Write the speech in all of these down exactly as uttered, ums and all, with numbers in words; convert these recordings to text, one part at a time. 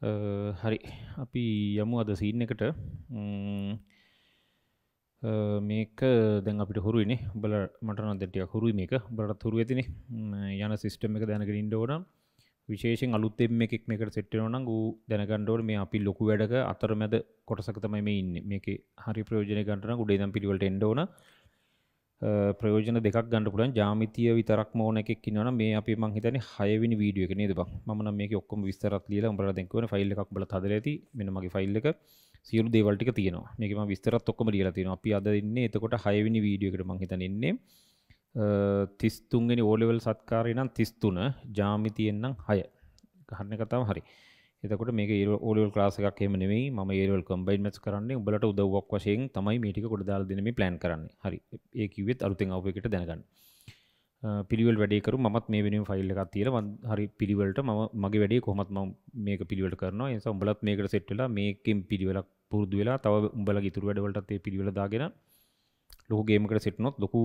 हरी अभी यमु आधा सीन ने कटर මේක දැන් අපිට හුරුයිනේ උඹලා මට නම් දැන් ටිකක් හුරුයි මේක උඹලටත් හුරු වෙතිනේ යන සිස්ටම් එක දැනගෙන ඉන්න ඕන නම් විශේෂයෙන් අලුත් එම් එකෙක් මේකට සෙට් වෙනවා නම් ඌ දැනගන්න ඕනේ මේ අපි ලොකු වැඩක අතරමැද කොටසක තමයි මේ ඉන්නේ මේකේ හරි ප්‍රයෝජන ගන්න නම් උඩ ඉඳන් පිළිවෙලට එන්න ඕන ප්‍රයෝජන දෙකක් ගන්න පුළුවන් ජ්‍යාමිතිය විතරක්ම ඕන එකෙක් ඉන්නවා නම් මේ අපි මං හිතන්නේ හය වෙනි වීඩියෝ එක නේද බං මම නම් මේකේ ඔක්කොම විස්තරات ලියලා උඹලා දැන් කියවන ෆයිල් එකක් උඹලා හදලා ඇති මෙන්න මගේ ෆයිල් එක සියලු දේවල් ටික තියෙනවා. මේක මම විස්තරත් ඔක්කොම ලියලා තියෙනවා. අපි අද ඉන්නේ එතකොට හය වෙනි වීඩියෝ එකට මම හිතන්නේ ඉන්නේ තිස් තුන් වෙනි O level සත්කාරය නම් තිස් තුන, ජ්‍යාමිතියෙන් නම් හය. ගන්න එක තමයි හරි. එතකොට මේක O level class එකක් එහෙම නෙමෙයි. මම A level combined maths කරන්නේ. උඹලට උදව්වක් වශයෙන් තමයි මේ ටික කොට දාලා දෙන්න මේ plan කරන්නේ. හරි. ඒ කිව්වෙත් අලුතෙන් ආපු එකට දැනගන්න. පිළිවෙල වැඩේ කරු මමත් මේ වෙනුවෙන් ෆයිල් එකක් තියලා මම හරි පිළිවෙලට මම මගේ වැඩේ කොහොමත් මම මේක පිළිවෙලට කරනවා ඒ නිසා උඹලත් මේකට සෙට් වෙලා මේකෙන් පිළිවෙලක් පුරුදු වෙලා තව උඹලගේ ඉතුරු වැඩ වලටත් මේ පිළිවෙල දාගෙන ලොකු ගේම් එකකට සෙට් වුණොත් ලොකු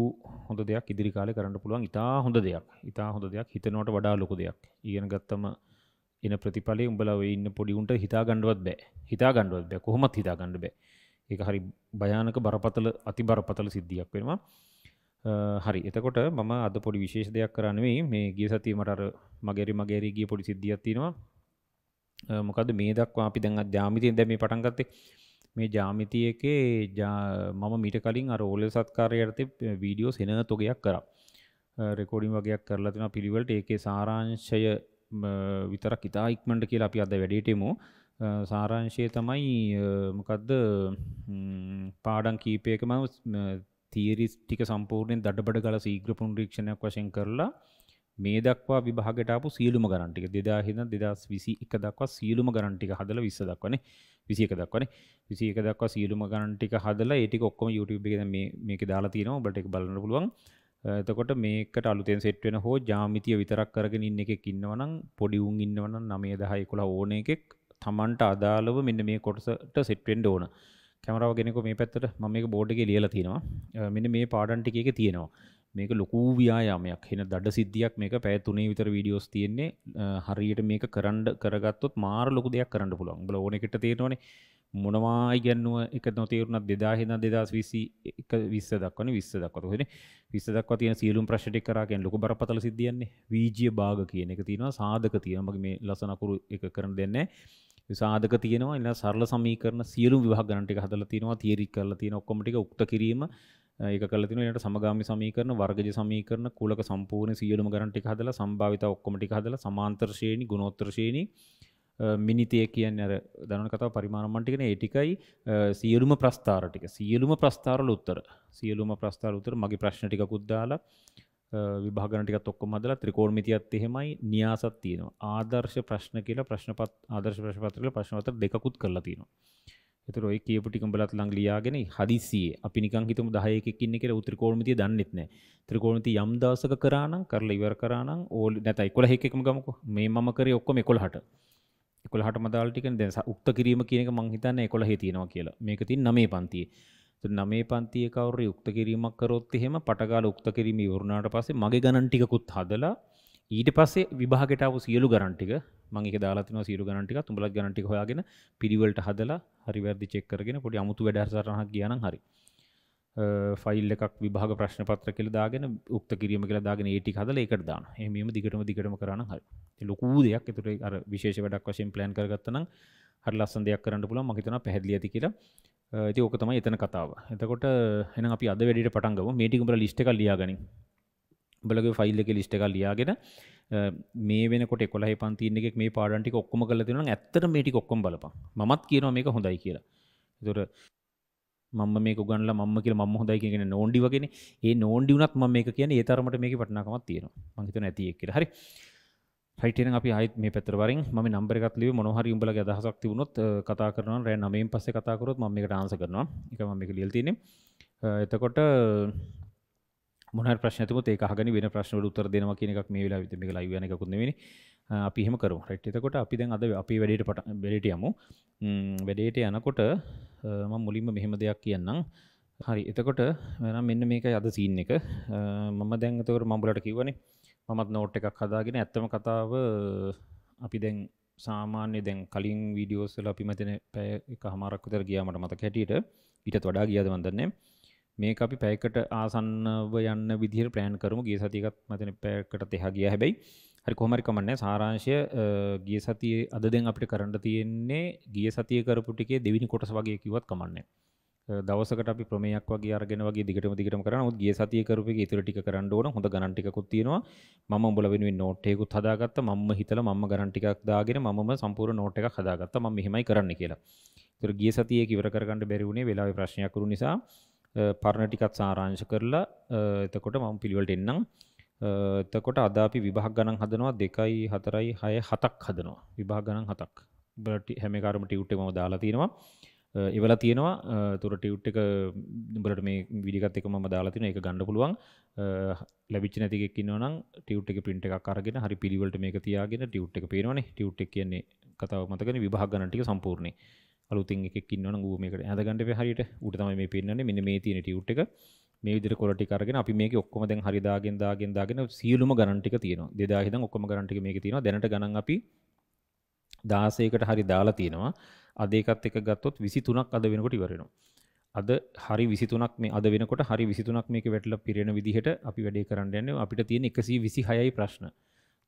හොඳ දෙයක් ඉදිරි කාලේ කරන්න පුළුවන් ඉතා හොඳ දෙයක් ඉතා හොඳ දෙයක් හිතනවට වඩා ලොකු දෙයක් ඉගෙන ගත්තම එන ප්‍රතිඵලය උඹලා වෙ ඉන්න පොඩි උන්ට හිතා ගන්නවත් බෑ හිතා ගන්නවත් බෑ කොහොමත් හිතා ගන්න බෑ ඒක හරි භයානක බරපතල අති බරපතල සිද්ධියක් වෙනවා හරි එතකොට මම අද පොඩි විශේෂ දෙයක් කරන්නේ මේ ගිය සතියේ මට අර මගේරි මගේරි ගිය පොඩි සිද්ධියක් තියෙනවා මොකද මේ දක්වා අපි දැන් ජ්‍යාමිතියෙන් දැන් මේ පටන් ගත්තේ මේ ජ්‍යාමිතිය එකේ මම මීට කලින් අර ඕලෙල් සත්කාරය යටතේ වීඩියෝස් එන තොගයක් කරා රෙකෝඩින් වගේක් කරලා තිනවා පිළිවෙලට ඒකේ සාරාංශය විතරක් ඉතා ඉක්මනට කියලා අපි අද වැඩේට එමු සාරාංශය තමයි මොකද්ද පාඩම් කීපයක මම තීරිස් ටික සම්පූර්ණයෙන් දඩබඩ ගාලා ශීඝ්‍ර පුනරීක්ෂණයක් වශයෙන් කරලා මේ දක්වා විභාගයට ආපු සියලුම ගණන් ටික දෙදාහ ඉඳන් දෙදාස් විසි එක දක්වා සියලුම ගණන් ටික හදලා විස්ස දක්වානේ විසි එක දක්වානේ විසි එක දක්වා සියලුම ගණන් ටික හදලා ඒ ටික ඔක්කොම YouTube එකේ දැන් මේ මේකේ දාලා තියෙනවා ඔබට ඒක බලන්න පුළුවන් එතකොට මේකට අලුතෙන් සෙට් වෙන හෝ ජ්‍යාමිතිය විතරක් කරගෙන ඉන්න එකෙක් ඉන්නවනම් පොඩි උන් ඉන්නවනම් නවය දහ එකොළහ ඕන එකෙක් Tamanට අදාළව මෙන්න මේ කොටසට සෙට් වෙන්න ඕන කැමරාව ගෙනකෝ මේ පැත්තට මම මේක බෝඩ් එකේ ලියලා තිනවා මෙන්න මේ පාඩම් ටික එකේ තියෙනවා මේක ලොකු ව්‍යායාමයක් වෙන දඩ සිද්ධියක් මේක පැය තුනේ විතර වීඩියෝස් තියෙන්නේ හරියට මේක කරන්න කරගත්තොත් මාර ලොකු දෙයක් කරන්න පුළුවන් උඹලා ඕන එකට තේරෙනවනේ මොනවායි ගන්නුව එක නොතේරුණත් දෙදාහ ඉඳන් දෙදාස් විසි එක විස්ස දක්වානේ විස්ස දක්වා තෝරන්නේ විස්ස දක්වා තියෙන සියලුම ප්‍රශ්න ටික කරා කියන්නේ ලොකු බරපතල සිද්ධියන්නේ වීජීය භාග කියන එක තියෙනවා සාධක තියෙනවා මගේ මේ ලස්සන අකුරු එක කරන්න දෙන්නේ නැහැ සාධක තියෙනවා ඊළඟ සරල සමීකරණ සියලු විභාග ගණන් ටික හදලා තියෙනවා තියරි කරලා තියෙන ඔක්කොම ටික උක්ත කිරීම ඒක කරලා තියෙනවා ඊළඟට සමගාමී සමීකරණ වර්ගජ සමීකරණ කුලක සම්පූර්ණ සියලුම ගණන් ටික හදලා සම්භාවිතා ඔක්කොම ටික හදලා සමාන්තර ශ්‍රේණි ගුණෝත්තර ශ්‍රේණි මිනිතය කියන්නේ අර දනවන කතාව පරිමාණම් මන් ටිකනේ ඒ ටිකයි සියලුම ප්‍රස්ථාර ටික සියලුම ප්‍රස්ථාර වල උත්තර සියලුම ප්‍රස්ථාර උත්තර මගේ ප්‍රශ්න ටිකකුත් දාලා විභාගන ටිකත් ඔක්කොම හදලා ත්‍රිකෝණමිතියත් එහෙමයි න්‍යාසත් තියෙනවා. ආදර්ශ ප්‍රශ්න කියලා ප්‍රශ්නපත් ආදර්ශ ප්‍රශ්නපත්‍ර කියලා ප්‍රශ්නපත්‍ර දෙකකුත් කරලා තියෙනවා. ඒතර ඔය කියපු ටික උඹලත් ළඟ ලියාගෙන හදිසියෙ අපි නිකන් හිතමු දහයක එකක් ඉන්නේ කියලා උ ත්‍රිකෝණමිතිය දන්නෙත් නැහැ. ත්‍රිකෝණමිතිය යම් දවසක කරා නම් කරලා ඉවර කරා නම් ඕල් නැත එකොළහ එකකම ගමුකෝ. මේ මම කරේ ඔක්කොම එකොළහට. එකොළහටම දාලා ටිකනේ දැන් උක්ත කිරීම කියන එක මං හිතන්නේ එකොළහේ තියෙනවා කියලා. මේක තියෙන නවය පන්තියේ. නමේ පන්තියේ කවුරු යුක්ත කිරීමක් කරොත් එහෙම පටගාල උක්ත කිරීම ඉවරුණාට පස්සේ මගේ ගණන් ටිකකුත් හදලා ඊට පස්සේ විභාගයට ආපු සියලු ගණන් ටික මම ඒක දාලා තිනවා සියලු ගණන් ටිකත් උඹලත් ගණන් ටික හොයාගෙන පිළිවෙලට හදලා හරි වැරදි චෙක් කරගෙන පොඩි අමුතු වැඩ හරහා ගියා නම් හරි ෆයිල් එකක් විභාග ප්‍රශ්න පත්‍ර කියලා දාගෙන උක්ත කිරීම කියලා දාගෙන ඒ ටික හදලා ඒකට දානවා එහෙම මෙහෙම දිගටම දිගටම කරා නම් හරි ඒ ලොකු දෙයක් ඒතර අර විශේෂ වැඩක් වශයෙන් plan කරගත්තා නම් හරි ලස්සන දෙයක් කරන්න පුළුවන් මම හිතනවා පැහැදිලි ඇති කියලා ඉතින් ඕක තමයි එතන කතාව. එතකොට එහෙනම් අපි අද වැඩේට පටන් ගමු. මේ ටික උඹලා ලිස්ට් එකක් ලියාගනින්. උඹලගේ ෆයිල් එකේ ලිස්ට් එකක් ලියාගෙන මේ වෙනකොට එකොළහේ පන්තියේ එකෙක් මේ පාඩම් ටික ඔක්කොම කරලා තියෙනවා නම් ඇත්තට මේ ටික ඔක්කොම බලපන්. මමත් කියනවා මේක හොඳයි කියලා. ඒතකොට මම මේක උගන්ලා මම කියලා මම හොඳයි කියන නෝන්ඩි වගේනේ. ඒ නෝන්ඩි උනත් මම මේක කියන්නේ ඒ තරමට මේකේ වටිනාකමක් තියෙනවා. මම හිතන්නේ ඇති එක් කියලා. හරි. හයිට් එන අපි ආයෙත් මේ පැත්තට වරින් මම නම්බර් එකක් ලිව්වේ මොනවා හරි උඹලගේ අදහසක් තිබුණොත් කතා කරනවා රෑ නවයෙන් පස්සේ කතා කරොත් මම මේකට ආන්සර් කරනවා. ඒක මම මේක ලියලා තියෙන්නේ. එතකොට මොන හරි ප්‍රශ්න තිබුණොත් ඒක අහගෙන වෙන ප්‍රශ්න වලට උත්තර දෙනවා කියන එකක් මේ වෙලාවෙත් මේක ලයිව් යන එකකුත් නෙවෙයිනේ. අපි එහෙම කරමු. රයිට්. එතකොට අපි දැන් අද අපි වැඩේට පටන් වැඩේට යමු. වැඩේට යනකොට මම මුලින්ම මෙහෙම දෙයක් කියන්නම්. හරි. එතකොට නම් මෙන්න මේකයි අද සීන් එක. මම දැන් එතකොට මම උඹලට කිව්වනේ මමත් නෝට් එකක් හදාගෙන ඇත්තම කතාව අපි දැන් සාමාන්‍ය දැන් කලින් වීඩියෝස් වල අපි මෙතන පැය එකමාරක් විතර ගියා මට මතක හැටියට ඊටත් වඩා ගියාද මන් දන්නේ මේක අපි පැයකට ආසන්නව යන්න විදිහට plan කරමු ගිය සතිය එකත් මතන පැයකටත් එහා ගියා හැබැයි හරි කොහොම හරි කමන්නේ සාරාංශය ගිය සතියේ අද දැන් අපිට කරන්න තියෙන්නේ ගිය සතියේ කරපු ටිකේ දෙවෙනි කොටස වගේ කිව්වත් කමන්නේ දවසකට අපි ප්‍රමේයක් වගේ අරගෙන වගේ දිගටම දිගටම කරනවා. නමුත් ගිය සතියේ කරපු එක ඉතුරු ටික කරන්න ඕන. හොඳ ගණන් ටිකකුත් තියෙනවා. මම උඹලා වෙනුවෙන් නෝට් එකකුත් හදාගත්තා. මම්ම හිතලා මම්ම ගණන් ටිකක් දාගෙන මමම සම්පූර්ණ නෝට් එකක් හදාගත්තා. මම මෙහෙමයි කරන්න කියලා. ඒතර ගිය සතියේ කිවර කරගන්න බැරි වුණේ වෙලාවේ ප්‍රශ්නයක් වුණු නිසා පරණ ටිකක් සාරාංශ කරලා එතකොට මම පිළිවෙලට එන්නම්. එතකොට අද අපි විභාග ගණන් හදනවා දෙකයි හතරයි හයයි හතක් හදනවා. විභාග ගණන් හතක්. උඹලා හැම එකකටම ටියුට් එක මම දාලා තියෙනවා. ඒවලා තියෙනවා උතර ටියුට් එක උඹලට මේ වීඩියෝ එකත් එක්ක මම දාලා තිනවා ඒක ගන්න පුළුවන් ලැබිච්ච නැති එකෙක් ඉන්නවනම් ටියුට් එකේ print එකක් අරගෙන හරි පිළිවෙලට මේක තියාගෙන ටියුට් එක පේනවනේ ටියුට් එක කියන්නේ කතාව මතකනේ විභාග ගණන් ටික සම්පූර්ණයි අලුතින් එකෙක් ඉන්නවනම් ඌ මේකට හදගන්න ඉබේ හරියට ඌට තමයි මේ පේන්නන්නේ මෙන්න මේ තියෙන ටියුට් එක මේ විදිහට කොළ ටික අරගෙන අපි මේකේ ඔක්කොම දැන් හරි දාගෙන දාගෙන දාගෙන සියලුම ගණන් ටික තියෙනවා දෙදාහ ඉඳන් ඔක්කොම ගණන් ටික මේකේ තියෙනවා දැනට ගණන් අපි දාහයකට හරි දාලා තියෙනවා අද එකත් එක ගත්තොත් විසි තුනක් අද වෙනකොට ඉවර වෙනවා. අද හරි විසි තුනක් මේ අද වෙනකොට හරි විසි තුනක් මේක වැටලා පිරෙන විදිහට අපි වැඩේ කරන්න යන්නේ. අපිට තියෙන එකසිය විසි හයයි ප්‍රශ්න.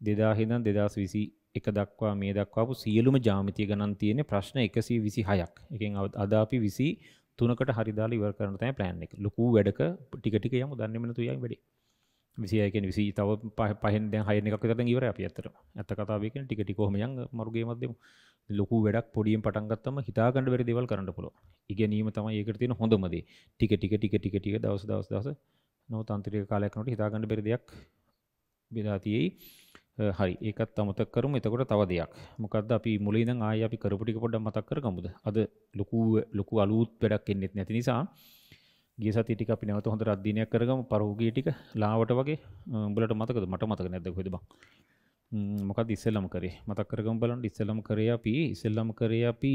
දෙදාහ ඉඳන් දෙදාස් විසි එක දක්වා මේ දක්වාපු සියලුම ජ්‍යාමිතිය ගණන් තියෙන ප්‍රශ්න එකසිය විසි හයක්. එකෙන් අද අපි විසි තුනකට හරි දාලා ඉවර කරන්න තමයි plan එක. ලොකු වැඩක ටික ටික යමු දන්නේම නැතු යයි වැඩේ. විසි හය කියන්නේ විසි තව පහෙන් දැන් හයෙන් එකක් විතර දැන් ඉවරයි අපි ඇත්තටම. ඇත්ත කතාව කියන්නේ ටික ටික කොහොම යන් මරු ගේමක් දෙමු. ලොකු වැඩක් පොඩියෙන් පටන් ගත්තම හිතා ගන්න බැරි දේවල් කරන්න පුළුවන්. ඉගෙනීම තමයි ඒකට තියෙන හොඳම දේ. ටික ටික ටික ටික ටික දවස් දවස් දවස් නවතාන්ත්‍රික කාලයක් යනකොට හිතා ගන්න බැරි දෙයක් බෙදා තියෙයි. හරි. ඒකත් අමතක කරමු. එතකොට තව දෙයක්. මොකද්ද අපි මුලින් ඉඳන් ආයේ අපි කරපු ටික පොඩ්ඩක් මතක් කරගමුද? අද ලොකු ලොකු අලුත් වැඩක් එන්නෙත් නැති නිසා ගිය සතිය ටික අපි නැවත හොඳට අධ්‍යයනයක් කරගමු. පරෝගී ටික ලාවට වගේ උඹලට මතකද? මට මතක නැද්ද කොහෙද බං? මොකද ඉස්සෙල්ලම කරේ මතක් කරගමු බලන්න ඉස්සෙල්ලම කරේ අපි ඉස්සෙල්ලම කරේ අපි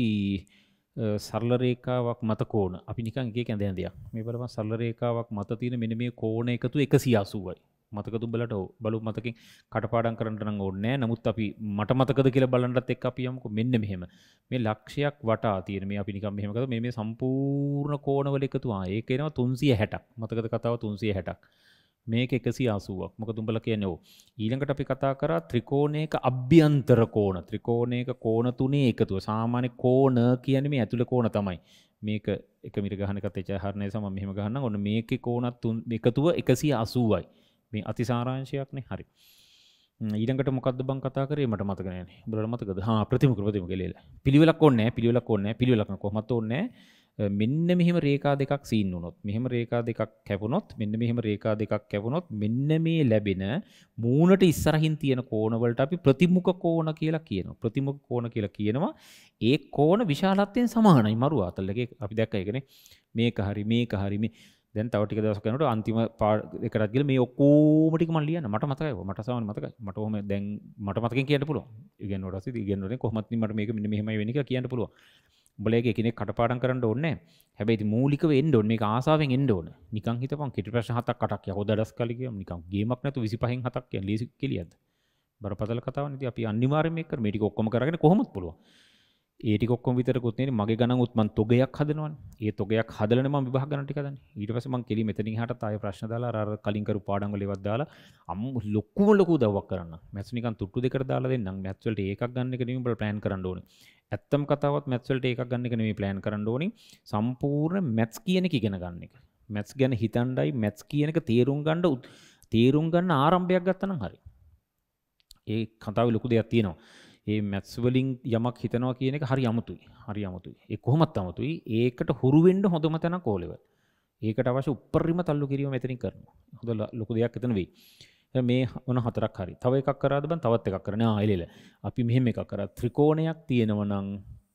සරල රේඛාවක් මත කෝණ අපි නිකන් එකේ කැඳ ඇඳියක් මේ බලපන් සරල රේඛාවක් මත තියෙන මෙන්න මේ කෝණ එකතු එකසිය අසූවයි මතකද උඹලට බලු මතකෙන් කටපාඩම් කරන්න නම් ඕනේ නෑ නමුත් අපි මට මතකද කියලා බලන්නත් එක්ක අපි යමුකෝ මෙන්න මෙහෙම මේ ලක්ෂයක් වටා තියෙන මේ අපි නිකන් මෙහෙම කරමු මේ මේ සම්පූර්ණ කෝණවල එකතු ආ ඒක එනවා තුන්සිය හැටක් මතකද කතාව තුන්සිය හැටක් මේක එකසිය අසූවක් මොකද උඹලා කියන්නේ ඕ ඊළඟට අපි කතා කරා ත්‍රිකෝණයක අභ්‍යන්තර කෝණ ත්‍රිකෝණයක කෝණ තුනේ එකතුව සාමාන්‍ය කෝණ කියන්නේ මේ ඇතුළේ කෝණ තමයි මේක එක මිර ගහන එකත් එචාරණය සම මම මෙහෙම ගහන්නම් ඔන්න මේකේ කෝණත් එකතුව එකසිය අසූවයි මේ අතිසාරාංශයක්නේ හරි ඊළඟට මොකද්ද බං කතා කරේ මට මතක නැහැ නේ උඹලට මතකද හා ප්‍රතිමුඛ ප්‍රතිමුඛ ගලේල පිළිවෙලක් ඕනේ නැහැ පිළිවෙලක් ඕනේ නැහැ පිළිවෙලක් කොහොමත් ඕනේ නැහැ මෙන්න මෙහෙම රේඛා දෙකක් සීන් වුණොත් මෙහෙම රේඛා දෙකක් කැපුණොත් මෙන්න මෙහෙම රේඛා දෙකක් කැපුණොත් මෙන්න මේ ලැබෙන මූණට ඉස්සරහින් තියෙන කෝණ වලට අපි ප්‍රතිමුඛ කෝණ කියලා කියනවා ප්‍රතිමුඛ කෝණ කියලා කියනවා ඒ කෝණ විශාලත්වයෙන් සමානයි මරු ආතල් එකේ අපි දැක්කා ඒකනේ මේක හරි මේක හරි මේ දැන් තව ටික දවසක් යනකොට අන්තිම එකටත් ගිහලා මේ ඔක්කොම ටික මම ලියන්න මට මතකයි මට සාමාන්‍ය මතකයි මට ඔහොම දැන් මට මතකෙන් කියන්න පුළුවන් ඉගෙනුවට අසීදී ඉගෙනුවනේ කොහොමත් නේ මට මේක මෙන්න මෙහෙමයි වෙන්නේ කියලා කියන්න පුළුවන් උඹලගේ කෙනෙක් කටපාඩම් කරන්න ඕනේ හැබැයි මූලිකව එන්න ඕනේ මේක ආසාවෙන් එන්න ඕන නිකන් හිතපන් කිටි ප්‍රශ්න හතක් අටක් යකෝ දඩස් කාලේ කියමු නිකන් ගේමක් නැතු විසි පහෙන් හතක් කියන ලීසි කෙලියක්ද බරපතල කතාවක් නේ ඉතින් අපි අනිවාර්යයෙන් මේක කර මේ ටික ඔක්කොම කරගෙන කොහොමද පුළුවන් ඒ ටික ඔක්කොම විතරකුත් නෙවෙයි මගේ ගණන් උත් මන් තොගයක් හදනවනේ ඒ තොගයක් හදලානේ මම විභාග ගණන් ටික හදන්නේ ඊට පස්සේ මන් කෙලිය මෙතනින් එහාටත් ආයෙ ප්‍රශ්න දාලා අර අර කලින් කරපු පාඩම් වල ඒවත් දාලා අම් ලොකුම ලොකු උදව්වක් කරන්න මැත්ස් නිකන් තුට්ටු දෙකට දාලා දෙන්නම් මැත්ස් වලට ඒකක් ගන්න එක නෙවෙයි උඹලා plan කරන්න ඕනේ ඇත්තම කතාවත් මැත්ස් වලට එකක් ගන්න එක නෙමෙයි plan කරන්න ඕනේ සම්පූර්ණ මැත්ස් කියන එක ඉගෙන ගන්න එක මැත්ස් ගැන හිතන්නයි මැත්ස් කියන එක තේරුම් ගන්න තේරුම් ගන්න ආරම්භයක් ගත්තා නම් හරි ඒ කතාවේ ලොකු දෙයක් තියෙනවා මේ මැත්ස් වලින් යමක් හිතනවා කියන එක හරි අමුතුයි හරි අමුතුයි ඒ කොහොමත් අමුතුයි ඒකට හුරු වෙන්න හොඳම තැන කෝලෙවල් ඒකට අවශ්‍ය උප්පරිම තල්ලු කිරීම මෙතනින් කරනවා හොඳ ලොකු දෙයක් එතන වෙයි මේ මොන හතරක් හරි. තව එකක් කරාද බං තවත් එකක් කරන්න. ආ එලෙල. අපි මෙහෙම එකක් කරා. ත්‍රිකෝණයක් තියෙනවා නම්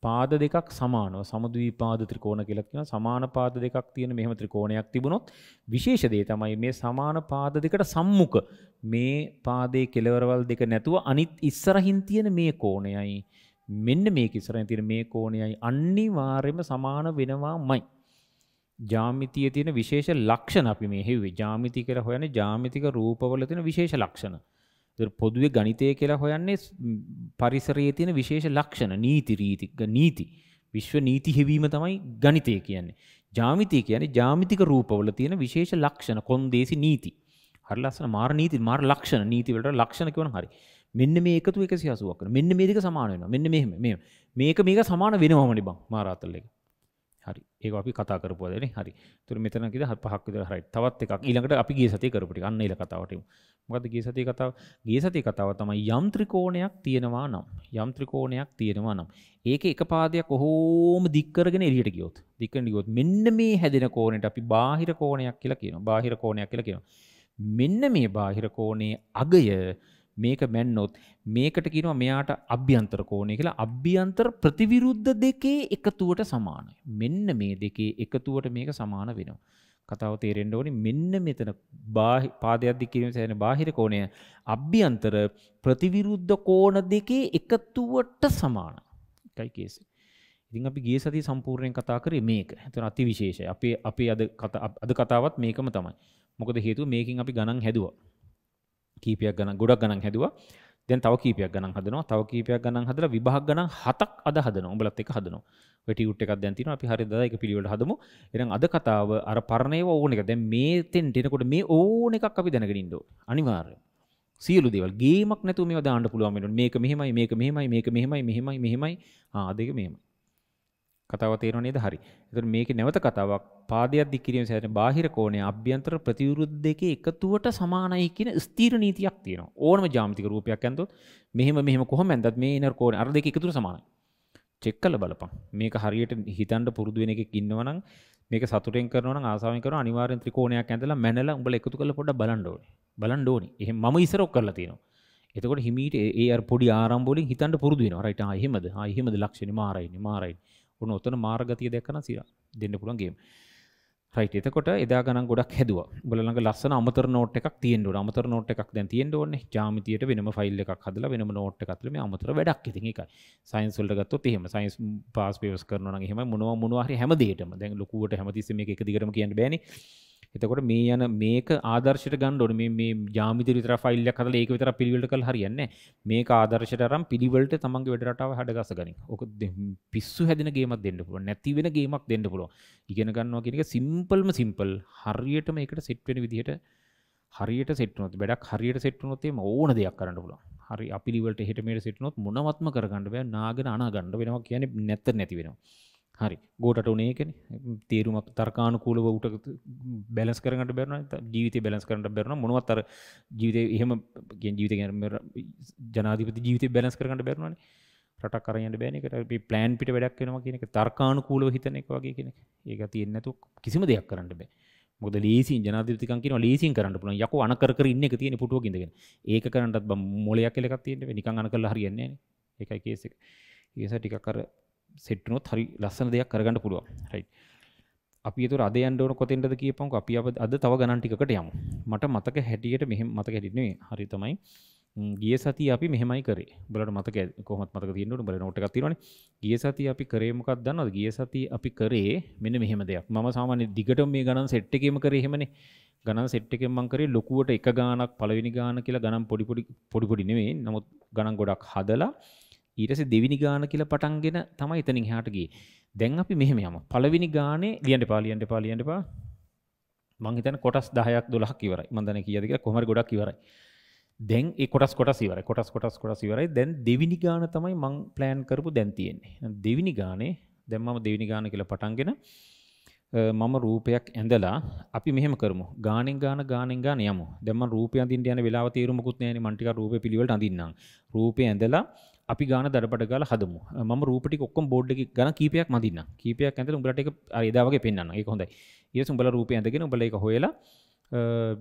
පාද දෙකක් සමානව සමද්විපාද ත්‍රිකෝණ කියලා කියනවා. සමාන පාද දෙකක් තියෙන මෙහෙම ත්‍රිකෝණයක් තිබුණොත් විශේෂ දේ තමයි මේ සමාන පාද දෙකට සම්මුඛ මේ පාදයේ කෙළවරවල් දෙක නැතුව අනිත් ඉස්සරහින් තියෙන මේ කෝණයයි මෙන්න මේක ඉස්සරහින් තියෙන මේ කෝණයයි අනිවාර්යයෙන්ම සමාන වෙනවාමයි. ජාමිතියේ තියෙන විශේෂ ලක්ෂණ අපි මේ හෙව්වේ. ජාමිති කියලා හොයන්නේ ජාමිතික රූපවල තියෙන විශේෂ ලක්ෂණ. පොදුවේ ගණිතය කියලා හොයන්නේ පරිසරයේ තියෙන විශේෂ ලක්ෂණ නීති රීති නීති විශ්ව නීති හැවීම තමයි ගණිතය කියන්නේ. ජ්‍යාමිතිය කියන්නේ ජ්‍යාමිතික රූපවල තියෙන විශේෂ ලක්ෂණ කොන්දේසි නීති. හරි ලස්සන මාර නීති මාර ලක්ෂණ නීති වලට ලක්ෂණ කියවනම් හරි. මෙන්න මේ එකතු එකසිය හසුවක් කරන. මෙන්න මේ දෙක සමාන වෙනවා. මෙන්න මෙහෙම මෙහෙම. මේක මේක සමාන වෙනවමනේ බං මාරාතල් එක. හරි. ඒක අපි කතා කරපුවා දැනේ. හරි. ඒතර මෙතන කිව්ද පහක් විතර හරි. තවත් එකක් ඊළඟට අපි ගිය සතියේ කරපු ටික. අන්න ඊළ කතාවට එමු. මොකද ගිය සතියේ කතාව ගිය සතියේ කතාව තමයි යම් ත්‍රිකෝණයක් තියෙනවා නම් යම් ත්‍රිකෝණයක් තියෙනවා නම් ඒකේ එක පාදයක් කොහොම දික් කරගෙන එළියට ගියොත් දික් කරගෙන ගියොත් මෙන්න මේ හැදෙන කෝණයට අපි බාහිර කෝණයක් කියලා කියනවා. බාහිර කෝණයක් කියලා කියනවා. මෙන්න මේ බාහිර කෝණයේ අගය මේක මැන්නොත් මේකට කියනවා මෙයාට අභ්‍යන්තර කෝණය කියලා. අභ්‍යන්තර ප්‍රතිවිරුද්ධ දෙකේ එකතුවට සමානයි. මෙන්න මේ දෙකේ එකතුවට මේක සමාන වෙනවා. කතාව තේරෙන්න ඕනේ මෙන්න මෙතන බාහිර පාදයක් දික් කිරීම සෑහෙන බාහිර කෝණය අභ්‍යන්තර ප්‍රතිවිරුද්ධ කෝණ දෙකේ එකතුවට සමාන. එකයි කේස් එක. ඉතින් අපි ගිය සතිය සම්පූර්ණයෙන් කතා කරේ මේක. ඒතන අතිවිශේෂයි. අපේ අපේ අද අද කතාවත් මේකම තමයි. මොකද හේතුව මේකෙන් අපි ගණන් හැදුවා. කීපයක් ගණන් ගොඩක් ගණන් හැදුවා. දැන් තව කීපයක් ගණන් හදනවා. තව කීපයක් ගණන් හදලා විභාග ගණන් හතක් අද හදනවා. උඹලත් එක හදනවා. ඔය ටියුට් එකක් දැන් තියෙනවා. අපි හරියට දාලා ඒක පිළිවෙලට හදමු. එහෙනම් අද කතාව අර පරණේව ඕන එක. දැන් මේ තෙන්ට එනකොට මේ ඕන එකක් අපි දැනගෙන ඉන්න ඕනේ. අනිවාර්යයෙන්. සියලු දේවල් ගේමක් නැතුව මේවා දාන්න පුළුවන් වෙනවා. මේක මෙහෙමයි, මේක මෙහෙමයි, මේක මෙහෙමයි, මෙහෙමයි, මෙහෙමයි. ආ අද එක මෙහෙමයි. කතාව තේරෙනව නේද? හරි. ඒතර මේකේ නැවත කතාවක් පාදයක් දික් කිරීම සෑහෙන බාහිර කෝණය අභ්‍යන්තර ප්‍රතිවිරුද්ධ දෙකේ එකතුවට සමානයි කියන ස්ථිර නීතියක් තියෙනවා. ඕනම ජ්‍යාමිතික රූපයක් ඇඳුවොත් මෙහෙම මෙහෙම කොහොම ඇඳද්දත් මේ ඉනර් කෝණය අර දෙක එකතුවට සමානයි. චෙක් කරලා බලපන්. මේක හරියට හිතන්න පුරුදු වෙන එකෙක් ඉන්නවා නම් මේක සතුටෙන් කරනවා නම් ආසාවෙන් කරනවා අනිවාර්යෙන් ත්‍රිකෝණයක් ඇඳලා මැනලා උඹලා එකතු කරලා පොඩ්ඩක් බලන්න ඕනේ. බලන්න ඕනේ. එහෙනම් මම ඉස්සර ඔක් කරලා තියෙනවා. එතකොට හිමීට ඒ අර පොඩි ආරම්භ වලින් හිතන්න පුරුදු වෙනවා. රයිට් ආ එහෙමද? ආ එහෙමද ලක්ෂණේ මාරයිනේ මාරයිනේ. ඔන්න ඔතන මාර්ගතිය දැක්කනම් සිරා දෙන්න පුළුවන් ගේම්. රයිට් එතකොට එදා ගණන් ගොඩක් හැදුවා. උඹලා ළඟ ලස්සන අමතර නෝට් එකක් තියෙන්න ඕන. අමතර නෝට් එකක් දැන් තියෙන්න ඕනේ. ජ්‍යාමිතියට වෙනම ෆයිල් එකක් හදලා වෙනම නෝට් එකක් අතල මේ අමතර වැඩක්. ඉතින් ඒකයි. සයන්ස් වලට ගත්තොත් එහෙම සයන්ස් පාස් පේපර්ස් කරනවා නම් එහෙමයි මොනවා මොනවා හරි හැම දෙයකටම. දැන් ලොකුවට හැමතිස්සෙම මේක එක දිගටම කියන්න බෑනේ. එතකොට මේ යන මේක ආදර්ශයට ගන්න ඕනේ. මේ මේ ජ්‍යාමිතිය විතර ෆයිල් එකක් හදලා ඒක විතර පිළිවෙලට කළා හරියන්නේ නැහැ. මේක ආදර්ශයට අරන් පිළිවෙලට තමන්ගේ වැඩ රටාව හැඩගස්ස ගනින්. ඕක පිස්සු හැදෙන ගේමක් දෙන්න පුළුවන්. නැති වෙන ගේමක් දෙන්න පුළුවන්. ඉගෙන ගන්නවා කියන එක සිම්පල්ම සිම්පල්. හරියටම ඒකට සෙට් වෙන විදිහට හරියට සෙට් වුණොත් වැඩක් හරියට සෙට් වුණොත් එම ඕන දෙයක් කරන්න පුළුවන්. හරි අපිලිවලට එහෙට මෙහෙට සෙට් වුණොත් මොනවත්ම කරගන්න බෑ. නාගෙන අනා ගන්න වෙනවා කියන්නේ නැත්තර නැති වෙනවා. හරි ගෝටට උනේ ඒකනේ තේරුමක් තර්කානුකූලව උට බැලන්ස් කරගන්න බැරුණා ජීවිතේ බැලන්ස් කරන්න බැරුණා මොනවත් අර ජීවිතේ එහෙම කියන්නේ ජීවිතේ කියන්නේ ජනාධිපති ජීවිතේ බැලන්ස් කරගන්න බැරුණානේ රටක් අරන් යන්න බෑනේ ඒකට අපි ප්ලෑන් පිට වැඩක් වෙනවා කියන එක තර්කානුකූලව හිතන එක වගේ කියන එක ඒක තියෙන්නේ නැතුව කිසිම දෙයක් කරන්න බෑ මොකද ලීසින් ජනාධිපතිකම් කියනවා ලීසින් කරන්න පුළුවන් යකෝ අන කර කර ඉන්න එක තියෙන පුටුවක ඉඳගෙන ඒක කරන්නත් බම් මොලයක් කියලා එකක් තියෙන්නේ නිකන් අන කරලා හරියන්නේ නැහැ නේ ඒකයි කේස් එක ඒකස ටිකක් අර සෙට්නොත් හරි ලස්සන දෙයක් කරගන්න පුළුවන්. රයිට්. අපි ඒතර අද යන්න ඕන කොතෙන්ද කියපන්කො අපි අද තව ගණන් ටිකකට යමු. මට මතක හැටියට මෙහෙම මතක හැටියට නෙවෙයි. හරි තමයි. ගිය සතිය අපි මෙහෙමයි කරේ. උඹලට මතක කොහොමද මතක තියෙන්න ඕන උඹලේ නෝට් එකක් තියෙනවනේ. ගිය සතිය අපි කරේ මොකක්ද දන්නවද? ගිය සතිය අපි කරේ මෙන්න මෙහෙම දෙයක්. මම සාමාන්‍ය දිගටම මේ ගණන් සෙට් එකේම කරේ එහෙමනේ. ගණන් සෙට් එකෙන් මම කරේ ලොකුවට එක ගාණක් පළවෙනි ගාණ කියලා ගණන් පොඩි පොඩි පොඩි පොඩි නෙවෙයි. නමුත් ගණන් ගොඩක් හදලා ඊට පස්සේ දෙවෙනි ගාන කියලා පටන්ගෙන තමයි එතනින් එහාට ගියේ. දැන් අපි මෙහෙම යමු. පළවෙනි ගානේ ලියන්න එපා ලියන්න එපා ලියන්න එපා. මං හිතන්නේ කොටස් දහයක් දොළහක් ඉවරයි. මං දන්නේ කීයද කියලා කොහොම හරි ගොඩක් ඉවරයි. දැන් ඒ කොටස් කොටස් ඉවරයි. කොටස් කොටස් කොටස් ඉවරයි. දැන් දෙවෙනි ගාන තමයි මං ප්ලෑන් කරපු දැන් තියෙන්නේ. දෙවෙනි ගානේ දැන් මම දෙවෙනි ගාන කියලා පටන්ගෙන මම රූපයක් ඇඳලා අපි මෙහෙම කරමු. ගානෙන් ගාන ගානෙන් ගාන යමු. දැන් මම රූපය අඳින්න යන වෙලාව තීරුමකුත් නැහැ නේ. මං ටිකක් රූපේ පිළිවෙලට අඳින්නම්. රූපේ ඇඳලා අපි ගාන දඩබඩ ගාලා හදමු. මම රූප ටික ඔක්කොම බෝඩ් එකේ ගණන් කීපයක් මදින්නම්. කීපයක් ඇඳලා උඹලට ඒක අර එදා වගේ පෙන්නන්න. ඒක හොඳයි. ඊට උඹලා රූපය ඇඳගෙන උඹලා ඒක හොයලා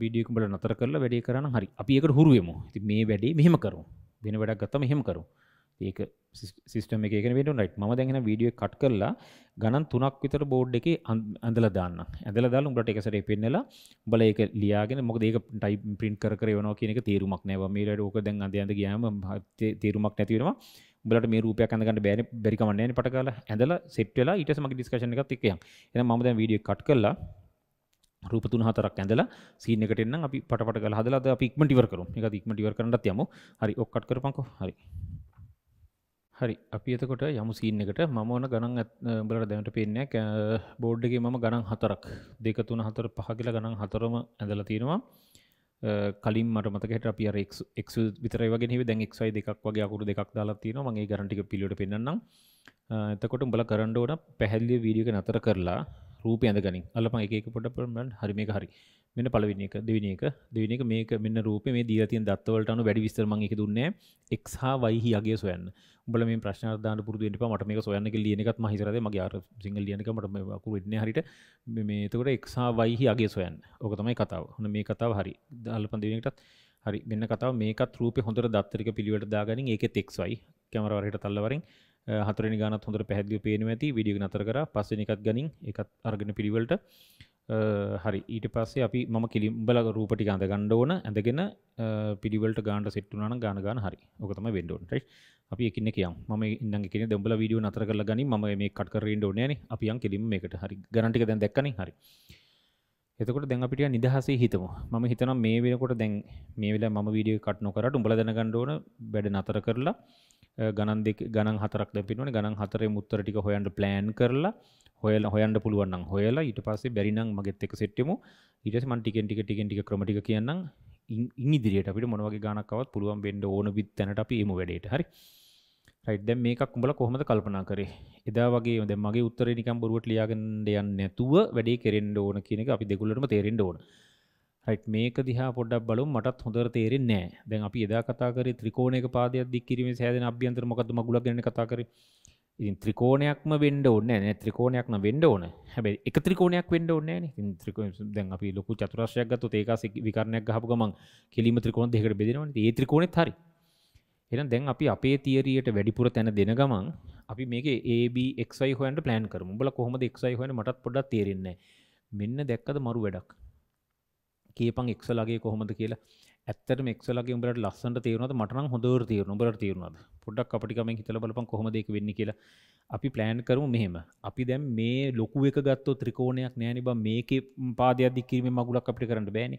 වීඩියෝ එක උඹලා නතර කරලා වැඩේ කරා නම් හරි. අපි ඒකට හුරු වෙමු. ඉතින් මේ වැඩේ මෙහෙම කරමු. වෙන වැඩක් ගත්තම එහෙම කරමු. ඒක සිස්ටම් එකේ එකනේ වෙන්න රයිට්. මම දැන් එන වීඩියෝ එක කට් කරලා ගණන් තුනක් විතර බෝඩ් එකේ ඇඳලා දාන්නම්. ඇඳලා දාලා උඹලට ඒක සරේ පෙන්නලා උඹලා ඒක ලියාගෙන මොකද ඒක ටයිප් print කර කර එවනවා කියන එක තේරුමක් නැහැ. මේ රට ඕක දැන් අඳ යඳ ගියාම තේරුමක් නැති වෙනවා. උඹලට මේ රූපයක් අඳ ගන්න බැරි බැරි කමක් නැහැ නේ පටගාලා ඇඳලා සෙට් වෙලා ඊට පස්සේ මගේ ඩිස්කෂන් එකත් එක්ක යන්න. එහෙනම් මම දැන් වීඩියෝ එක කට් කරලා रूप तुन हतरක් ඇඳලා සීන් එකට එන්නම් අපි පටපට ගාලා හදලා අද අපි ඉක්මනට ඉවර කරමු. මේක අද ඉක්මනට ඉවර කරන්නත් යමු. හරි ඔක්කට් කරපන්කෝ. හරි. හරි අපි එතකොට යමු සීන් එකට. මම ඕන ගණන් උඹලට දැනට පේන්නේ නැහැ. බෝඩ් එකේ මම ගණන් හතරක් දෙක තුන හතර පහ කියලා ගණන් හතරම ඇඳලා තියෙනවා. කලින් මට මතක හිටියට අපි අර x x විතරයි වගේ නෙවෙයි දැන් xy දෙකක් වගේ අකුරු දෙකක් දාලා තියෙනවා. මම ඒ ගණන් ටික පිළිවෙලට පෙන්නන්නම්. එතකොට උඹලා කරන්න ඕන පැහැදිලි වීඩියෝ එක නතර කරලා रूपे अंदर अलप एक पुट हर मेक हरी मेन पलवीक दिवीक दिवीक मेक मेन रूपे मे दीरती दत्ता बेड विस्तार मंग दूरने एक्सा वै ही आगे सोयान बोले मैं प्रश्न दाँट पूर्ति मट मेक सोयान के लिए महिरा मैं यार सिंगल लिया मट इतने हरी मे तो एक्सा वै ही आगे सोयान और तमें कथा मे कथा हरी अल्प दिवीन हरी मेन कथा मेक रूपे होंदर दत्तरी पिलवेट दागनी एक एक्सवाई कैमरा वरिट तलवरी हतरणी गाना थोंदर पहली पेन में थी वीडियो के नतर करा पास एक गनी एक अर्गन पिरीवल्ट हरी ईट पास अभी मम कि बल रूपटी का गंडोन अंदना पिरीवल्ट गांड सेट्टुना गान गान हरी और तम वेंडो राइट अभी एक किया मम इंदे दंबला वीडियो नतर कल गनी मम मेक कट कर रेडो अभी हम कि मेकट हरी गरंटी का दिन दक्कनी हरी එතකොට දැන් අපිට නිදහසේ හිතමු. මම හිතනවා මේ වෙනකොට දැන් මේ වෙලාවේ මම වීඩියෝ එක කට් නොකරට උඹලා දැනගන්න ඕන වැඩ නතර කරලා ගණන් දෙක ගණන් හතරක් දැන් පින්නෝනේ ගණන් හතරේම උත්තර ටික හොයන්න plan කරලා හොයලා හොයන්න පුළුවන් නම් හොයලා ඊට පස්සේ බැරි නම් මගෙත් එක්ක සෙට් වෙමු. ඊට පස්සේ මම ටිකෙන් ටික ටිකෙන් ටික ක්‍රම ටික කියන්නම්. ඉන් ඉදිරියට අපිට මොන වගේ ගණක් આવත් පුළුවන් වෙන්න ඕන විදිහට දැනට අපි එමු වැඩේට. හරි. රයිට් දැන් මේකක් උඹලා කොහොමද කල්පනා කරේ? එදා වගේ දැන් මගේ උත්තරේ නිකන් බොරුවට ලියාගෙන යන්න නැතුව වැඩේ කෙරෙන්න ඕන කියන එක අපි දෙගොල්ලොටම තේරෙන්න ඕන. රයිට් මේක දිහා පොඩ්ඩක් බලමු. මටත් හොඳට තේරෙන්නේ නැහැ. දැන් අපි එදා කතා කරේ ත්‍රිකෝණයක පාදයක් දික් කිරීමේ සෑදෙන අභ්‍යන්තර මොකද්ද මගුලක් ගැන කතා කරේ. ඉතින් ත්‍රිකෝණයක්ම වෙන්න ඕනේ නැහැ. ත්‍රිකෝණයක් නම් වෙන්න ඕන. හැබැයි එක ත්‍රිකෝණයක් වෙන්න ඕනේ නැහනේ. ඉතින් ත්‍රිකෝණ දැන් අපි ලොකු චතුරස්‍රයක් ගත්තොත් ඒක විකර්ණයක් ගහපු ගමන් කෙලිම ත්‍රිකෝණ දෙකකට බෙදෙනවනේ. ඒ ත්‍රිකෝණෙත් හරි. එහෙනම් දැන් අපි අපේ තියරියට වැඩිපුර තැන දෙන ගමන් අපි මේකේ a b x y හොයන්න plan කරමු. උඹලා කොහොමද x y හොයන්නේ මටත් පොඩ්ඩක් තේරෙන්නේ නැහැ. මෙන්න දැක්කද මරු වැඩක්. කියපන් x ලගේ කොහොමද කියලා. ඇත්තටම x ලගේ උඹලට ලස්සනට තේරුණාද? මට නම් හොඳට තේරුණා. උඹලට තේරුණාද? පොඩ්ඩක් අපිට ගමෙන් හිතලා බලපන් කොහොමද ඒක වෙන්නේ කියලා. අපි plan කරමු මෙහෙම. අපි දැන් මේ ලොකු එක ගත්තොත් ත්‍රිකෝණයක් නෑනේ බා මේකේ පාදයක් දික් කිරීමේ මගුලක් අපිට කරන්න බෑනේ.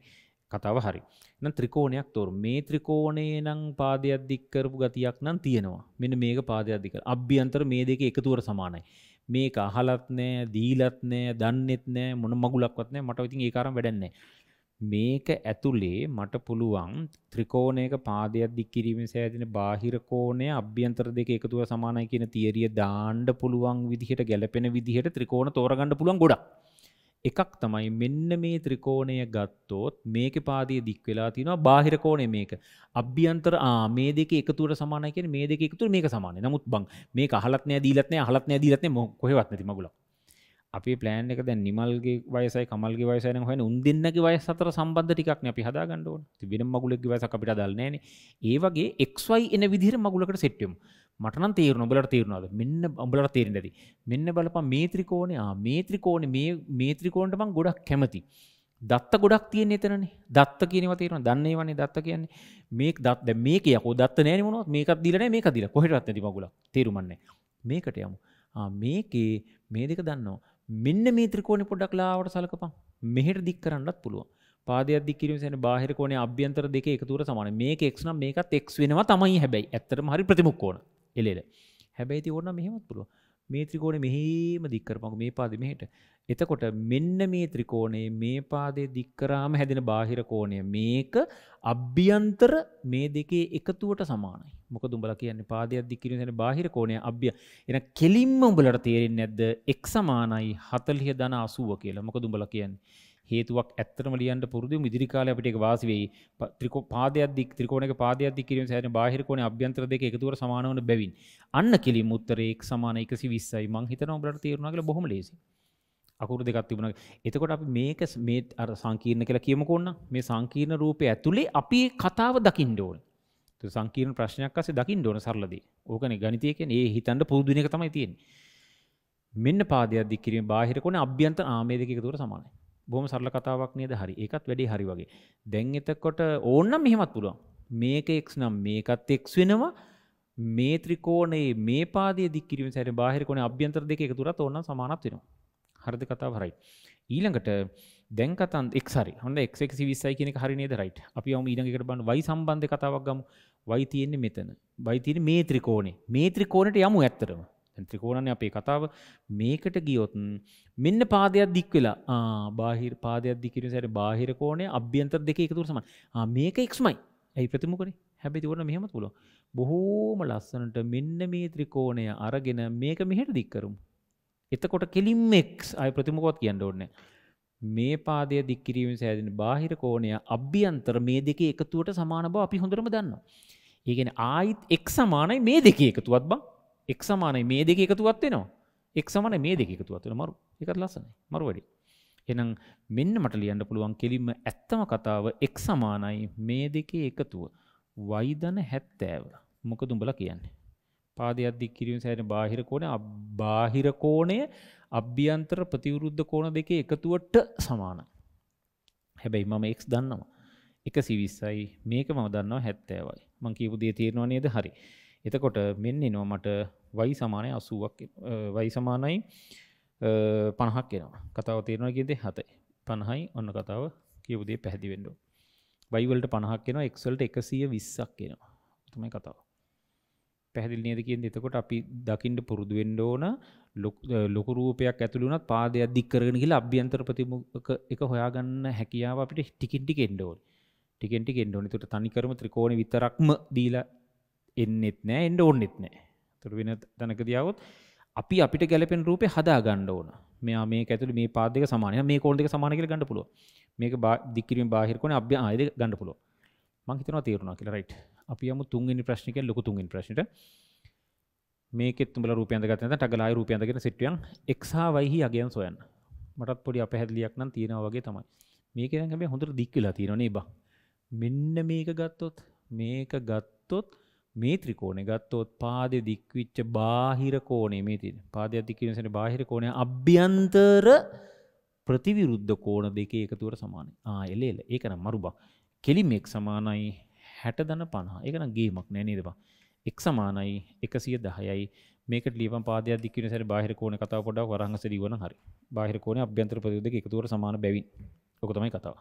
කතාව හරි. එහෙනම් ත්‍රිකෝණයක් තෝරු. මේ ත්‍රිකෝණේ නම් පාදයක් දික් කරපු ගතියක් නම් තියෙනවා. මෙන්න මේක පාදයක් දික් කර. අභ්‍යන්තර මේ දෙකේ එකතුවර සමානයි. මේක අහලත් නැහැ, දීලත් නැහැ, දන්නෙත් නැහැ, මොන මගුලක්වත් නැහැ. මට ඉතින් ඒක අරන් වැඩක් නැහැ. මේක ඇතුලේ මට පුළුවන් ත්‍රිකෝණයක පාදයක් දික් කිරීමෙන් සෑදෙන බාහිර කෝණය අභ්‍යන්තර දෙකේ එකතුවර සමානයි කියන තියරිය දාන්න පුළුවන් විදිහට ගැලපෙන විදිහට ත්‍රිකෝණ තෝරගන්න පුළුවන් ගොඩක්. එකක් තමයි මෙන්න මේ ත්‍රිකෝණය ගත්තොත් මේකේ පාදයේ දික් වෙලා තිනවා බාහිර කෝණය මේක. අභ්‍යන්තර ආ මේ දෙකේ එකතුවට සමානයි කියන්නේ මේ දෙකේ එකතුව මේක සමානයි. නමුත් බං මේක අහලත් නෑ දීලත් නෑ අහලත් නෑ දීලත් නෑ කොහෙවත් නැති මගුලක්. අපේ plan එක දැන් නිමල්ගේ වයසයි කමල්ගේ වයසයි නම් හොයන්නේ උන් දෙන්නගේ වයස අතර සම්බන්ධ ටිකක් නේ අපි හදාගන්න ඕන. ඉතින් වෙන මගුලෙක්ගේ වයසක් අපිට අදාළ නෑනේ. ඒ වගේ xy එන විදිහට මගුලකට සෙට් වෙමු. මට නම් තේරුණා උඹලට තේරුණාද? මෙන්න උඹලට තේරෙන්නේ නැති. මෙන්න බලපන් මේ ත්‍රිකෝණේ ආ මේ ත්‍රිකෝණේ මේ මේ ත්‍රිකෝණයට මම ගොඩක් කැමති. දත්ත ගොඩක් තියෙන එතනනේ. දත්ත කියනවා තේරෙනවා. දන්නේ වනේ දත්ත කියන්නේ. මේක දත් දැන් මේකේ යකෝ දත්ත නෑනේ මොනවත්. මේකත් දීලා නෑ මේකත් දීලා. කොහෙටවත් නැති මගුලක්. තේරුමක් නෑ. මේකට යමු. ආ මේකේ මේ දෙක දන්නවා. මෙන්න මේ ත්‍රිකෝණේ පොඩ්ඩක් ලාවට සලකපන්. මෙහෙට දික් කරන්නත් පුළුවන්. පාදයක් දික් කිරීම සෑන බාහිර කෝණේ අභ්‍යන්තර දෙකේ එකතුවට සමානයි. මේක x නම් මේකත් x වෙනවා තමයි හැබැයි. ඇත්තටම හරි ප්‍රතිමුඛ කෝණ. එලෙල. හැබැයි ඉතින් ඕන නම් මෙහෙමත් පුළුවන්. මේ ත්‍රිකෝණය මෙහෙම දික් කරපන්කො මේ පාදෙ මෙහෙට. එතකොට මෙන්න මේ ත්‍රිකෝණයේ මේ පාදේ දික් කරාම හැදෙන බාහිර කෝණය මේක අභ්‍යන්තර මේ දෙකේ එකතුවට සමානයි. මොකද උඹලා කියන්නේ පාදයක් දික් කිරීම කියන්නේ බාහිර කෝණය අභ්‍ය. එහෙනම් කෙලින්ම උඹලට තේරෙන්නේ නැද්ද x සමානයි හතළිහ දශ අසූව කියලා. මොකද උඹලා කියන්නේ හේතුවක් ඇත්තටම ලියන්න පුරුදු වෙමු. ඉදිරි කාලේ අපිට ඒක වාසි වෙයි. ත්‍රිකෝ පාදයක් දික් ත්‍රිකෝණයක පාදයක් දික් කිරීම සෑදෙන බාහිර කෝණේ අභ්‍යන්තර දෙක එකතුවට සමාන වන බැවින් අන්න කෙලින්ම උත්තරේ x = එකසිය විස්සයි. මං හිතනවා උඹලට තේරුණා කියලා බොහොම ලේසියි. අකුරු දෙකක් තිබුණා. එතකොට අපි මේක මේ අර සංකීර්ණ කියලා කියමුකෝ නම් මේ සංකීර්ණ රූපය ඇතුලේ අපි කතාව දකින්න ඕන. ඒ සංකීර්ණ ප්‍රශ්නයක් අස්සේ දකින්න ඕන සරල දේ. ඕකනේ ගණිතය කියන්නේ. ඒ හිතන්න පුරුදු වෙන එක තමයි තියෙන්නේ. මෙන්න පාදයක් දික් කිරීම බාහිර කෝණේ අභ්‍යන්තර ආ මේ දෙක එකතුවට සමානයි. බොහොම සරල කතාවක් නේද? හරි. ඒකත් වැඩි හරි වගේ. දැන් එතකොට ඕනනම් මෙහෙමත් පුළුවන්. මේක x නම් මේකත් x වෙනවා. මේ ත්‍රිකෝණයේ මේ පාදයේ දික් කිරීම සෑරේ බාහිර කෝණේ අභ්‍යන්තර දෙක එකතුරත් ඕනනම් සමානක් වෙනවා. හරිද කතාව? හරි. ඊළඟට දැන් කතන් x හරි. හොඳ x එක විස්සයි කියන එක හරි නේද? right. අපි යමු ඊළඟ එකට බලන්න y සම්බන්ධ කතාවක් ගමු. y තියෙන්නේ මෙතන. y තියෙන්නේ මේ ත්‍රිකෝණේ. මේ ත්‍රිකෝණයට යමු ඇත්තටම. දැන් ත්‍රිකෝණනේ අපේ කතාව මේකට ගියොත් මෙන්න පාදයක් දික් වෙලා ආ බාහිර පාදයක් දික් කියන සැරේ බාහිර කෝණය අභ්‍යන්තර දෙකේ එකතුවට සමාන. ආ මේක x-මයි. ඇයි ප්‍රතිමුඛනේ? හැබැයි උඩ මෙහෙමත් පුළුවන්. බොහෝම ලස්සනට මෙන්න මේ ත්‍රිකෝණය අරගෙන මේක මෙහෙට දික් කරමු. එතකොට කෙලින්ම x ආය ප්‍රතිමුඛවත් කියන්න ඕනේ මේ පාදය දික් කිරීමෙන් සෑදෙන බාහිර කෝණය අභ්‍යන්තර මේ දෙකේ එකතුවට සමාන බව අපි හොඳටම දන්නවා. ඒ කියන්නේ ආයිත් x සමානයි මේ දෙකේ එකතුවත් බං. x සමානයි මේ දෙකේ එකතුවත් වෙනවා. x සමානයි මේ දෙකේ එකතුවත් වෙනවා. මරු. ඒකත් ලස්සනයි. මරු වැඩි. එහෙනම් මෙන්න මට ලියන්න පුළුවන් කෙලින්ම ඇත්තම කතාව x සමානයි මේ දෙකේ එකතුව y ධන හැත්තෑව. මොකද උඹලා කියන්නේ? පාදයක් දික් කිරීමෙන් සෑදෙන බාහිර කෝණය බාහිර කෝණය අභ්‍යන්තර ප්‍රතිවිරුද්ධ කෝණ දෙකේ එකතුවට සමානයි. හැබැයි මම x දන්නවා. එකසිය විස්සයි මේක මම දන්නවා හැත්තෑවයි. මම කියපු දේ තේරෙනව නේද? හරි. එතකොට මෙන්න එනවා මට y සමානයි අසූවක් y සමානයි පනහක් එනවා. කතාව තේරෙනවා කියන්නේ හතයි. පනහයි ඔන්න කතාව කියපු දේ පැහැදිලි වෙන්න ඕන. y වලට පනහක් එනවා x වලට එකසිය විස්සක් එනවා. තමයි කතාව. පැහැදිලි නේද කියන්නේ? එතකොට අපි දකින්න පුරුදු වෙන්න ඕන ලොකු රූපයක් ඇතුළේ වුණත් පාදයක් දික් කරගෙන ගිහලා අභ්‍යන්තර ප්‍රතිමුඛක එක හොයාගන්න හැකියාව අපිට ටිකින් ටික එන්න ඕනේ. ටිකින් ටික එන්න ඕනේ. ඒකට තනිකරම ත්‍රිකෝණේ විතරක්ම දීලා එන්නෙත් නෑ, එන්න ඕනෙත් නෑ. ඒතර වෙන තැනකදී આવොත් අපි අපිට ගැලපෙන රූපේ හදා ගන්න ඕන. මෙයා මේක ඇතුළේ මේ පාද දෙක සමානයි. මේ කෝණ දෙක සමානයි කියලා ගන්න පුළුවන්. මේක දික් කිරීමෙන් බාහිර කෝණේ අභ්‍යන්තර දෙක ගන්න පුළුවන්. මම හිතනවා තේරුණා කියලා. රයිට්. අපි යමු තුන්වෙනි ප්‍රශ්නේ කියන ලොකු තුන්වෙනි ප්‍රශ්නෙට. මේකෙත් තුඹලා රූපය අඳගත්ත නැත්නම් ටගලාය රූපය අඳගෙන සෙට්ටියන් x හා y හි අගයන් සොයන්න. මටත් පොඩි අපහැදලියක් නම් තියෙනවා වගේ තමයි. මේකේ නම් හැබැයි හොඳට දික් වෙලා තියෙනවා නේ බා. මෙන්න මේක ගත්තොත් මේක ගත්තොත් මේ ත්‍රිකෝණේ ගත්තොත් පාදෙ දික් වෙච්ච බාහිර කෝණේ මේ තියෙන. පාදය දික් වෙන සෙනේ බාහිර කෝණය අභ්‍යන්තර ප්‍රතිවිරුද්ධ කෝණ දෙකේ එකතුවට සමානයි. ආ එල එල. ඒක නම් මරු බා. කෙලින් x සමානයි හැට ධන පනහ. ඒක නම් ගේමක් නෑ නේද බා. x සමානයි එකසිය දහයයි මේකට ලියපන් පාදයක් දික් වෙන සැරේ බාහිර කෝණ කතාව පොඩ්ඩක් වරහන් ඇතුළේ ඉවනම් හරි. බාහිර කෝණේ අභ්‍යන්තර ප්‍රතිවිරුද්ධ දෙක එකතුවට සමාන බැවින්. ඔක තමයි කතාව.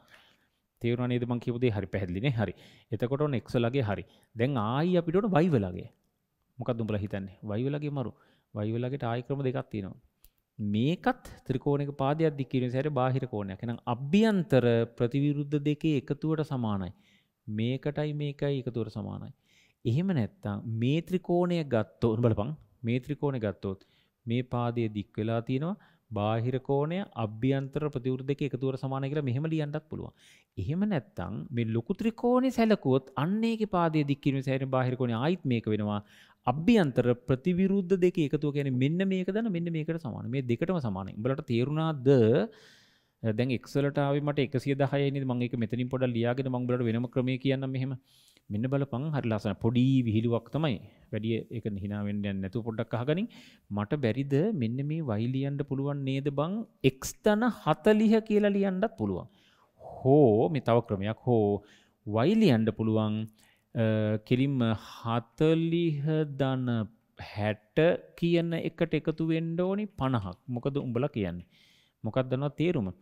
තේරුණා නේද මං කියපු දේ? හරි පැහැදිලි නේ? හරි. එතකොට ඔන්න x වලගේ හරි. දැන් ආයි අපිට ඔන්න y වලගේ. මොකක්ද උඹලා හිතන්නේ? y වලගේ මරු. y වලගේට ආයි ක්‍රම දෙකක් තියෙනවා. මේකත් ත්‍රිකෝණයක පාදයක් දික් වෙන සැරේ බාහිර කෝණයක්. එහෙනම් අභ්‍යන්තර ප්‍රතිවිරුද්ධ දෙකේ එකතුවට සමානයි. මේකටයි මේකයි එකතුවට සමානයි. එහෙම නැත්තම් මේ ත්‍රිකෝණය ගත්තොත් බලපන් මේ ත්‍රිකෝණය ගත්තොත් මේ පාදයේ දික් වෙලා තියෙනවා බාහිර කෝණය අභ්‍යන්තර ප්‍රතිවිරුද්ධ දෙක එකතුවට සමානයි කියලා මෙහෙම ලියන්නත් පුළුවන්. එහෙම නැත්තම් මේ ලොකු ත්‍රිකෝණය සැලකුවොත් අන්න ඒකේ පාදයේ දික් කිරීමේ සැරේ බාහිර කෝණය ආයිත් මේක වෙනවා අභ්‍යන්තර ප්‍රතිවිරුද්ධ දෙක එකතුව කියන්නේ මෙන්න මේක දන්න මෙන්න මේකට සමාන. මේ දෙකටම සමානයි. උඹලට තේරුණාද? දැන් x වලට ආවේ මට එකසිය දහයයි නේද? මම ඒක මෙතනින් පොඩ්ඩක් ලියාගෙන මම උඹලට වෙනම ක්‍රමයක් කියන්නම් මෙහෙම. මෙන්න බලපං හරි ලස්සන පොඩි විහිළුවක් තමයි. වැඩි ඒක හිනා වෙන්න යන්නේ නැතුව පොඩ්ඩක් අහගනින්. මට බැරිද මෙන්න මේ y ලියන්න පුළුවන් නේද බං? එක්ස් ධන හතළිහ කියලා ලියන්නත් පුළුවන්. හෝ මේ තව ක්‍රමයක් හෝ y ලියන්න පුළුවන් කෙලින්ම හතළිහ ධන හැට කියන එකට එකතු වෙන්න ඕනි පනහක්. මොකද උඹලා කියන්නේ? මොකක්ද දන්නවද තේරුම?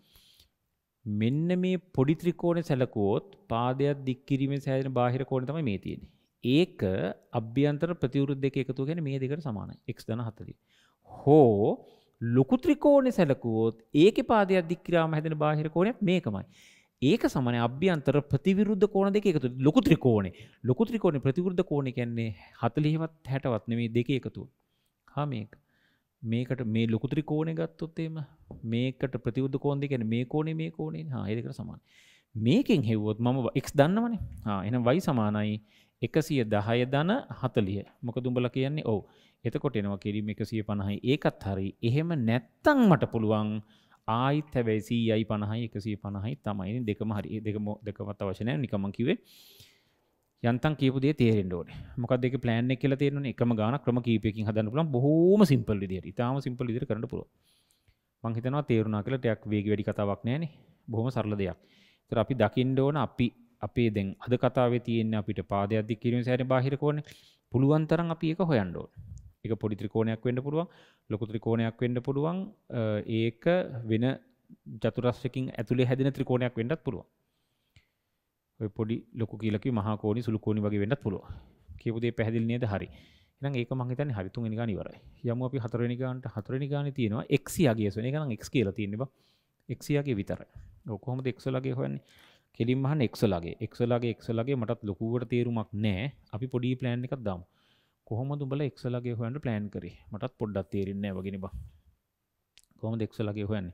මෙන්න මේ පොඩි ත්‍රිකෝණය සැලකුවොත් පාදයක් දික් කිරීමෙන් සෑදෙන බාහිර කෝණය තමයි මේ තියෙන්නේ. ඒක අභ්‍යන්තර ප්‍රතිවිරුද්ධ දෙක එකතුව කියන්නේ මේ දෙකට සමානයි. එක්ස් ධන හතළිහ. හෝ ලොකු ත්‍රිකෝණය සැලකුවොත් ඒකේ පාදයක් දික් කිරාම හැදෙන බාහිර කෝණයක් මේකමයි. ඒක සමානයි අභ්‍යන්තර ප්‍රතිවිරුද්ධ කෝණ දෙක එකතුව. ලොකු ත්‍රිකෝණේ. ලොකු ත්‍රිකෝණේ ප්‍රතිවිරුද්ධ කෝණය කියන්නේ හතළිහවත් හැටවත් නෙමෙයි දෙකේ එකතුව. හා මේක. මේකට මේ ලොකු ත්‍රිකෝණය ගත්තොත් එහෙම මේකට ප්‍රතිවිරුද්ධ කෝණ දෙක කියන්නේ මේ කෝණේ මේ කෝණේ හා ඒ දෙකට සමානයි. මේකෙන් හෙව්වොත් මම x දන්නවනේ. හා එහෙනම් y සමානයි එකසිය දහය ධන හතළිහ. මොකද උඹලා කියන්නේ? ඔව්. එතකොට එනවා කිරීම එකසිය පනහයි. ඒකත් හරි. එහෙම නැත්තම් මට පුළුවන් ආයිත් හැබැයි සීයයි පනහයි එකසිය පනහයි තමයි. දෙකම හරි. ඒ දෙකම දෙකවත් අවශ්‍ය නැහැ. නිකම්ම කිව්වේ. යන්තම් කියපු දේ තේරෙන්න ඕනේ. මොකක්ද ඒකේ plan එක කියලා තේරෙන්නේ? එකම ගානක් ක්‍රම කීපයකින් හදන්න පුළුවන්. බොහෝම simple විදියට. ඉතාලම simple විදියට කරන්න පුළුවන්. මම හිතනවා තේරුණා කියලා. ටිකක් වේග වැඩි කතාවක් නෑනේ. බොහොම සරල දෙයක්. ඒතර අපි දකින්න ඕන අපි අපේ දැන් අද කතාවේ තියෙන අපිට පාදයක් දික් කිරීමේ සෑහෙන බාහිර කෝණේ. පුළුවන් තරම් අපි ඒක හොයන්න ඕන. ඒක පොඩි ත්‍රිකෝණයක් වෙන්න පුළුවන්. ලොකු ත්‍රිකෝණයක් වෙන්න පුළුවන්. ඒක වෙන චතුරස්‍රයකින් ඇතුලේ හැදෙන ත්‍රිකෝණයක් වෙන්නත් පුළුවන්. ඔය පොඩි ලොකු කියලා කිව්ව මහා කෝණි සුළු කෝණි වගේ වෙන්නත් පුළුවන්. කියපු දේ පැහැදිලි නේද? හරි. එහෙනම් ඒක මම හිතන්නේ හරි තුන්වෙනි ගාන ඉවරයි. යමු අපි හතරවෙනි ගානට. හතරවෙනි ගානේ තියෙනවා x යගේ සෙන. ඒක නම් x කියලා තියෙන්නේ බා. x යගේ විතරයි. ඔව් කොහොමද x වලගේ හොයන්නේ? කෙලින්ම අහන්නේ x වලගේ. x වලගේ x වලගේ මටත් ලොකුවට තේරුමක් නැහැ. අපි පොඩි plan එකක් දාමු. කොහොමද උඹලා x වලගේ හොයන්න plan කරේ? මටත් පොඩ්ඩක් තේරෙන්නේ නැහැ වගේනේ බා. කොහොමද x වලගේ හොයන්නේ?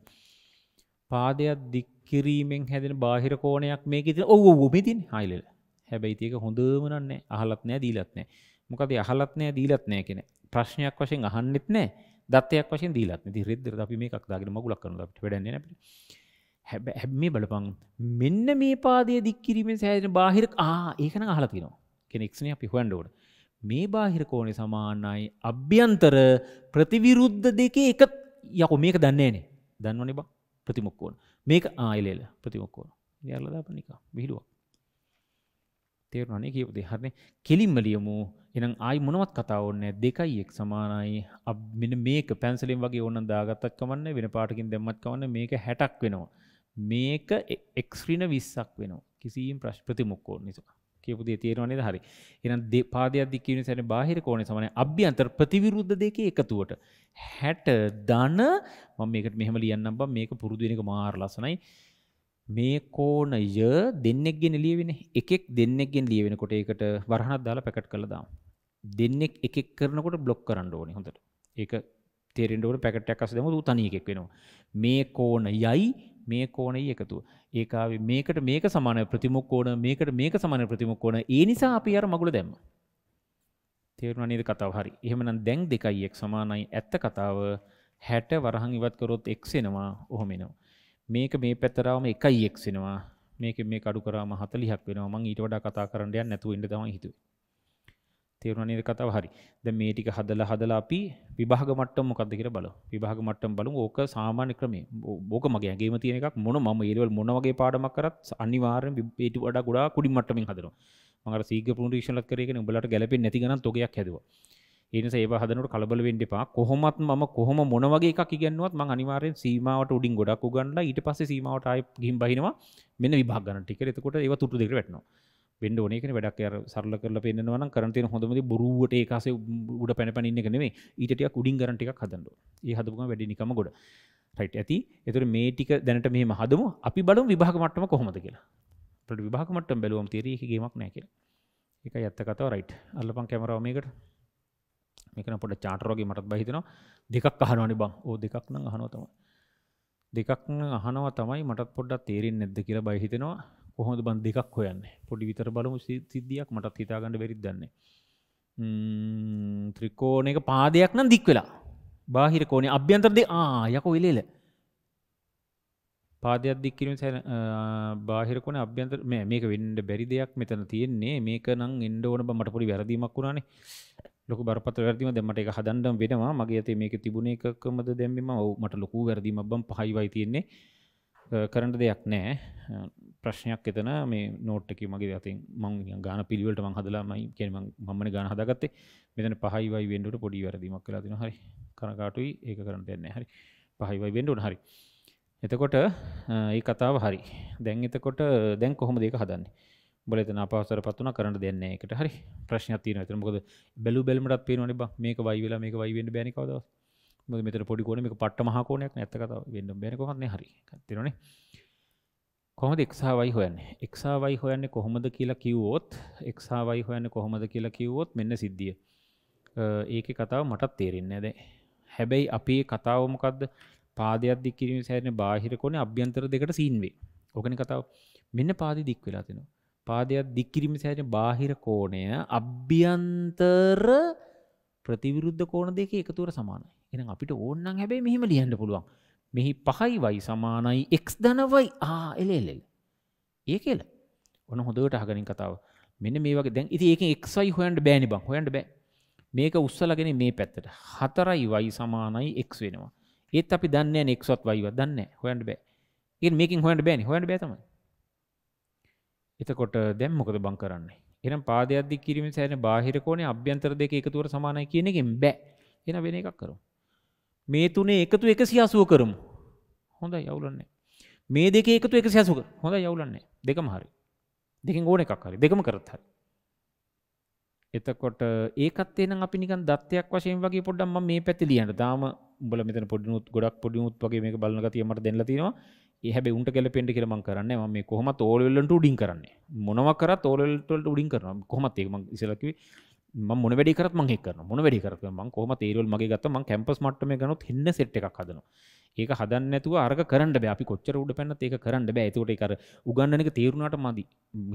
පාදයක් දික් කිරීමෙන් හැදෙන බාහිර කෝණයක් මේකේ තියෙන. ඔව් ඔව් මේ තියෙන්නේ. හයිලල. හැබැයි ඒක හොඳම නන්නේ. අහලත් නැහැ, දීලත් නැහැ. මොකද අහලත් නැහැ දීලත් නැහැ කියන ප්‍රශ්නයක් වශයෙන් අහන්නෙත් නැහැ, දත්තයක් වශයෙන් දීලත් නැහැ. ඉතින් රෙද්දට අපි මේකක් දාගෙන මගුලක් කරනවා. අපිට වැඩන්නේ නැහැ අපිට. හැබැයි මේ බලපං මෙන්න මේ පාදයේ දික් කිරීමෙන් සෑහෙන බාහිර ආ ඒක නම් අහලා තියෙනවා. කෙනෙක්ස් නේ අපි හොයන්න ඕන. මේ බාහිර කෝණේ සමානයි අභ්‍යන්තර ප්‍රතිවිරුද්ධ දෙකේ එක. යකෝ මේක දන්නේ නැනේ. දන්නවනේ බං ප්‍රතිමුඛ කෝණ. මේක ආ එලෙල ප්‍රතිමුඛ කෝණ. ඊයල්ලා දාපන් එක. විහිළුවක්. තේරුණානේ කියපු දේ හරිනේ. කෙලින්ම ලියමු. එහෙනම් ආයි මොනවත් කතා ඕනේ නැහැ. දෙකයි එක් සමානයි. මෙන්න මේක පැන්සලෙන් වගේ ඕනනම් දාගත්තත් කමන්නේ, වෙන පාටකින් දැම්මත් කමන්නේ. මේක හැටක් වෙනවා. මේක x ඍණ විස්සක් වෙනවා. කිසියම් ප්‍රතිමුඛ කෝණ නිසා. කියපු දේ තේරෙනව නේද? හරි. එහෙනම් පාදයක් දික් කිරීමේ සැරේ බාහිර කෝණේ සමානයි. අභ්‍යන්තර ප්‍රතිවිරුද්ධ දෙකේ එකතුවට හැට ධන මම මේකට මෙහෙම ලියන්නම් බං. මේක පුරුදු වෙන එක මාර ලස්සනයි. මේ කෝණය දෙන්නෙක්ගෙන ලියවෙන්නේ. එකෙක් දෙන්නෙක්ගෙන් ලියවෙනකොට ඒකට වරහණක් දාලා පැකට් කරලා දාමු. දෙන්නෙක් එකෙක් කරනකොට බ්ලොක් කරන්න ඕනේ හොඳට. ඒක තේරෙන්න ඕනේ පැකට් එකක් අස්සේ දැමුවොත් උ තනි එකෙක් වෙනවා. මේ කෝණයයි මේ කෝණයයි එකතුව. ඒක ආවේ මේකට මේක සමාන ප්‍රතිමුඛ කෝණ, මේකට මේක සමාන ප්‍රතිමුඛ කෝණ. ඒ නිසා අපි අර මගුල දැම්මා. තේරුණා නේද කතාව? හරි. එහෙමනම් දැන් දෙකයි x සමානයි. ඇත්ත කතාව හැට වරහන් ඉවත් කරොත් x එනවා. ඔහොම එනවා. මේක මේ පැතරාවම එකයි එක් වෙනවා. මේක මේ කඩු කරාම හතලිහක් වෙනවා. මම ඊට වඩා කතා කරන්න යන්නේ නැතුව ඉන්න තමයි හිතුවේ. තේරුණා නේද කතාව? හරි. දැන් මේ ටික හදලා හදලා අපි විභාග මට්ටම මොකද්ද කියලා බලමු. විභාග මට්ටම බලමු. ඕක සාමාන්‍ය ක්‍රමය. ඕක මගේ ඇඟේම තියෙන එකක්. මොන මම ඒ ලෙවල් මොන වගේ පාඩමක් කරත් අනිවාර්යෙන් ඊට වඩා ගොඩාක් කුඩි මට්ටමින් හදනවා. මම අර සීඝ්‍ර ප්‍රොනොටේෂන්ලත් කරේ කියන්නේ උඹලට ගැලපෙන්නේ නැති ගණන් තොගයක් හැදුවා. ඒ නිසා ඒව හදනකොට කලබල වෙන්න එපා. කොහොමත් මම කොහොම මොන වගේ එකක් ඉගෙනුවත් මම අනිවාර්යෙන් සීමාවට උඩින් ගොඩක් උගන්ලා ඊට පස්සේ සීමාවට ආයෙත් ගිහින් බහිනවා. මෙන්න විභාග ගන්න ටික. එතකොට ඒව තුටු දෙකට වැටෙනවා. වෙන්න ඕනේ කියන්නේ වැඩක් ඒ අර සරල කරලා පෙන්නනවා නම් කරන් තියෙන හොඳම දේ බොරුවට ඒක ASCII උඩ පැන පැන ඉන්න එක නෙමෙයි. ඊට ටිකක් උඩින් ගන්න ටිකක් හදන්න ඕනේ. ඒ හදපු ගමන් වැඩි නිකම්ම ගොඩ. රයිට් ඇති. එතකොට මේ ටික දැනට මෙහෙම හදමු. අපි බලමු විභාග මට්ටම කොහොමද කියලා. අපිට විභාග මට්ටම බැලුවම තියෙන්නේ ඒකේ ගේමක් නැහැ කියලා. ඒකයි ඇත්ත කතාව. රයිට්. අල්ලපන් කැමරාව මේකට. මේකන පොඩ චාටර් වගේ මටත් බය හිතෙනවා. දෙකක් අහනවනේ බං. ඕ දෙකක් නම් අහනවා තමයි. දෙකක් නම් අහනවා තමයි මටත් පොඩ්ඩක් තේරෙන්නේ නැද්ද කියලා බය හිතෙනවා. කොහොමද බං දෙකක් හොයන්නේ? පොඩි විතර බලමු සිද්ධියක් මටත් හිතා ගන්න බැරිද දන්නේ. ම්ම් ත්‍රිකෝණයක පාදයක් නම් දික් වෙලා. බාහිර කෝණේ අභ්‍යන්තර දෙක ආ යකෝ එලෙල. පාදයක් දික් කිරීමෙන් බාහිර කෝණේ අභ්‍යන්තර මේ මේක වෙන්න බැරි දෙයක් මෙතන තියෙන්නේ. මේක නම් එන්න ඕන බං මට පොඩි වැරදීමක් වුණානේ. ලොකු බරපතල වැරදීමක් දැන් මට ඒක හදන්න වෙනවා. මගේ අතේ මේකේ තිබුණේ එකකමද දැම්මේ මම. ඔව් මට ලොකු වැරදීමක් බම් පහයි වයි තියෙන්නේ. කරන්න දෙයක් නැහැ. ප්‍රශ්නයක් එතන මේ නෝට් එකේ මගේ අතින් මම ගාන පිළිවෙලට මම හදලා මම කියන්නේ මම මමනේ ගාන හදාගත්තේ. මෙතන පහයි වයි වෙන්න උඩ පොඩි වැරදීමක් වෙලා තිනවා. හරි. කරකාටුයි ඒක කරන්න දෙයක් නැහැ. හරි. පහයි වයි වෙන්න උඩ හරි. එතකොට මේ කතාව හරි. දැන් එතකොට දැන් කොහොමද ඒක හදන්නේ? බල එතන අපහසුතාවපත් උනා කරන්න දෙයක් නැහැ ඒකට. හරි. ප්‍රශ්නයක් තියෙනවා එතන. මොකද බැලු බැලමටත් පේනවනේ බං මේක වයි වෙලා මේක වයි වෙන්න බෑනේ කවදාවත්. මොකද මෙතන පොඩි කෝණේ මේක පට්ට මහා කෝණයක් නේ. ඇත්ත කතාව වෙන්න බෑනේ කොහොමද නේ. හරි. තේරෙනවනේ. කොහොමද x හා y හොයන්නේ? x හා y හොයන්නේ කොහොමද කියලා කිව්වොත් x හා y හොයන්නේ කොහොමද කියලා කිව්වොත් මෙන්න සිද්ධිය. ඒකේ කතාව මටත් තේරෙන්නේ නැහැ දැන්. හැබැයි අපේ කතාව මොකද්ද? පාදයක් දික් කිරීමේ සෑහෙන බාහිර කෝණේ අභ්‍යන්තර දෙකට සීන් වේ. ඕකනේ කතාව. මෙන්න පාදේ දික් වෙලා තිනවා. පාදයක් දික් කිරීමේ සෑහෙන බාහිර කෝණය අභ්‍යන්තර ප්‍රතිවිරුද්ධ කෝණ දෙකේ එකතුවට සමානයි. එහෙනම් අපිට ඕන නම් හැබැයි මෙහෙම ලියන්න පුළුවන්. මෙහි පහයි වයි සමානයි x ධන y. ආ එල එල එල. ඒකේල. ඔන්න හොඳට අහගනින් කතාව. මෙන්න මේ වගේ දැන් ඉතින් ඒකෙන් x y හොයන්න බෑනේ බං. හොයන්න බෑ. මේක උස්සලාගෙන මේ පැත්තට. හතරයි වයි සමානයි x වෙනවා. ඒත් අපි දන්නේ නැහැ x වත් y වත් දන්නේ නැහැ. හොයන්න බෑ. ඉතින් මේකෙන් හොයන්න බෑනේ. හොයන්න බෑ තමයි. එතකොට දැන් මොකද බං කරන්නේ? එහෙනම් පාදයක් දික් කිරීමෙන් සෑහෙන බාහිර කෝණේ අභ්‍යන්තර දෙකේ එකතුවට සමානයි කියන එකෙන් බෑ. එහෙනම් වෙන එකක් කරමු. මේ තුනේ එකතු එකසිය අසූව කරමු. හොඳයි අවුලක් නැහැ. මේ දෙකේ එකතු එකසියසු කර. හොඳයි අවුලක් නැහැ. දෙකම හරි. දෙකෙන් ඕන එකක් හරි. දෙකම කරත් හරි. එතකොට ඒකත් එනනම් අපි නිකන් දත්තයක් වශයෙන් වගේ පොඩ්ඩක් මම මේ පැත්තේ ලියන්න. තාම උඹලා මෙතන පොඩි නුත් ගොඩක් පොඩි නුත් වගේ මේක බලන ගතිය මට දෙන්නලා තියෙනවා. ඒ හැබැයි උන්ට ගැලපෙන්න කියලා මම කරන්නේ. මම මේ කොහොමත් all level වලට උඩින් කරන්නේ. මොනවා කරත් all level වලට උඩින් කරනවා. කොහොමත් ඒක මම ඉස්සෙල්ලා කිව්වේ මම මොන වැඩේ කරත් මම හෙක් කරනවා. මොන වැඩේ කරත් මම කොහොමත් ඒ level මගේ ගත්තා. මම campus මට්ටමේ ගනොත් හෙන්න set එකක් හදනවා. ඒක හදන්න නැතුව අරක කරන්න බෑ. අපි කොච්චර උඩ පැනනත් ඒක කරන්න බෑ. ඒකට ඒක අර උගන්නන එක තීරුණාට මදි.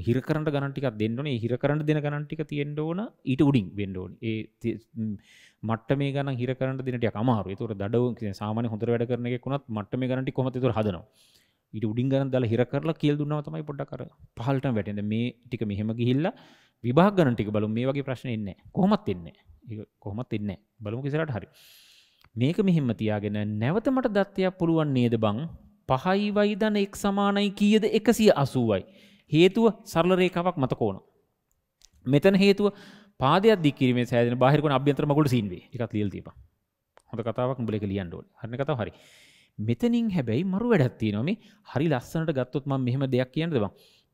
හිර කරන්න ගණන් ටිකක් දෙන්න ඕනේ. ඒ හිර කරන්න දෙන ගණන් ටික තියෙන්න ඕන. ඊට උඩින් වෙන්න ඕනේ. ඒ මට්ටමේ ගණන් හිර කරන්න දෙන ටිකක් අමාරුයි. ඒකට දඩව සාමාන්‍ය හොඳට වැඩ කරන එකෙක් වුණත් මට්ටමේ ගණන් ටික කොහොමද ඒකට හදනවා. ඊට උඩින් ගණන් දාලා හිර කරලා කියලා දුන්නාම තමයි පොඩ්ඩක් අර පහළටම වැටෙන්නේ. මේ ටික මෙහෙම ගිහිල්ලා විභාග ගණන් ටික බලමු. මේ වගේ ප්‍රශ්න එන්නේ නැහැ. කොහොමත් එන්නේ නැහැ. ඒක කොහොමත් එන්නේ නැහැ. බලමු ඉස්සරහට හරි. මේක මෙහෙම තියාගෙන නැවත මට දත්තයක් පුළුවන් නේද බං පහයි y ධන x සමානයි කීයද එකසිය අසූවයි හේතුව සරල රේඛාවක් මතක ඕනවා මෙතන හේතුව පාදයක් දික් කිරීමේ සෑදෙන බාහිර කෝණ අභ්‍යන්තර මගුල සීන් වේ එකක් ලියලා තියපන් හොඳ කතාවක් උඹලා ඒක ලියන්න ඕනේ හරිනේ කතාව හරි මෙතනින් හැබැයි මරු වැඩක් තියෙනවා මේ හරි ලස්සනට ගත්තොත් මම මෙහෙම දෙයක් කියන්නද බං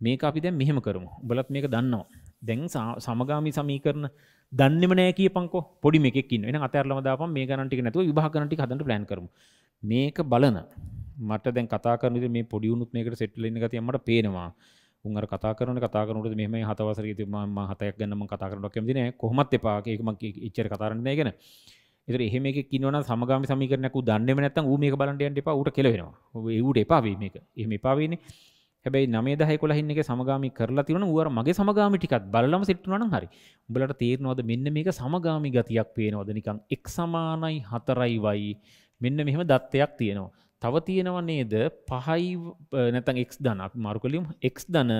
මේක අපි දැන් මෙහෙම කරමු උඹලත් මේක දන්නවා දැන් සමගාමී සමීකරණ දන්නෙම නෑ කියපන්කෝ පොඩි මේකෙක් ඉන්නවා එහෙනම් අතහැරලම දාපන් මේ ගණන් ටික නැතුව විභාග ගණන් ටික හදන්න ප්ලෑන් කරමු මේක බලන මට දැන් කතා කරන විදිහ මේ පොඩි උනුත් මේකට සෙට්ල් වෙන්න ගතිය මට පේනවා උන් අර කතා කරනකොට කතා කරනකොට මෙහෙමයි හත වසරේ ඉතින් මම මම හතක් ගන්න මම කතා කරනවා කැමති නෑ කොහොමත් එපා ඒක මම ඉච්චර කතා කරන්නේ නෑ ගැන ඒතර එහෙම එකෙක් ඉන්නවනම් සමගාමී සමීකරණයක් උ දන්නෙම නැත්තම් ඌ මේක බලන්න යන්න එපා ඌට කෙල වෙනවා ඌ ඌට එපා වෙයි මේක එහෙම එපා වෙන්නේ හැබැයි නවය දහ එකොළහ ඉන්න එක සමගාමී කරලා තියෙනවා ඌ අර මගේ සමගාමී ටිකක් බලලම සෙට් වුණා නම් හරි. උඹලට තේරෙනවද මෙන්න මේක සමගාමී ගතියක් පේනවද නිකන් x සමානයි හතරයි y මෙන්න මෙහෙම දත්තයක් තියෙනවා. තව තියෙනව නේද පහයි නැත්නම් x ධන අපි මාරු කළියමු x ධන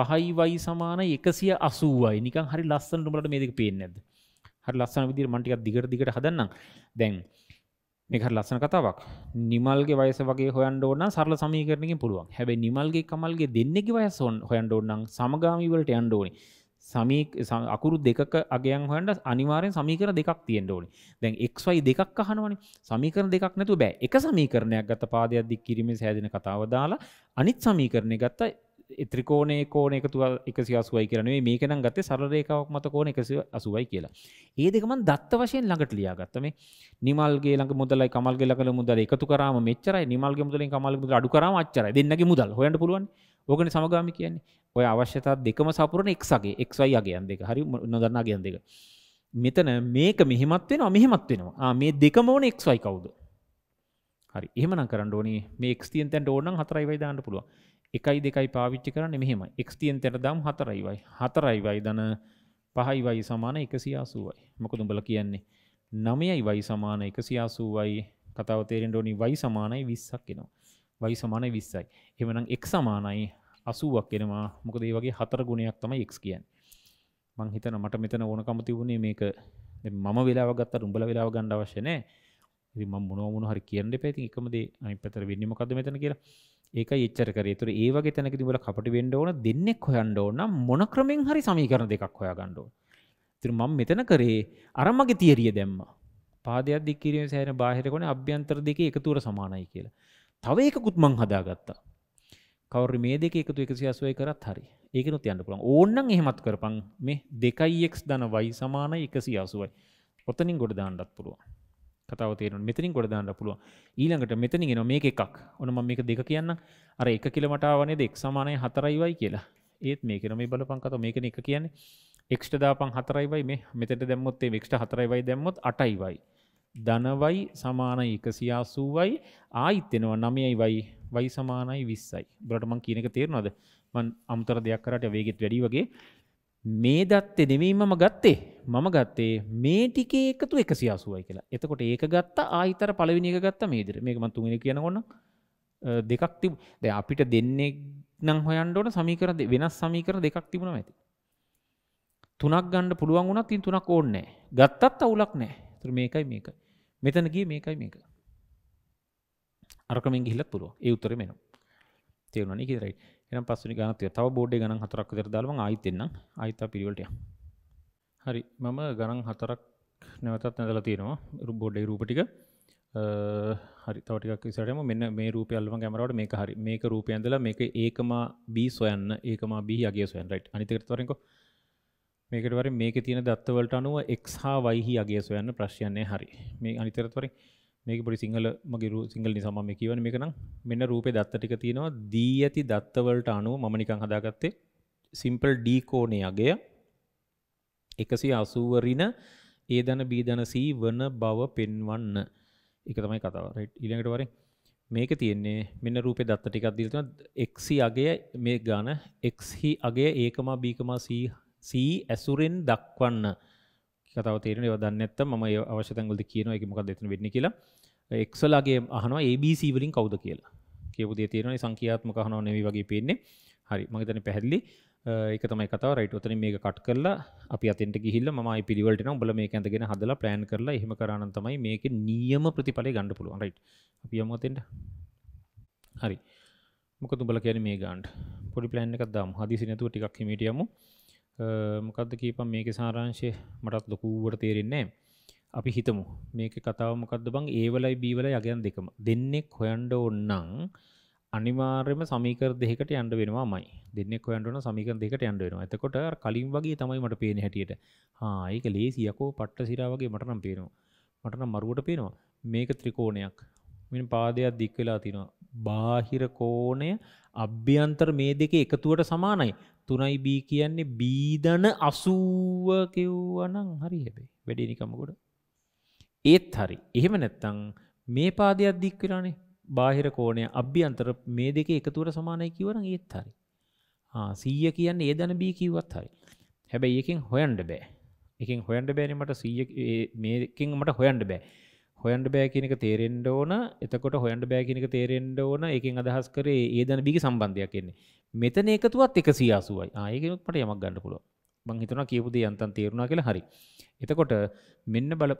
පහයි y සමානයි එකසිය අසූවයි නිකන් හරි ලස්සනට උඹලට මේ දෙක පේන්නේ නැද්ද? හරි ලස්සන විදිහට මම ටිකක් දිගට දිගට හදන්නම්. දැන් මේක හරි ලස්සන කතාවක්. නිමල්ගේ වයස වගේ හොයන්න ඕන නම් සරල සමීකරණකින් පුළුවන්. හැබැයි නිමල්ගේ කමල්ගේ දෙන්නේගේ වයස හොයන්න ඕන නම් සමගාමී වලට යන්න ඕනේ. සමී අකුරු දෙකක අගයන් හොයන්න අනිවාර්යෙන් සමීකරණ දෙකක් තියෙන්න ඕනේ. දැන් xy දෙකක් අහනවනේ. සමීකරණ දෙකක් නැතුව බෑ. එක සමීකරණයක් ගත්ත පාදයක් දික් කිරීමේ සෑදෙන කතාව දාලා අනිත් සමීකරණේ ගත්ත ත්‍රිකෝණයේ කෝණ එකතු එකසිය අසූවයි කියලා නෙවෙයි මේක නම් ගත්තේ සරල රේඛාවක් මත කෝණ එකසිය අසූවයි කියලා. ඒ දෙක මම දත්ත වශයෙන් ළඟට ලියාගත්තා මේ නිමල්ගේ ළඟ මුදලයි කමල්ගේ ළඟ මුදල එකතු කරාම මෙච්චරයි නිමල්ගේ මුදලෙන් කමල්ගේ මුදල අඩු කරාම අච්චරයි දෙන්නගේ මුදල් හොයන්න පුළුවන්. ඕකනේ සමගාමී කියන්නේ. ඔය අවශ්‍යතා දෙකම සපුරන x අගේ xy අගයන් දෙක. හරි නොදන්න අගයන් දෙක. මෙතන මේක මෙහෙමත් වෙනවා මෙහෙමත් වෙනවා. ආ මේ දෙකම ඕන xy කවුද? හරි. එහෙමනම් කරන්න ඕනේ මේ x තියෙන තැනට ඕන නම් හතරයි y දාන්න පුළුවන්. එකයි දෙකයි පාවිච්චි කරන්නේ මෙහෙමයි x තියෙන තැන දාමු හතරයි y හතරයි y ධන පහයි y සමාන එකසිය අසූවයි මොකද උඹලා කියන්නේ නවයයි y සමාන එකසිය අසූවයි කතාව තේරෙන්න ඕනි y සමානයි විස්සක් එනවා y සමානයි විස්සයි එහෙමනම් x සමානයි අසූවක් එනවා මොකද මේ වගේ හතර ගුණයක් තමයි x කියන්නේ මං හිතනවා මට මෙතන ඕනකම තිබුණේ මේක මම වෙලාව ගත්තට උඹලා වෙලාව ගන්න අවශ්‍ය නැහැ ඉතින් මම මොනවා මොන හරි කියන්න එපා. ඉතින් එකම දේ අනිත් පැත්තට වෙන්නේ මොකද්ද මෙතන කියලා. ඒකයි එච්චර කරේ. ඒතර ඒ වගේ තැනකදී උඹලා කපටි වෙන්න ඕන දෙන්නෙක් හොයන්න ඕන නම් මොන ක්‍රමෙන් හරි සමීකරණ දෙකක් හොයාගන්න ඕන. ඉතින් මම මෙතන කරේ අර මගේ තියරිය දැම්මා. පාදයක් දික් කිරීමේ සෑහෙන බාහිර කොනේ අභ්‍යන්තර දෙකේ එකතුවර සමානයි කියලා. තව එකකුත් මං හදාගත්තා. කවුරු මේ දෙකේ එකතු එකසිය අසූවයි කරත් හරි. ඒකිනුත් යන්න පුළුවන්. ඕන නම් එහෙමත් කරපන්. මේ දෙකයි x ධන y සමානයි එකසිය අසූවයි. ඔතනින් ගොඩ දාන්නත් පුළුවන්. කතාව තේරෙනවා මෙතනින් ගොඩ දාන්න පුළුවන් ඊළඟට මෙතනින් එනවා මේක එකක් ඕන මම මේක දෙක කියන්නම් අර එක කිලමට ආව නේද x සමානයි හතරයි y කියලා ඒත් මේකේ මේ බලපං කතාව මේකනේ එක කියන්නේ x ට දාපං හතරයි y මේ මෙතෙන්ට දැම්මොත් මේ x ට හතරයි y දැම්මොත් අටයි y ධන y සමානයි එකසිය අසූවයි ආයිත් එනවා නවයයි y y සමානයි විස්සයි උඹලට මං කියන එක තේරෙනවද මං අමතර දෙයක් කරාට වේගෙත් වැඩි වගේ මේ දත්තේ නෙමෙයි මම ගත්තේ මම ගත්තේ මේ ටිකේ එකතු එකසිය අසූවයි කියලා. එතකොට ඒක ගත්තා ආයිතර පළවෙනි එක ගත්තා මේ විදිහට. මේක මම තුන්වෙනි කියනකොට දෙකක් තිබු. දැන් අපිට දෙන්නේ නම් හොයන්න ඕන සමීකරණ වෙනස් සමීකරණ දෙකක් තිබුණා ඇති. තුනක් ගන්න පුළුවන් වුණත් ඉතින් තුනක් ඕනේ නැහැ. ගත්තත් අවුලක් නැහැ. ඒතර මේකයි මේක. මෙතන ගියේ මේකයි මේක. අරකමෙන් ගිහිල්ලත් පුළුවන්. ඒ උත්තරේ මෙනවා. තේරුණා නේ කියලා. එහෙනම් පස්වෙනි ගණන් තියෙනවා. තව බෝඩ් එකේ ගණන් හතරක් විතර දාලා මම ආයෙත් එන්නම්. ආයෙත් ආ පිළිවෙලට යන්න. හරි මම ගණන් හතරක් නැවතත් නැදලා තියෙනවා. බෝඩ් එකේ රූප ටික හරි තව ටිකක් ඉස්සරහට යමු. මෙන්න මේ රූපය අල්ලපන් කැමරාවට. මේක හරි. මේක රූපය ඇඳලා මේක A B සොයන්න. A B යගේ සොයන්න. රයිට්. අනිත් එකට තවරෙන්කෝ. මේකට වරින් මේකේ තියෙන දත්ත වලට අනුව x හා y හි යගේ සොයන්න ප්‍රශ්නයක් නැහැ. හරි. මේ අනිත් එකට තවරෙන් මේක පොඩි සිංහල මගේ සිංහල නිසා මම මේ කියවන්නේ. මේක නම් මෙන්න රූපේ දත්ත ටික තියෙනවා. දී ඇති දත්ත වලට අනුව මම නිකන් හදාගත්තේ සිම්පල් D කෝණයේ යගය එකසිය අසූ රින A ධන B ධන C වන බව පෙන්වන්න. एक तमाम कथा राइट इलेक्ट वाले मे के तीन ने मैंने रूपे दत्त टिका दिल तो x ही आगे मे गाना x ही आगे a कमा b कमा c c एसुरिन दक्वन कथा वो तेरे ने वधान ने तब मम्मा ये आवश्यकता अंगुल दिखी है ना एक मुकाद देते ने बेटने किला x वाला आगे आहना a b c वरिंग काउंट किला के वो देते ने संख्यात्मक आहना ने भी वाकी पेन ने हरी मगे तने पहली एक तमाम कथा राइट उतने मेगा काट करला අපි අතෙන්ට ගිහිල්ලා මම අයි පිළිවෙලට එනවා. උඹලා මේක ඇඳගෙන හදලා plan කරලා එහෙම කරා නම් තමයි මේකේ නියම ප්‍රතිඵලය ගන්න පුළුවන්. right අපි යමු අතෙන්ට. හරි මොකද උඹලා කියන්නේ මේ ගන්න පොඩි plan එකක් දාමු. හදිසි නැතුව ටිකක් හිමීට යමු. මොකද්ද කියපම් මේකේ සාරාංශය මටත් ලොකුවට තේරෙන්නේ නැහැ. අපි හිතමු මේකේ කතාව මොකද්ද බං? A වලයි B වලයි යගයන් දෙකම දෙන්නෙක් හොයන්න ඕන නම් අනිවාර්යයෙන්ම සමීකරණ දෙකකට යන්න වෙනවාමයි. දෙන්නෙක් හොයන්න ඕන සමීකරණ දෙකකට යන්න වෙනවා. එතකොට අර කලින් වගේ තමයි මට පේන්නේ හැටියට. හා ඒක ලේසියකෝ පට්ට සිරා වගේ මට නම් පේනවා. මට නම් මරුවට පේනවා. මේක ත්‍රිකෝණයක්. මෙන්න පාදයක් දික් වෙලා තිනවා. බාහිර කෝණය අභ්‍යන්තර මේ දෙකේ එකතුවට සමානයි. තුනයි B කියන්නේ B ධන අසූව කිව්වනම් හරි හැබැයි. වැඩි නිකම්ම කොට. ඒත් හරි. එහෙම නැත්තම් මේ පාදයක් දික් වෙලානේ. बाहिर कोणे अभ्यंतर मे देखे एक तूर सामने की वर ये थारी हाँ सी ए की अन्य एदन बी की वर थारी है बे ये किंग होयंड बे ये किंग होयंड बे ने मटा सी ए मे किंग मटा होयंड बे होयंड बे की ने का तेरेंडो ना इतकोटा होयंड बे की ने का तेरेंडो ना ये किंग अधास करे एदन बी की संबंध या किन्हें मेतन एक तूर तिक सी आसू आई हाँ ये किंग मटा यमक गंड पुलो बंग हितना की बुद्धि अंतन तेरुना के लिए हरी එතකොට මෙන්න බල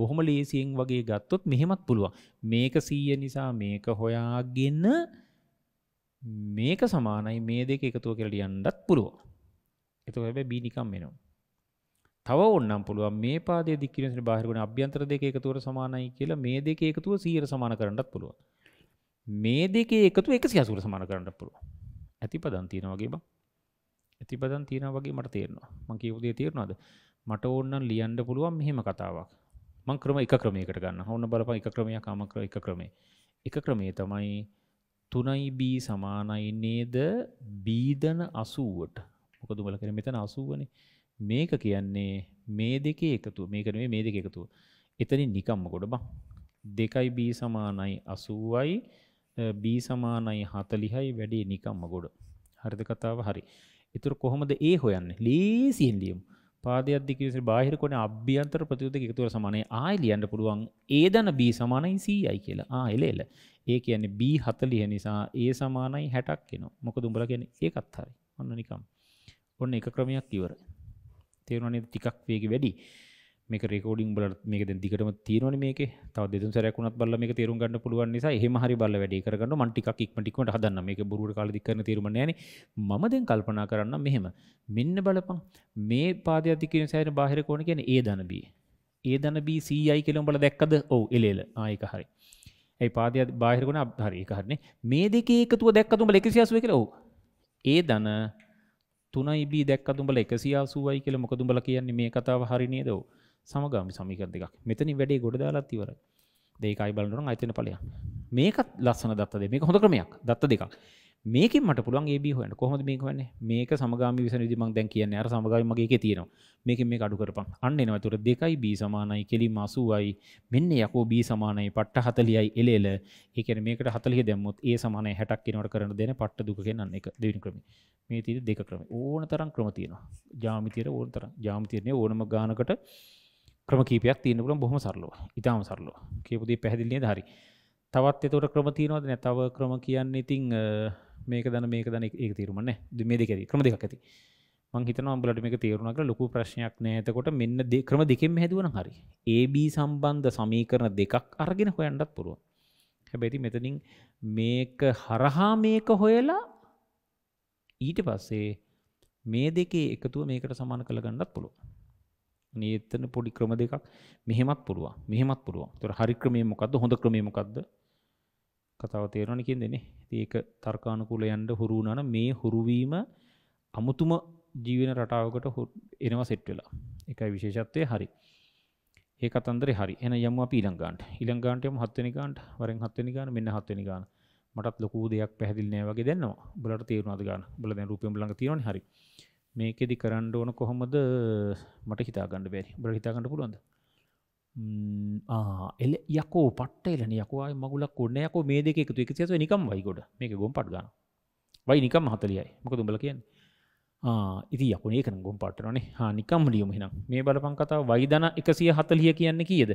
බොහොම ලේසියෙන් වගේ ගත්තොත් මෙහෙමත් පුළුවන්. මේක සීය නිසා මේක හොයාගෙන මේක සමානයි මේ දෙක එකතුව කියලා ලියන්නත් පුළුවන්. එතකොට හැබැයි B නිකම් එනවා. තව ඕනනම් පුළුවන් මේ පාදයේ දික් කිරීම නිසා බාහිර ගුණ අභ්‍යන්තර දෙක එකතුවට සමානයි කියලා මේ දෙක එකතුව සීයට සමාන කරන්නත් පුළුවන්. මේ දෙකේ එකතුව එකසිය අසූට සමාන කරන්නත් පුළුවන්. ඇතිපදන් තියනවා වගේ බං. ඇතිපදන් තියනවා වගේ මට තේරෙනවා. මං කියපු දේ තේරෙනවද? මට ඕන නම් ලියන්න පුළුවන් මෙහෙම කතාවක්. මම ක්‍රම එක ක්‍රමයකට ගන්න. ඕන බලපන් එක ක්‍රමයක් ආම ක්‍රම එක ක්‍රමේ. එක ක්‍රමේ තමයි තුනයි B සමානයි නේද B ධන අසූවට. මොකද උඹලා කරේ මෙතන අසූවනේ. මේක කියන්නේ මේ දෙකේ එකතුව. මේක නෙමෙයි මේ දෙකේ එකතුව. එතනින් නිකම්ම කොට බං. දෙකයි B සමානයි අසූවයි B සමානයි හතලිහයි වැඩි නිකම්ම කොට. හරිද කතාව? හරි. ඊතර කොහොමද A හොයන්නේ? ලීසියෙන් ලියමු. පාදයක් දික්කිරීම බාහිර කොනේ අභ්‍යන්තර ප්‍රතිවිරුද්ධ එකතුවට සමානයි. ආයි ලියන්න පුළුවන් A ධන B සමානයි C I කියලා. ආ එල එල. ඒ කියන්නේ B හතලිහ නිසා A සමානයි හැටක් එනවා. මොකද උඹලා කියන්නේ ඒකත් හරි. ඔන්න නිකම්. ඔන්න එක ක්‍රමයක් ඉවරයි. තේරුණානේ ටිකක් වේගෙ වැඩි. මේක රෙකෝඩින් උඹලට මේක දැන් දිගටම තියෙනවනේ මේකේ. තව දෙතුන් සැරයක් වුණත් බලලා මේක තේරුම් ගන්න පුළුවන් නිසා එහෙම හරි බලලා වැඩි කරගන්න මම ටිකක් ඉක්මනට ඉක්මනට හදන්නම්. මේක බොරුවට කාලෙ දික් කරන තීරම නෑනේ. මම දැන් කල්පනා කරන්න මෙහෙම. මෙන්න බලපන්. මේ පාදයේ දික් වෙන සැරේ බාහිර කෝණ කියන්නේ A ධන B. A ධන B C I කියලා උඹලා දැක්කද? ඔව් එලෙල. ආ ඒක හරි. ඒ පාදයේ බාහිර කෝණ හරි ඒක හරිනේ. මේ දෙකේ එකතුව දැක්කද උඹලා එකසිය අසූ කියලා? ඔව්. A ධන තුනයි B දැක්කද උඹලා එකසිය අසූයි කියලා මොකද උඹලා කියන්නේ මේ කතාව හරි නේද? ඔව්. සමගාමි සමීකරණ දෙකක්. මෙතනින් වැඩේ ගොඩ දාලාත් ඉවරයි. දෙකයි බලනවා නම් අයිතින ඵලයක්. මේකත් ලස්සන දත්ත දෙක. මේක හොඳ ක්‍රමයක්. දත්ත දෙකක්. මේකෙන් මට පුළුවන් A B හොයන්න. කොහොමද මේක හොයන්නේ? මේක සමගාමි විසන විදිහ මම දැන් කියන්නේ. අර සමගාමි මගේ එකේ තියෙනවා. මේකෙන් මේක අඩු කරපන්. අන්න එනවා. ඒතකොට දෙකයි B සමානයි කෙලින්ම අසූයි. මෙන්න යකෝ B සමානයි පට්ට හතලිහයි එලෙල. ඒ කියන්නේ මේකට හතලිහ දැම්මොත් A සමානයි හැටක් වෙනවට කරන දෙන පට්ට දුක කියන අන්න එක දෙවෙනි ක්‍රමය. මේ තියෙන දෙක ක්‍රම. ඕන තරම් ක්‍රම තියෙනවා. ජ්‍යාමිතියට ඕන තරම්. ජ්‍යාමිතියනේ ඕනම ගානකට ක්‍රම කීපයක් තියෙන පුළුවන් බොහොම සරලව. ඊටාම සරලව. කියපු දේ පැහැදිලි නේද? හරි. තවත් ඒතකොට ක්‍රම තියෙනවද? නැත්නම් තව ක්‍රම කියන්නේ ඉතින් මේක දන මේක දන ඒක තීරුම නැහැ. මේ දෙක ඇති. ක්‍රම දෙකක් ඇති. මම හිතනවා උඹලට මේක තීරුණා කියලා ලොකු ප්‍රශ්නයක් නෑ. එතකොට මෙන්න ක්‍රම දෙකෙන්ම හැදුවා නම් හරි. A B සම්බන්ධ සමීකරණ දෙකක් අරගෙන හොයන්නත් පුළුවන්. හැබැයි ඉතින් මෙතනින් මේක හරහා මේක හොයලා ඊට පස්සේ මේ දෙකේ එකතුව මේකට සමාන කරගන්නත් පුළුවන්. एतन पोडि क्रम देख मेहमत पुरवा मेहमत पुरवा तर हरी क्रमे मोकद होंद क्रमे मोकद कथाव तेरह कि एक तर्कानुकूल हुरूना मे हुरुवीम अमुतुम जीवन रटावकट एनवा सेट्वेल एक विशेषत्वे हरी एक तंद्रे हरी एन यम आप इलंगांट इलंगांट यम हत्तनी गांट वरें हत्तनी गान मिन्न हत्तनी गान मटत लकू देयक පැහැදිලි වගේ දැනනවා උඹලට තේරුණාද ගන්න උඹල දැන් රුපියල් උඹ ළඟ තියෙනවනේ හරි මේකෙදි කරන්න ඕන කොහොමද මට හිතා ගන්න බැරි උඹලට හිතා ගන්න පුළුවන්ද ම්ම් ආ එල යකෝ පට්ටේලනේ යකෝ ආයේ මගුලක් ඕනේ යකෝ මේ දෙක එකතු එකසියසෝ නිකම් වයි ගොඩ මේක ගොම්පට් ගන්නවා වයි නිකම් හතලියයි මොකද උඹලා කියන්නේ ආ ඉතින් යකෝ මේක නම් ගොම්පට් කරනවනේ හා නිකම් ලියමු එහෙනම් මේ බලපං කතාව වයි ධන එකසිය හතලිය කියන්නේ කීයද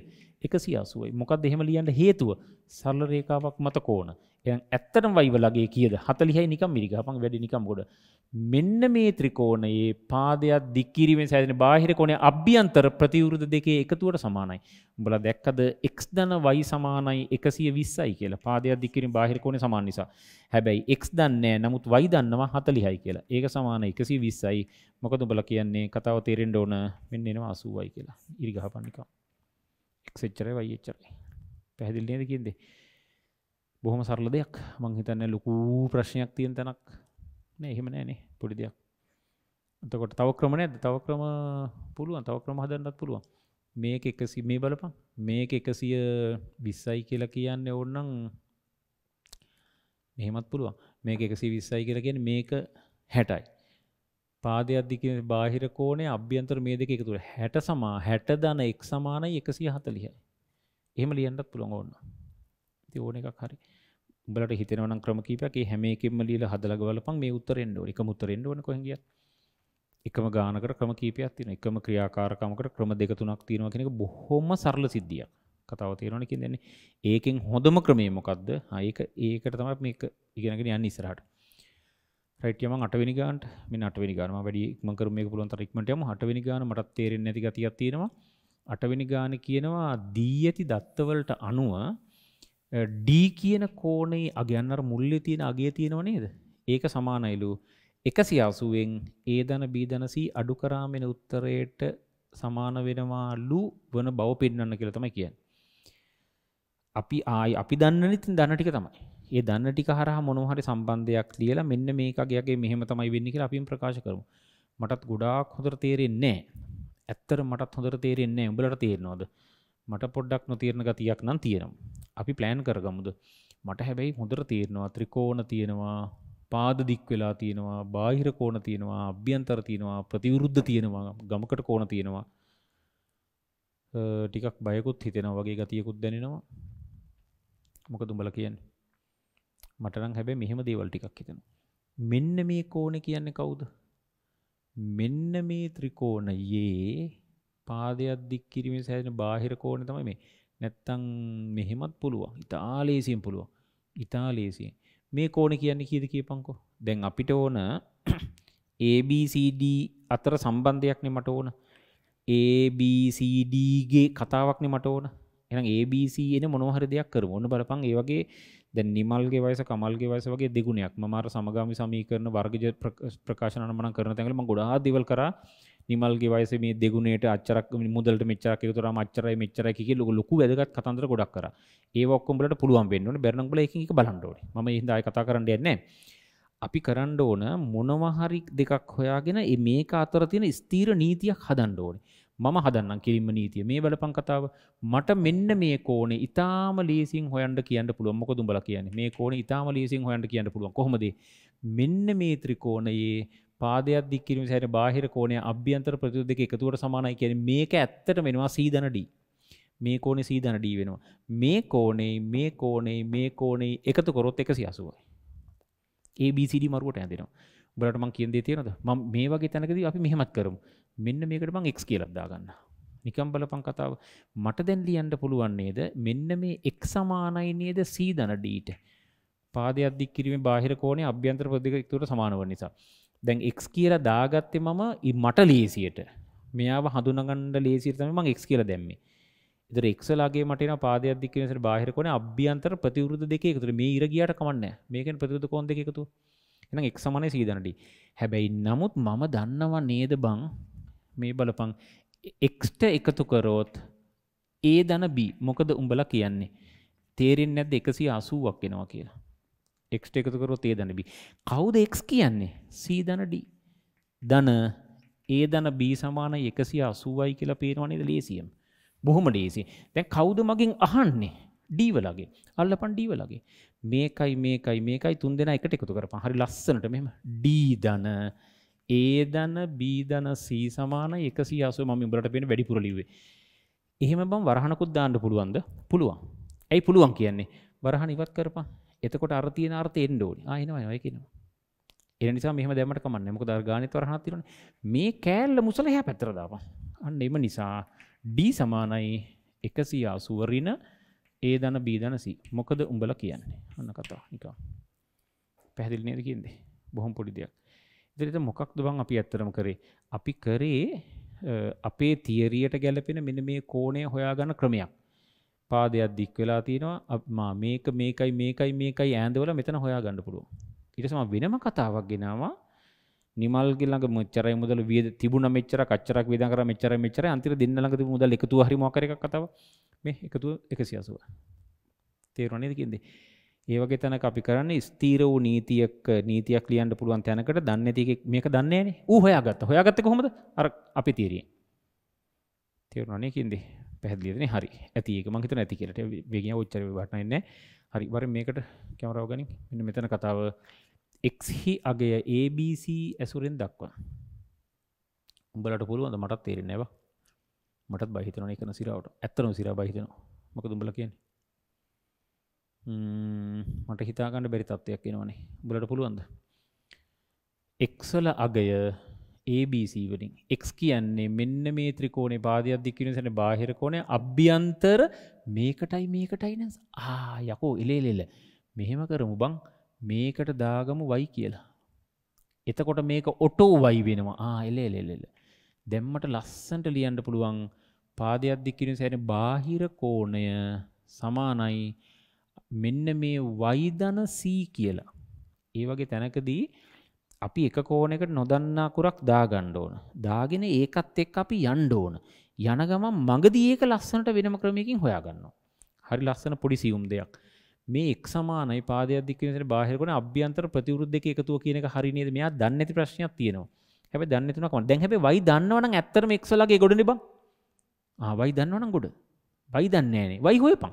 එකසිය අසූවයි මොකද්ද එහෙම ලියන්න හේතුව සරල රේඛාවක් මත කෝණ ඇත්තටම වයිව ලගේ කීයද හතලියයි නිකම් මිරිගහපන් වැඩි නිකම් ගොඩ මෙන්න මේ ත්‍රිකෝණයේ පාදයක් දික් කිරීමෙන් සැදෙන බාහිර කෝණයේ අභ්‍යන්තර ප්‍රතිවිරුද්ධ දෙකේ එකතුවට සමානයි. උඹලා දැක්කද x ධන y සමානයි එකසිය විස්සයි කියලා. පාදයක් දික් කිරීම බාහිර කෝණේ සමාන නිසා. හැබැයි x දන්නේ නැහැ නමුත් y දන්නවා හතලියයි කියලා. ඒක සමාන එකසිය විස්සයි. මොකද උඹලා කියන්නේ කතාව තේරෙන්න ඕන මෙන්න එනවා අසූවයි කියලා. ඉරි ගහපන් නිකම්. x එච්චරයි y එච්චරයි. පැහැදිලි නේද කියන්නේ? බොහොම සරල දෙයක් මං හිතන්නේ ලොකු ප්‍රශ්නයක් තියෙන තැනක් නෑ එහෙම නෑනේ පොඩි දෙයක්. එතකොට තව ක්‍රම නැද්ද? තව ක්‍රම පුළුවන්. තව ක්‍රම හදන්නත් පුළුවන්. මේක එකසිය මේ බලපන්. මේක එකසිය විස්සයි කියලා කියන්නේ ඕනනම් මෙහෙමත් පුළුවන්. මේක එකසිය විස්සයි කියලා කියන්නේ මේක හැටයි. පාදයක් දිගේ බාහිර කෝණේ අභ්‍යන්තර මේ දෙක එකතු කරලා හැට සමා හැට ධන x සමානයි එකසිය හතලියයි. එහෙම ලියන්නත් පුළුවන් ඕන. ඉතින් ඕන එකක් හරි. උඹලට හිතෙනවා නම් ක්‍රම කීපයක් ඒ හැම එකෙම ලියලා හදලා ගවලපන් මේ උත්තරෙන්න ඕනේ. එකම උත්තරෙන්න ඕනේ කොහෙන් ගියත්. එකම ගානකට ක්‍රම කීපයක් තියෙනවා. එකම ක්‍රියාකාරකමකට ක්‍රම දෙක තුනක් තියෙනවා කියන එක බොහොම සරල සිද්ධියක්. කතාව තේරෙනවනේ කියන්නේ. ඒකෙන් හොඳම ක්‍රමය මොකද්ද? ආ ඒක ඒකට තමයි මේක ඉගෙනගෙන යන්නේ ඉස්සරහට. රයිට් යමන් අටවෙනි ගානට. මෙන්න අටවෙනි ගාන. මම වැඩි මම කරු මේක පුළුවන් තරම් ඉක්මනට යමු. අටවෙනි ගාන මටත් තේරෙන්නේ නැති ගතියක් තියෙනවා. අටවෙනි ගාන කියනවා දී ඇති දත්ත වලට අනුව डी කියන කෝණේ අගයන් අර මුල්ලේ තියෙන අගය තියෙනව නේද? ඒක සමානයිලු එකසිය අසූවෙන් A ධන B ධන C අඩු කරාම එන උත්තරයට සමාන වෙනවාලු වන බව පෙන්වන්න කියලා තමයි කියන්නේ. අපි ආයි අපි දන්නනේ ඉතින් ධන ටික තමයි. ඒ ධන ටික හරහා මොනවා හරි සම්බන්ධයක් ලියලා මෙන්න මේක අගයගේ මෙහෙම තමයි වෙන්නේ කියලා අපිම ප්‍රකාශ කරමු. මටත් ගොඩාක් හොඳට තේරෙන්නේ නැහැ. ඇත්තට මටත් හොඳට තේරෙන්නේ නැහැ. උඹලට තේරෙනවද? මට පොඩ්ඩක් නොතේරෙන ගතියක් නම් තියෙනවා. අපි ප්ලෑන් කරගමුද? මට හැබැයි හොඳට තේරෙනවා ත්‍රිකෝණ තියෙනවා, පාද දික් වෙලා තියෙනවා, බාහිර කෝණ තියෙනවා, අභ්‍යන්තර තියෙනවා, ප්‍රතිවිරුද්ධ තියෙනවා, ගමකට කෝණ තියෙනවා. ටිකක් බයකුත් හිතෙනවා වගේ ගතියකුත් දැනෙනවා. මොකද උඹලා කියන්නේ? මට නම් හැබැයි මෙහෙම දේවල් ටිකක් හිතෙනවා. මෙන්න මේ කෝණේ කියන්නේ කවුද? මෙන්න මේ ත්‍රිකෝණයේ පාදයක් දික් කිරීමේ සැදෙන බාහිර කෝණේ තමයි මේ. නැත්තම් මෙහෙමත් පුළුවන්. ඉතාලේසියෙන් පුළුවන්. ඉතාලේසියෙන්. මේ කෝණේ කියන්නේ කීයද කියපන්කෝ. දැන් අපිට ඕන A B C D අතර සම්බන්ධයක් නේ මට ඕන. A B C D ගේ කතාවක් නේ මට ඕන. එහෙනම් A B C එනේ මොනවා හරි දෙයක් කරමු. ඔන්න බලපන් ඒ වගේ දැන් නිමල්ගේ වයස කමල්ගේ වයස වගේ දෙගුණයක්. මම අර සමගාමී සමීකරණ වර්ගජ ප්‍රකාශන අනුමත කරන තැන්වල මම ගොඩාක් දේවල් කරා. නිමල්ගේ වයසේ මේ දෙගුණයට අච්චරක් මුදලට මෙච්චරක් එකතු කරාම අච්චරයි මෙච්චරයි කිය ලොකු ලොකු වැදගත් කතන්දර ගොඩක් කරා. ඒව ඔක්කොම බලන්න පුළුවන් වෙන්න ඕනේ. බැරනම් බල එකින් එක බලන්න ඕනේ. මම ඒ හින්දා ආයෙ කතා කරන්න යන්නේ නැහැ. අපි කරන්න ඕන මොනවා හරි දෙකක් හොයාගෙන මේක අතර තියෙන ස්ථීර නීතියක් හදන්න ඕනේ. මම හදන්නම් කිරිම නීතිය. මේ බලපං කතාව මට මෙන්න මේ කෝණේ ඊටාම ලීසින් හොයන්න කියන්න පුළුවන්. මොකද උඹලා කියන්නේ? මේ කෝණේ ඊටාම ලීසින් හොයන්න කියන්න පුළුවන්. කොහොමද? මෙන්න මේ ත්‍රිකෝණයේ පාදයක් දික් කිරීම සැර බාහිර කෝණයේ අභ්‍යන්තර ප්‍රතිවිරුද්ධ දෙක එකතුවට සමානයි කියන්නේ මේක ඇත්තටම වෙනවා C ධන D. මේ කෝණේ C ධන D වෙනවා. මේ කෝණේ මේ කෝණේ මේ කෝණේ එකතු කරොත් එකසිය අසූවයි. A B C D මරුවට ඇඳෙනවා. උඹලට මම කියන දේ තේරෙනවද? මම මේ වගේ තැනකදී අපි මෙහෙමත් කරමු. මෙන්න මේකට මම x කියලා දාගන්න. නිකම් බලපන් කතාව. මට දැන් ලියන්න පුළුවන් නේද? මෙන්න මේ x සමානයි නේද C ධන D ට. පාදයක් දික් කිරීමේ බාහිර කෝණයේ අභ්‍යන්තර ප්‍රතිවිරුද්ධ දෙක එකතුවට සමාන වන නිසා. දැන් x කියලා දාගත්තේ මම මට ලේසියට. මෙයාව හඳුනගන්න ලේසියට තමයි මම x කියලා දැම්මේ. ඒතර x ලාගේ මට එන පාදයක් දික් වෙන විතර බාහිර කෝණේ අභ්‍යන්තර ප්‍රතිවිරුද්ධ දෙකේ එකතුවට මේ ඉර ගියාට කමන්නේ නැහැ. මේකෙන් ප්‍රතිවිරුද්ධ කෝණ දෙක එකතුව. එහෙනම් x සමානයි C ධන D. හැබැයි නමුත් මම දන්නව නේද බං මේ බලපං एक्स्ट एकतु करोत ए दान बी मोकद उंबला කියන්නේ තේරෙන්නේ නැද්ද එකසිය අසූවක් වෙනවා කියලා x එකතු කරොත් a දන b කවුද x කියන්නේ c දන d දන a දන b සමාන එකසිය අසූවයි කියලා පේනවා නේද ලේසියෙන් බොහොම ලේසි දැන් කවුද මගෙන් අහන්නේ d වලගේ අල්ලපන් d වලගේ මේකයි මේකයි මේකයි තුන් දෙනා එකට එකතු කරපන් හරි ලස්සනට මෙහෙම d දන a දන b දන c සමාන එකසිය අසූව මම උඹලට පේන වැඩිපුර ලිව්වේ එහෙම බම් වරහනකුත් දාන්න පුළුවන්ද පුළුවන් ඇයි පුළුවන් කියන්නේ වරහන ඉවත් කරපන් එතකොට අර තියෙන අර්ථය එන්න ඕනේ. ආ එනවා එනවා ඒක එනවා. ඒ නිසා මෙහෙම දැම්මට කමක් නැහැ. මොකද අර ගානෙත් වරහනක් තියෙනවානේ. මේ කෑල්ල මුසල එහා පැත්තට දාපන්. අන්න එම නිසා D සමානයි එකසිය අසූව ඍණ A ධන B ධන C. මොකද උඹලා කියන්නේ? අන්න කතාව නිකන්. පැහැදිලි නේද කියන්නේ? බොහොම පොඩි දෙයක්. ඉතින් මොකක්ද බං අපි ඇත්තටම කරේ? අපි කරේ අපේ තියරියට ගැලපෙන මෙන්න මේ කෝණය හොයාගන්න ක්‍රමයක්. පාදයක් දික් වෙලා තිනවා මා මේක මේකයි මේකයි මේකයි ඈඳවල මෙතන හොයා ගන්න පුළුවන් ඊට සම වෙනම කතාවක් ගෙනාවා නිමල්ගේ ළඟ මෙච්චරයි මුදල වියද තිබුණා මෙච්චරක් අච්චරක් වේදන් කරා මෙච්චරයි මෙච්චරයි අන්තිර දෙන්න ළඟ තිබු මුදල් එකතුව හරි මොකක් හරි එකක් කතාව මේ එකතුව එකසිය අසූව තේරුණා නේද කියන්නේ ඒ වගේ තැනක අපි කරන්නේ ස්ථීර වූ නීතියක් නීතියක් ලියන්න පුළුවන් තැනකට දන්නේ නැති එකෙක් මේක දන්නේ නැහනේ ඌ හොයාගත්තා හොයාගත්තේ කොහොමද අර අපි තීරියෙන් තේරුණා නේ කියන්නේ පැහැදිලිද හරි ඇති ඒක මම හිතන ඇති කියලා වේගියා ඔච්චර වටන ඉන්නේ හරි වරෙන් මේකට කැමරාව ගනින් මෙන්න මෙතන කතාව x හි අගය abc ඇසුරෙන් දක්වන උඹලට පුළුවන්ද මටත් තේරෙන්නේ නැව මටත් බය හිතනවනේ එකන සිරාවට ඇත්තටම සිරා බය හිතනවා මොකද උඹලා කියන්නේ ම්ම් මට හිතා ගන්න බැරි තත්ත්වයක් එනවනේ උඹලට පුළුවන්ද x වල අගය abc වලින් x කියන්නේ මෙන්න මේ ත්‍රිකෝණේ පාදයක් දික් වෙන නිසා බාහිර කෝණය අභ්‍යන්තර මේකටයි මේකටයි නේද ආ යකෝ එලෙලෙල මෙහෙම කරමු බං මේකට දාගමු y කියලා එතකොට මේක ඔටෝ y වෙනවා ආ එලෙලෙල දැම්මට ලස්සනට ලියන්න පුළුවන් පාදයක් දික් වෙන නිසා බාහිර කෝණය සමානයි මෙන්න මේ y ධන c කියලා ඒ වගේ තැනකදී අපි එක කෝණයකට නොදන්නා කුරක් දාගන්න ඕන. දාගෙන ඒකත් එක්ක අපි යන්න ඕන. යන ගමන් මගදී ඒක ලස්සනට වෙනම ක්‍රමයකින් හොයා ගන්නවා. හරි ලස්සන පොඩි සියුම් දෙයක්. මේ x සමානයි පාදයක් දික් වෙන විදිහට බාහිර කෝණ අභ්‍යන්තර ප්‍රතිවිරුද්ධ දෙක එකතුව කියන එක හරි නේද? මෙයා දන්නේ නැති ප්‍රශ්නයක් තියෙනවා. හැබැයි දන්නේ නැතුණා කොහොමද? දැන් හැබැයි y දන්නවනම් ඇත්තටම x වලගේ ගොඩනේ බං. ආ y දන්නවනම් ගොඩ. y දන්නේ නැහැ. y හොයපන්.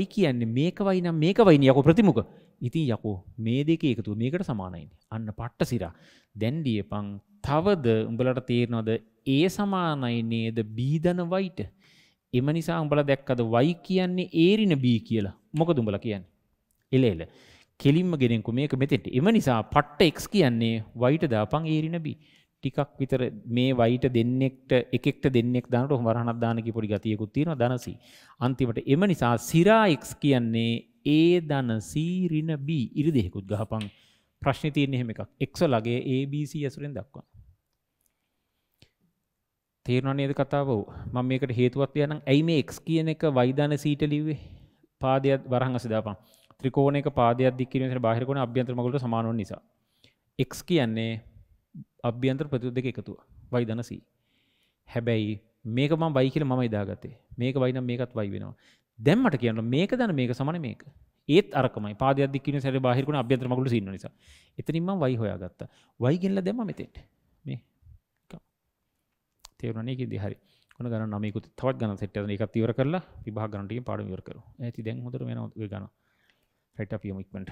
y කියන්නේ මේක y නම් මේක y නියකෝ ප්‍රතිමුඛ. ඉතින් යකෝ මේ දෙකේ එකතුව මේකට සමානයිනේ. අන්න පට්ට සිරා. දැන් දීපන් තවද උඹලට තේරෙනවද A සමානයි නේද B ධන Yට? එම නිසා උඹලා දැක්කද Y කියන්නේ A ඍණ B කියලා. මොකද උඹලා කියන්නේ? එල එල. කෙලින්ම ගෙනෙන්කෝ මේක මෙතෙන්ට. එම නිසා පට්ට X කියන්නේ Yට දාපන් A ඍණ B. ටිකක් විතර මේ Yට දෙන්නෙක්ට එකෙක්ට දෙන්නෙක් දානකොට උඹ වරහනක් දාන කී පොඩි ගතියකුත් තියෙනවා ධන C. අන්තිමට එම නිසා සිරා X කියන්නේ A ධන C ඍණ B ඉරිදෙහෙකුත් ගහපන් ප්‍රශ්නේ තියෙන්නේ එහෙම එකක් x වලගේ abc ඇසුරෙන් දක්වන තේරුණා නේද කතාව මම මේකට හේතුවක් තියනනම් ඇයි මේ x කියන එක y ධන C ට ලිව්වේ පාදයක් වරහන් අස්සේ දාපන් ත්‍රිකෝණයක පාදයක් දික් කිරීම නිසා බාහිර කෝණ අභ්‍යන්තර මඟ වලට සමාන වන නිසා x කියන්නේ අභ්‍යන්තර ප්‍රතිවිරුද්ධ දෙක එකතුව y ධන C හැබැයි මේක මම y කියලා මම ඉදාගත්තේ මේක y නම් මේකත් y වෙනවා දැන් මට කියන්න මේක ධන මේක සමාන මේක ඒත් අරකමයි පාදයක් දික් වෙන සැරේ බාහිර කෝණ අභ්‍යන්තර මඟුල සීන නිසා. එතනින් මම y හොයාගත්තා. y ගෙනලා දැම්මා මෙතෙන්ට. මේ තේරුණානේ කිදි හරි. කොන ගණන් නවයකුත් තවත් ගණන් සෙට් එකක් ඒකත් ඉවර කරලා විභාග ගණන් ටිකේ පාඩම ඉවර කරමු. ඇයි දැන් හොඳට වෙනවා ඔය ගණන්. රයිට් අපි යමු ඉක්මනට.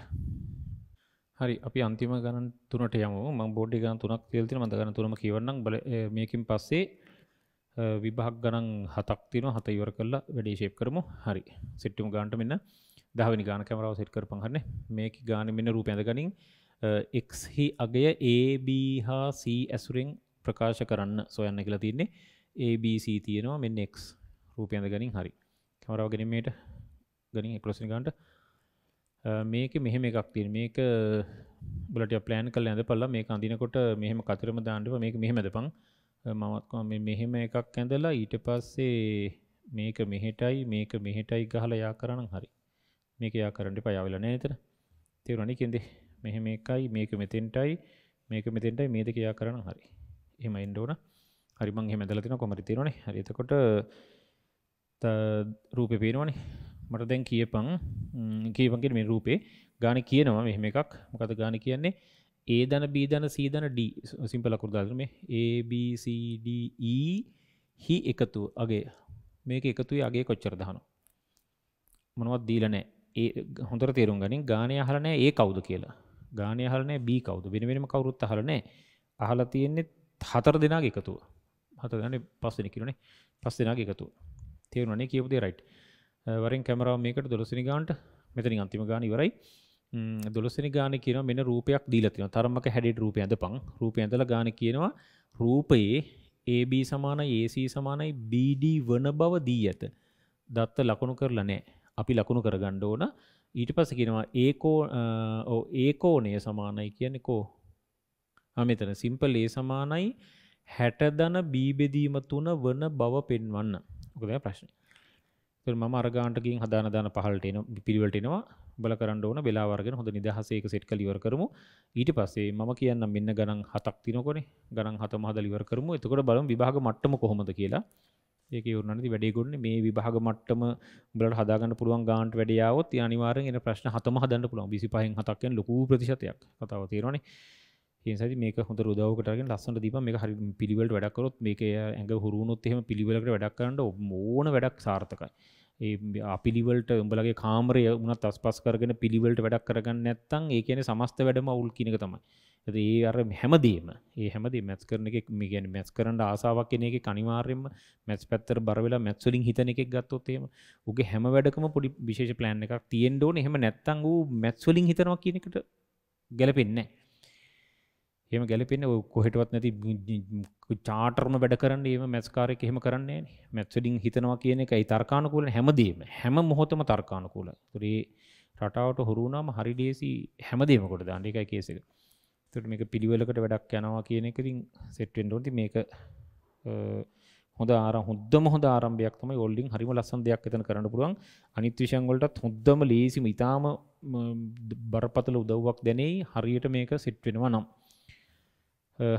හරි අපි අන්තිම ගණන් තුනට යමු. මම බෝඩ් එකේ ගණන් තුනක් කියලා තියෙනවා. මම ගණන් තුනම කියවන්නම්. මේකෙන් පස්සේ විභාග ගණන් හතක් තියෙනවා. හත ඉවර කරලා වැඩි ෂේප් කරමු. හරි. සෙට් එකම ගන්නට මෙන්න දහවෙනි ගාන කැමරාව සෙට් කරපන් හරිනේ මේකේ ගානේ මෙන්න රූපය ඇඳගනින් x හි අගය a b හා c ඇසුරෙන් ප්‍රකාශ කරන්න සොයන්න කියලා තියෙන්නේ a b c තියෙනවා මෙන්න x රූපය ඇඳගනින් හරි කැමරාව ගෙනින් මේට ගෙනින් එකොළොස් වෙනි ගානට මේකේ මෙහෙම එකක් තියෙන මේක ඔයාලට ප්ලෑන් කරලා ඇඳපළා මේක අඳිනකොට මෙහෙම කතරම දාන්න එපා මේක මෙහෙම ඇඳපන් මම මෙහෙම එකක් ඇඳලා ඊට පස්සේ මේක මෙහෙටයි මේක මෙහෙටයි ගහලා යා කරනනම් හරි මේක යා කරන්න එපා යාවිලා නැහැ නේද? තේරුණානේ කියන්නේ මෙහෙම එකයි මේක මෙතෙන්ටයි මේක මෙතෙන්ටයි මේ දෙක යා කරන්න හරි. එහෙම එන්න ඕන. හරි මම එහෙම ඇදලා තිනවා කොහොම හරි තියෙනවනේ. හරි එතකොට රූපේ පේනවනේ. මට දැන් කියපන් කියපන් කියන්නේ මේ රූපේ ගානේ කියනවා මෙහෙම එකක්. මොකද ගානේ කියන්නේ A ධන B ධන C ධන D සිම්පල් අකුරු දාලා මේ A B C D E හි එකතු අගේ මේක එකතුයි අගේ කොච්චර දානවා මොනවද දීලා නැහැ. ඒ හොඳට තේරුම් ගනින් ගානේ අහලා නැහැ A කවුද කියලා. ගානේ අහලා නැහැ B කවුද. වෙන වෙනම කවුරුත් අහලා නැහැ. අහලා තියෙන්නේ හතර දෙනාගේ එකතුව. හතර දෙනානේ පස් දෙනෙක් කියලානේ. පස් දෙනාගේ එකතුව. තේරුණානේ කියපු දේ රයිට්. වරින් කැමරාව මේකට දොළොස් වෙනි ගානට මෙතනින් අන්තිම ගාන ඉවරයි. දොළොස් වෙනි ගානේ කියනවා මෙන්න රූපයක් දීලා තියෙනවා. තරමක හැඩයට රූපය ඇඳපන්. රූපය ඇඳලා ගානේ කියනවා රූපයේ A B සමානයි A C සමානයි B D වන බව දී ඇත. දත්ත ලකුණු කරලා නැහැ. අපි ලකුණු කරගන්න ඕන. ඊට පස්සේ කියනවා A කෝ ඔව් A කෝණය සමානයි කියන්නේ කෝ. ආ මෙතන සිම්පල් A සමානයි හැට ධන B බෙදීම තුන වන බව පෙන්වන්න. ඔක තමයි ප්‍රශ්නේ. මම අරගාන්ටකින් හදාන දාන පහලට එන පිළිවෙලට එනවා. ඔබලා කරන්න ඕන වෙලාව අරගෙන හොඳ නිදහසේ ඒක සෙට් කරලා ඉවර කරමු. ඊට පස්සේ මම කියන්නම් මෙන්න ගණන් හතක් තිනකොනේ. ගණන් හතම හදලා ඉවර කරමු. එතකොට බලමු විභාග මට්ටම කොහොමද කියලා. ඒකේ වුණානේ වැඩේ ගොන්නේ මේ විභාග මට්ටම ඔබලාට හදාගන්න පුළුවන් ගාන්ට වැඩේ ආවොත් ඒ අනිවාර්යෙන් එන ප්‍රශ්න හතම හදන්න පුළුවන්. විසිපහෙන් හතක් කියන්නේ ලොකු ප්‍රතිශතයක්. කතාව තේරෙනවනේ. ඒ නිසායි මේක හොඳ උදව්වකට අරගෙන ලස්සනට දීපන්. මේක හරි පිළිවෙලට වැඩක් කරොත් මේකේ ඇඟ හුරු වුණොත් එහෙම පිළිවෙලකට වැඩක් කරන්න ඕන වැඩක් සාර්ථකයි. ඒ අපිලිවලට උඹලගේ කාමරය වුණත් අස්පස් කරගෙන පිළිවෙලට වැඩක් කරගන්න නැත්නම් ඒ කියන්නේ සමස්ත වැඩම අවුල් කියන එක තමයි. ඒත් ඒ අර හැමදේම ඒ හැමදේම මැච් කරන එකෙක් මේ කියන්නේ මැච් කරන්න ආසාවක් කියන එකේ අනිවාර්යයෙන්ම මැච් පැත්තට බර වෙලා මැච් වලින් හිතන එකෙක් ගත්තොත් එහෙම ඌගේ හැම වැඩකම පොඩි විශේෂ plan එකක් තියෙන්න ඕනේ. එහෙම නැත්නම් ඌ මැච් වලින් හිතනවා කියන එකට ගැලපෙන්නේ නැහැ. එහෙම ගැලපෙන්නේ ඔය කොහෙටවත් නැති චාටර්ම වැඩ කරන්න ඒව මැස්කාරයක එහෙම කරන්නේ නැහැ නේ. මැච් වලින් හිතනවා කියන එකයි තර්කානුකූල හැමදේම. හැම මොහොතම තර්කානුකූලයි. ඒතර ඒ රටාවට හුරු වුණාම හරි දීසි හැමදේම කොට දාන්න. ඒකයි කේස් එක. ඒතර මේක පිළිවෙලකට වැඩක් යනවා කියන එකකින් සෙට් වෙන්න ඕනේ. ඉතින් මේක හොඳ ආරම් හොඳම හොඳ ආරම්භයක් තමයි ඕල්ඩින්. හරිම ලස්සන දෙයක් එතන කරන්න පුළුවන්. අනිත් විෂයන් වලටත් හොඳම ලීසිම ඊටාම බරපතල උදව්වක් දෙන්නේ හරියට මේක සෙට් වෙනවා නම්.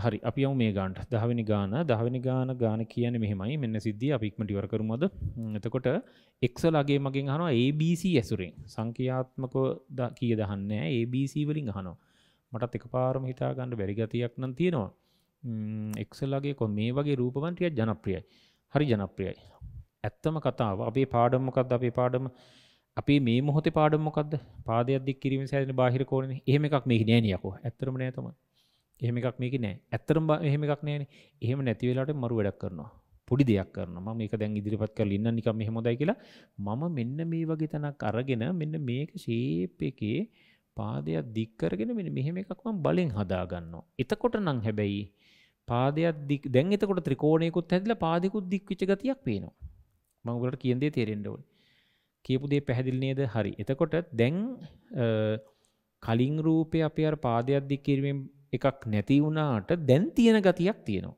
හරි අපි යමු මේ ගානට. දහවෙනි ගාන දහවෙනි ගාන ගාන කියන්නේ මෙහෙමයි. මෙන්න සිද්ධිය අපි ඉක්මනට ඉවර කරමු අද. එතකොට x ලගේ මගෙන් අහනවා A B C ඇසුරෙන් සංඛ්‍යාත්මකව කීය දහන්නේ නැහැ. A B C වලින් අහනවා. මටත් එකපාරම හිතා ගන්න බැරි ගතියක් නම් තියෙනවා. x ලගේ කො මේ වගේ රූපවන් ටිකක් ජනප්‍රියයි. හරි ජනප්‍රියයි. ඇත්තම කතාව අපේ පාඩම මොකද්ද? අපේ පාඩම අපි මේ මොහොතේ පාඩම මොකද්ද? පාදයක් දික් කිරීමෙන් සැදෙන බාහිර කෝණනේ. එහෙම එකක් මේක නෑ නේ යකෝ. ඇත්තටම නෑ තමයි. එහෙම එකක් මේක නෑ. ඇත්තටම එහෙම එකක් නෑනේ. එහෙම නැති වෙලාවට මරු වැඩක් කරනවා. පොඩි දෙයක් කරනවා. මම මේක දැන් ඉදිරිපත් කරලා ඉන්න නිකන් මෙහෙම හොඳයි කියලා මම මෙන්න මේ වගේ තනක් අරගෙන මෙන්න මේක shape එකේ පාදයක් දික් කරගෙන මෙන්න මෙහෙම එකක් මම බලෙන් හදා ගන්නවා. එතකොට නම් හැබැයි පාදයක් දික් දැන් එතකොට ත්‍රිකෝණයකුත් හැදිලා පාදිකුත් දික් වෙච්ච ගතියක් පේනවා. මම ඔයාලට කියන දේ තේරෙන්න ඕනේ. කියපු දේ පැහැදිලි නේද? හරි. එතකොට දැන් කලින් රූපේ අපි අර පාදයක් දික් කිරීමෙන් එකක් නැති වුණාට දැන් තියෙන ගතියක් තියෙනවා.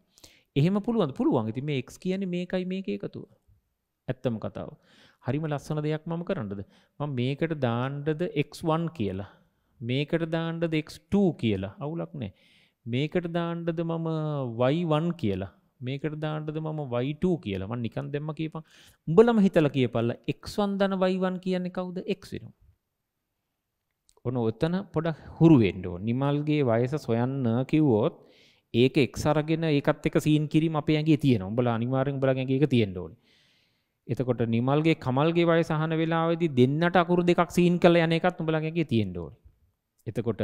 එහෙම පුළුවන්ද? පුළුවන්. ඉතින් මේ x කියන්නේ මේකයි මේකේ එකතුව. ඇත්තම කතාව. හරිම ලස්සන දෙයක් මම කරන්නද? මම මේකට දාන්නද x one කියලා. මේකට දාන්නද x two කියලා. අවුලක් නැහැ. මේකට දාන්නද මම y one කියලා. මේකට දාන්නද මම y two කියලා. මම නිකන් දැම්ම කියපන්. උඹලම හිතලා කියපල්ලා x one දන y one කියන්නේ කවුද? x වෙනවා. ඔන්න ඔතන පොඩක් හුරු වෙන්න ඕන. නිමල්ගේ වයස සොයන්න කිව්වොත් ඒක x අරගෙන ඒකත් එක්ක සීන් කිරීම අපේ ඇඟේ තියෙනවා. උඹලා අනිවාර්යෙන් උඹලගේ ඇඟේ ඒක තියෙන්න ඕනේ. එතකොට නිමල්ගේ කමල්ගේ වයස අහන වෙලාවේදී දෙන්නට අකුරු දෙකක් සීන් කරලා යන එකත් උඹලගේ ඇඟේ තියෙන්න ඕනේ. එතකොට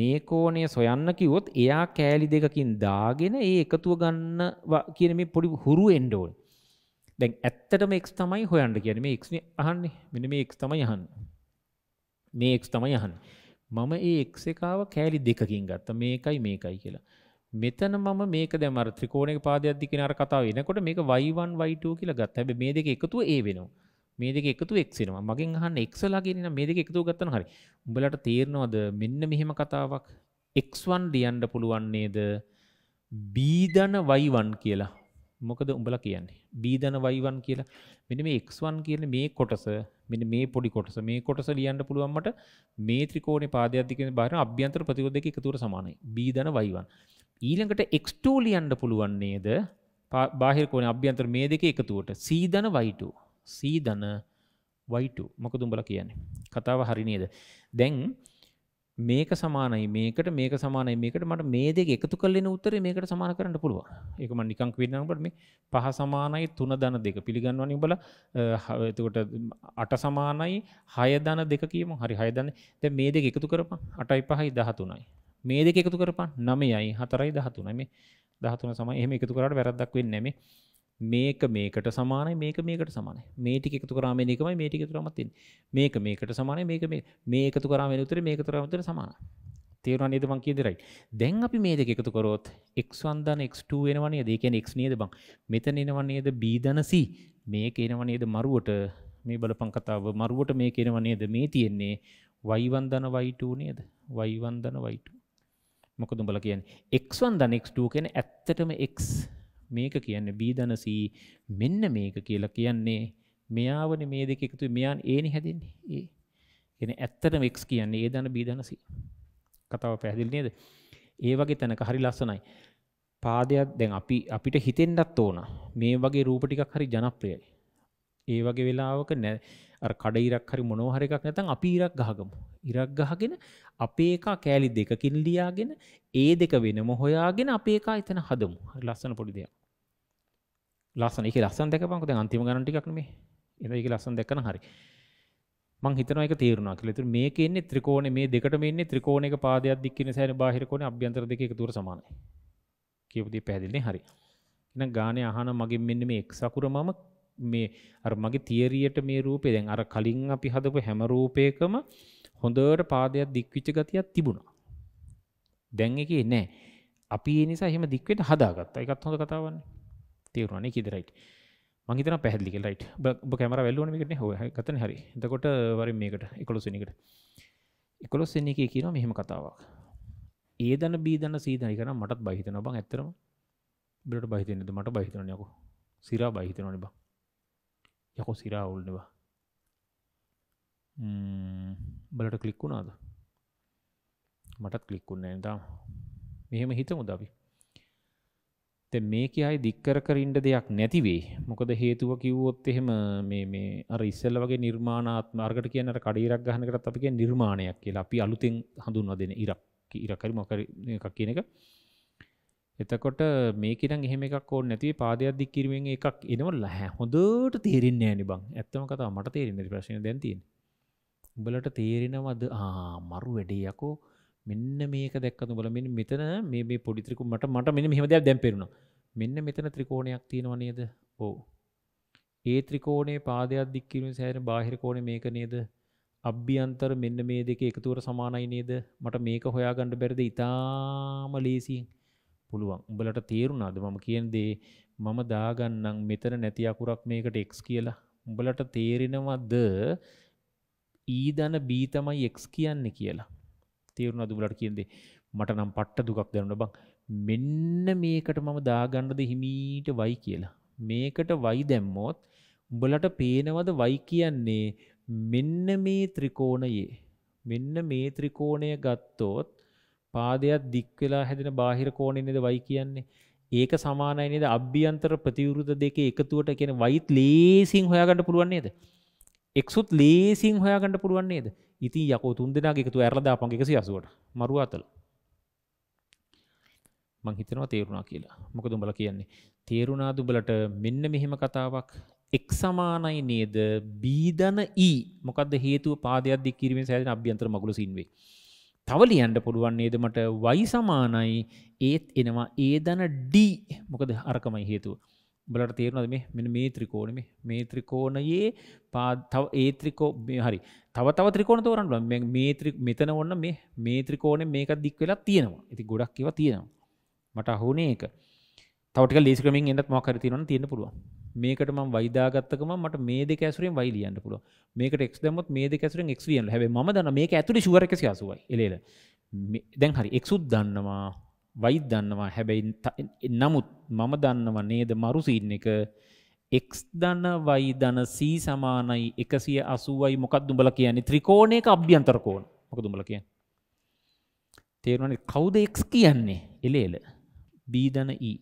මේ කෝණය සොයන්න කිව්වොත් එයා කෑලි දෙකකින් දාගෙන ඒ එකතුව ගන්න කියන මේ පොඩි හුරු වෙන්න ඕනේ. දැන් ඇත්තටම x තමයි හොයන්න කියන්නේ. මේ x නේ අහන්නේ. මෙන්න මේ x තමයි අහන්නේ. මේ x තමයි අහන්නේ. මම ඒ x එකාව කෑලි දෙකකින් ගත්තා. මේකයි මේකයි කියලා. මෙතන මම මේක දැන් අර ත්‍රිකෝණයක පාදයක් දිගින අර කතාව එනකොට මේක y one y two කියලා ගත්තා. හැබැයි මේ දෙක එකතුව a වෙනවා. මේ දෙක එකතුව x වෙනවා. මගෙන් අහන්න x ළඟින් නම් මේ දෙක එකතුව ගත්තනම් හරි. උඹලට තේරෙනවද මෙන්න මෙහෙම කතාවක් x one ලියන්න පුළුවන් නේද? b ධන y one කියලා. මොකද උඹලා කියන්නේ b ධන y one කියලා. මෙන්න මේ x one කියන්නේ මේ කොටස මෙන්න මේ පොඩි කොටස මේ කොටස ලියන්න පුළුවන් මට මේ ත්‍රිකෝණේ පාදයක් දිගින් බාහිර අභ්‍යන්තර ප්‍රතිරෝධයක එකතුවට සමානයි b ධන y one. ඊළඟට x two ලියන්න පුළුවන් නේද? बाहिर कोने अभ्यंतर मे देखे एकतुවට සීදන වයි ටූ සීදන වයි ටූ මොකද උඹලා කියන්නේ කතාව හරි නේද දැන් මේක සමානයි මේකට මේක සමානයි මේකට මට මේ දෙක එකතු කරලා එන උත්තරේ මේකට සමාන කරන්න පුළුවන් ඒක මම නිකන් කියනකොට මේ පහ සමානයි තුන දන දෙක පිළිගන්නවනේ උඹලා එතකොට අට සමානයි හය දන දෙක කියමු හරි හය දන දැන් මේ දෙක එකතු කරපන් අටයි පහයි දහතුනයි මේ දෙක එකතු කරපන් නවයයි හතරයි දහතුනයි මේ දහතුන සමානයි එහෙම එකතු කරාට වැරද්දක් වෙන්නේ නැහැ මේක මේකට සමානයි මේක මේකට සමානයි මේ ටික එකතු කරාම එන එකමයි මේ ටික එකතු කරාම තියෙන්නේ මේක මේකට සමානයි මේක මේ මේ එකතු කරාම එන උත්තරේ මේක තරම් උත්තර සමානයි තේරුණා නේද මං කියද right දැන් අපි මේ දෙක එකතු කරොත් එක්ස් वन දන එක්ස් टू වෙනවා නේද ඒ කියන්නේ x නේද බං මෙතන එනවා නේද b දන c මේක එනවා නේද මරුවට මේ බලපං කතාව මරුවට මේක එනවා නේද මේ තියෙන්නේ y वन දන y टू නේද y वन දන y टू මොකද උඹලා කියන්නේ එක්ස් वन දන එක්ස් टू කියන්නේ ඇත්තටම x මේක කියන්නේ b දන c මෙන්න මේක කියලා කියන්නේ මෙයාවනේ මේ දෙක එකතු මෙයාන් a නේ හැදෙන්නේ a කියන්නේ ඇත්තටම x කියන්නේ a දන b දන c කතාව පැහැදිලි නේද ඒ වගේ තැනක හරි ලස්සනයි පාදයක් දැන් අපි අපිට හිතෙන්නත් ඕන මේ වගේ රූප ටිකක් හරි ජනප්‍රියයි ඒ වගේ වෙලාවක අර කඩ ඉරක් හරි මොනවා හරි එකක් නැත්නම් අපි ඉරක් ගහගමු. ඉරක් ගහගෙන අපේ එක කෑලි දෙකකින් ලියාගෙන ඒ දෙක වෙනම හොයාගෙන අපේ එක එතන හදමු. හරි ලස්සන පොඩි දෙයක්. ලස්සන. ඒකේ ලස්සන දැකපන්කෝ දැන් අන්තිම ගණන් ටිකක් නෙමෙයි. එහෙනම් ඒකේ ලස්සන දැක්කම හරි. මම හිතනවා ඒක තේරුණා කියලා. ඒතර මේකේ ඉන්නේ ත්‍රිකෝණේ මේ දෙකටම ඉන්නේ ත්‍රිකෝණයක පාදයක් දික් වෙන සෑහෙන බාහිර කෝණේ අභ්‍යන්තර දෙකේ එකතුව සමානයි. කියපු දේ පැහැදිලිනේ හරි. එහෙනම් ගානේ අහන මගෙන් මෙන්න මේ x අකුර මම මේ අර මගේ තියරියට මේ රූපේ දැන් අර කලින් අපි හදපු හැම රූපයකම හොඳට පාදයක් දික්විච්ච ගතියක් තිබුණා. දැන් එකේ නෑ. අපි ඒ නිසා එහෙම දික්වෙට හදාගත්තා. ඒකත් හොඳ කතාවන්නේ. තේරුණා නේ කීද රයිට්. මම හිතනවා පැහැදිලි කියලා රයිට්. ඔබ ඔබ කැමරාව වැල්ලුවනේ මේකට නේ. ඔය ගත්තනේ හරි. එතකොට වරින් මේකට එකොළොස් වෙනි එකට. එකොළොස් වෙනි එකේ කියනවා මෙහෙම කතාවක්. A දන B දන C දන කරා මටත් බය හිතනවා බං ඇත්තටම. බිරට බය හිතෙන්නේ නැද්ද? මට බය හිතනවනේ යකෝ. සිරා බය හිතනවනේ බං. යකෝ සිරා අවුල් නේ බා. ම්ම් බලට ක්ලික් වුණාද? මටත් ක්ලික් වුණේ නැහැ තාම. මෙහෙම හිතමුද අපි? දැන් මේකයි ආයි දික් කර කර ඉන්න දෙයක් නැති වෙයි. මොකද හේතුව කිව්වොත් එහෙම මේ මේ අර ඉස්සෙල්ලා වගේ නිර්මාණාත්මක අරකට කියන්නේ අර කඩ ඉරක් ගහන එකටත් අපි කියන්නේ නිර්මාණයක් කියලා. අපි අලුතෙන් හඳුන්වා දෙන ඉරක්. ඉරක් හරි මොකක් හරි එකක් කියන එක. එතකොට මේකේ නම් එහෙම එකක් ඕනේ නැති වෙයි පාදයක් දික් කිරීමෙන් එකක් එනවල හොඳට තේරෙන්නේ නැහැ නේ බං. ඇත්තම කතාව මට තේරෙන්නේ නැහැ ප්‍රශ්නේ දැන් තියෙන්නේ. උඹලට තේරෙනවද? ආ මරු වැඩේ යකෝ. මෙන්න මේක දැක්කද උඹලා මෙන්න මෙතන මේ මේ පොඩි ත්‍රිකෝණ මට මට මෙන්න මෙහෙම දෙයක් දැන් පේනවා. මෙන්න මෙතන ත්‍රිකෝණයක් තියෙනව නේද? ඔව්. ඒ ත්‍රිකෝණේ පාදයක් දික් කිරීමෙන් සෑහෙන බාහිර කෝණේ මේක නේද? අභ්‍යන්තර මෙන්න මේ දෙකේ එකතුවට සමානයි නේද? මට මේක හොයාගන්න බැරිද? ඉතාම ලේසියෙන් පුළුවන්. උඹලට තේරුණාද මම කියන දේ? මම දාගන්නම් මෙතන නැති අකුරක් මේකට x කියලා. උඹලට තේරෙනවද e දන b තමයි x කියන්නේ කියලා? තේරුණාද උඹලට කියන දේ? මට නම් පට්ට දුකක් දැනුණා බං. මෙන්න මේකට මම දාගන්නද හිමීට y කියලා. මේකට y දැම්මොත් උඹලට පේනවද y කියන්නේ මෙන්න මේ ත්‍රිකෝණයේ. මෙන්න මේ ත්‍රිකෝණය ගත්තොත් පාදයක් දික් වෙලා හැදෙන බාහිර කෝණේ නේද y කියන්නේ. ඒක සමානයි නේද අභ්‍යන්තර ප්‍රතිවිරුද්ධ දෙකේ එකතුවට කියන්නේ yත් ලේසියෙන් හොයාගන්න පුළුවන් නේද? x උත් ලේසියෙන් හොයාගන්න පුළුවන් නේද? ඉතින් යකෝ තුන් දෙනාගේ එකතුව ඇරලා දාපන් එකසිය අසූවට. මරුව අතල. මං හිතනවා තේරුණා කියලා. මොකද උඹලා කියන්නේ? තේරුණාද උඹලට මෙන්න මෙහෙම කතාවක් x සමානයි නේද b දන e. මොකද්ද හේතුව පාදයක් දික් කිරීමෙන් සෑදෙන අභ්‍යන්තර මගුල සින් වේ. තව ලියන්න පුළුවන් නේද මට y සමානයි ඒත් එනවා a දන d මොකද අරකමයි හේතුව. උඹලට තේරෙනවද මේ මෙන්න මේ ත්‍රිකෝණය මේ මේ ත්‍රිකෝණයේ තව ඒ ත්‍රිකෝ මේ හරි. තව තව ත්‍රිකෝණ තෝරන්න බලන්න. මේ මේ ත්‍රි මෙතන වොන්න මේ මේ ත්‍රිකෝණය මේක දික් වෙලා තියෙනවා. ඉතින් ගොඩක් ඒවා තියෙනවා. මට අහුනේ ඒක. තව ටිකක් ලේසි ක්‍රමෙන් එන්නත් මොකක් හරි තියෙනවනම් තියෙන්න පුළුවන්. මේකට මම y දාගත්ත ගමන් මට මේ දෙක ඇසුරෙන් y ලියන්න පුළුවන්. මේකට x දැම්මොත් මේ දෙක ඇසුරෙන් x ලියන්න. හැබැයි මම දන්නවා මේක ඇතුලේ ෂුවර් එකසිය අසූවයි. එලෙල. දැන් හරි x උත් දන්නවා y දන්නවා. හැබැයි නමුත් මම දන්නවා නේද මරු සීන් එක x දන y දන c සමානයි එකසිය අසූවයි. මොකක්ද උඹලා කියන්නේ? ත්‍රිකෝණයක අභ්‍යන්තර කෝණ. මොකද උඹලා කියන්නේ? තේරුණානේ කවුද x කියන්නේ? එලෙල. b දන e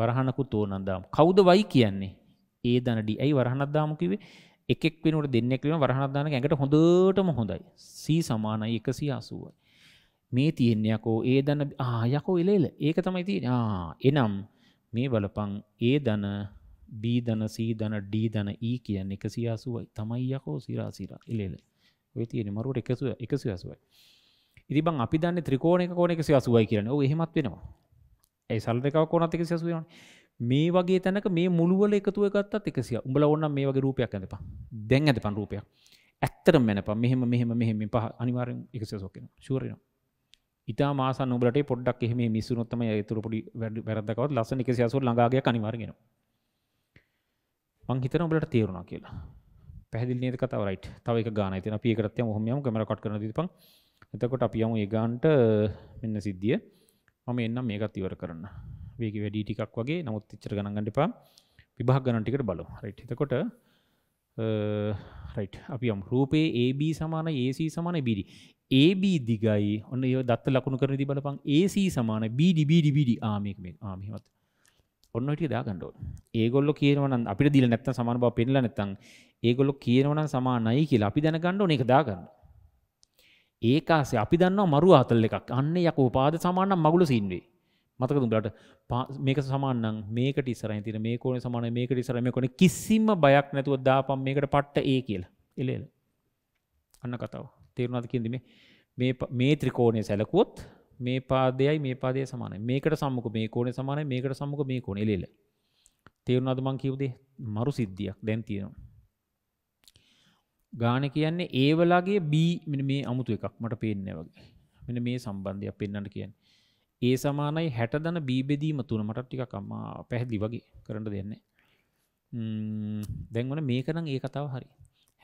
වරහණකු තෝනක් දාමු. කවුද වයි කියන්නේ? A දන D. ඇයි වරහණක් දාමු කිව්වේ? එක එක් වෙනකොට දෙන්නෙක් වෙනවා වරහණක් දාන එක ඇඟට හොඳටම හොඳයි. C සමානයි එකසිය අසූවයි. මේ තියෙන්නේ යකෝ A දන ආ යකෝ එල එල. ඒක තමයි තියෙන්නේ. ආ එනම් මේ බලපං A දන B දන C දන D දන E කියන්නේ එකසිය අසූවයි. තමයි යකෝ සිරා සිරා එල එල. ඔය තියෙන්නේ මරුවට එකසිය අසූවයි. ඉතින් බං අපි දන්නේ ත්‍රිකෝණයක කොණ එකසිය අසූවයි කියන්නේ. ඔව් එහෙමත් වෙනවා. ඒ සල් දෙකක් කොනත් එකසිය අසූවයි යනවනේ. මේ වගේ තැනක මේ මුළුවල එකතු එකත්තත් එකසිය. උඹලා ඕනනම් මේ වගේ රූපයක් ඇඳපන්. දැන් ඇඳපන් රූපයක්. ඇත්තටම මැනපන්. මෙහෙම මෙහෙම මෙහෙම පහ අනිවාර්යෙන් එකසිය අසූවයි වෙනවා. ෂුවර් වෙනවා. ඊටාම ආසන්න උඹලට පොඩ්ඩක් එහෙම මේ මිස්සුනොත් තමයි ඒතර පොඩි වැරද්දකවත් ලස්සන එකසිය අසූවයි ළඟා ගියක් අනිවාර්යෙන් එනවා. මං හිතනවා උඹලට තේරුණා කියලා. පැහැදිලි නේද කතාව? රයිට්. තව එක ගානයි තියෙනවා. අපි ඒකටත් යමු. ඔහොම යමු. කැමරා කට් කරන දීපන්. එතකොට අපි යමු ඒ ගානට මෙන්න සිද්ධිය. මම එන්නම් මේකත් ඉවර කරන්න. වේගය වැඩි ටිකක් වගේ. නමුත් ඉච්චර ගණන් ගන්න එපා. විභාග ගණන් ටිකට බලමු. රයිට්. එතකොට අ රයිට්. අපි යමු රූපේ A B සමාන A C සමාන B D. A B දිගයි. ඔන්න ඒ දත්ත ලකුණු කරන විදිහ බලපන්. A C සමාන B D B D B D. ආ මේක මේක. ආ මෙහෙමත්. ඔන්න ඔය ටික දාගන්න ඕනේ. ඒගොල්ලෝ කියනවා නම් අපිට දීලා නැත්තම් සමාන බව පෙන්නලා නැත්තම් ඒගොල්ලෝ කියනවා නම් සමානයි කියලා අපි දැනගන්න ඕනේ. ඒක දාගන්න. ඒකාසේ අපි දන්නවා මරු ආතල් එකක්. අන්නේ යකෝ පාද සමාන නම් මගුල සීන් වෙයි. මතකද උඹලට? මේක සමාන නම් මේකට ඉස්සරහින් තියෙන මේ කෝණය සමානයි මේකට ඉස්සරහින් මේ කෝණය. කිසිම බයක් නැතුව දාපම් මේකට පට්ට A කියලා. එල එල. අන්න කතාව. තේරුණාද කියන්නේ මේ මේ මේ ත්‍රිකෝණය සැලකුවොත් මේ පාදයයි මේ පාදයයි සමානයි. මේකට සම්මුඛ මේ කෝණය සමානයි මේකට සම්මුඛ මේ කෝණය. එල එල. තේරුණාද මං කියපු දේ? මරු සිද්ධියක් දැන් තියෙනවා. ගාන කියන්නේ A වලගේ B මෙන්න මේ අමුතු එකක් මට පේන්නේ වගේ. මෙන්න මේ සම්බන්ධයක් පෙන්වන්න කියන්නේ. A සමානයි හැට දන B බෙදීම තුන මට ටිකක් අම්මා පැහැදිලි වගේ කරන්න දෙයක් නැහැ. ම්ම් දැන් ඔන්න මේක නම් ඒ කතාව හරි.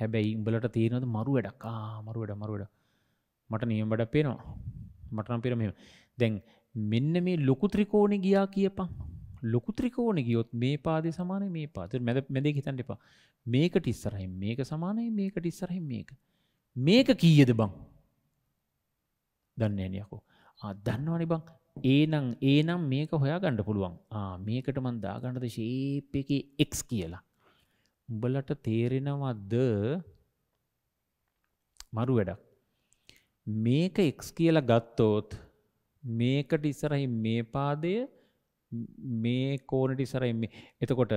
හැබැයි උඹලට තේරෙනවද මරු වැඩක්? ආ මරු වැඩ මරු වැඩ. මට නියම වැඩක් පේනවා. මට නම් පේන මෙහෙම. දැන් මෙන්න මේ ලොකු ත්‍රිකෝණේ ගියා කියපන්. ලොකු ත්‍රිකෝණේ ගියොත් මේ පාදේ සමානයි මේ පාදේ. මැද මැදේ හිතන්න එපා. මේකට ඉස්සරහින් මේක සමානයි මේකට ඉස්සරහින් මේක. මේක කීයද බං? දන්නේ නැහැ නියකෝ. ආ දන්නවනේ බං. ඒනම් ඒනම් මේක හොයාගන්න පුළුවන්. ආ මේකට මම දාගන්නද shape එකේ x කියලා. උඹලට තේරෙනවද? මරු වැඩක්. මේක x කියලා ගත්තොත් මේකට ඉස්සරහින් මේ පාදය මේ කෝණයට ඉස්සරහින් මේ. එතකොට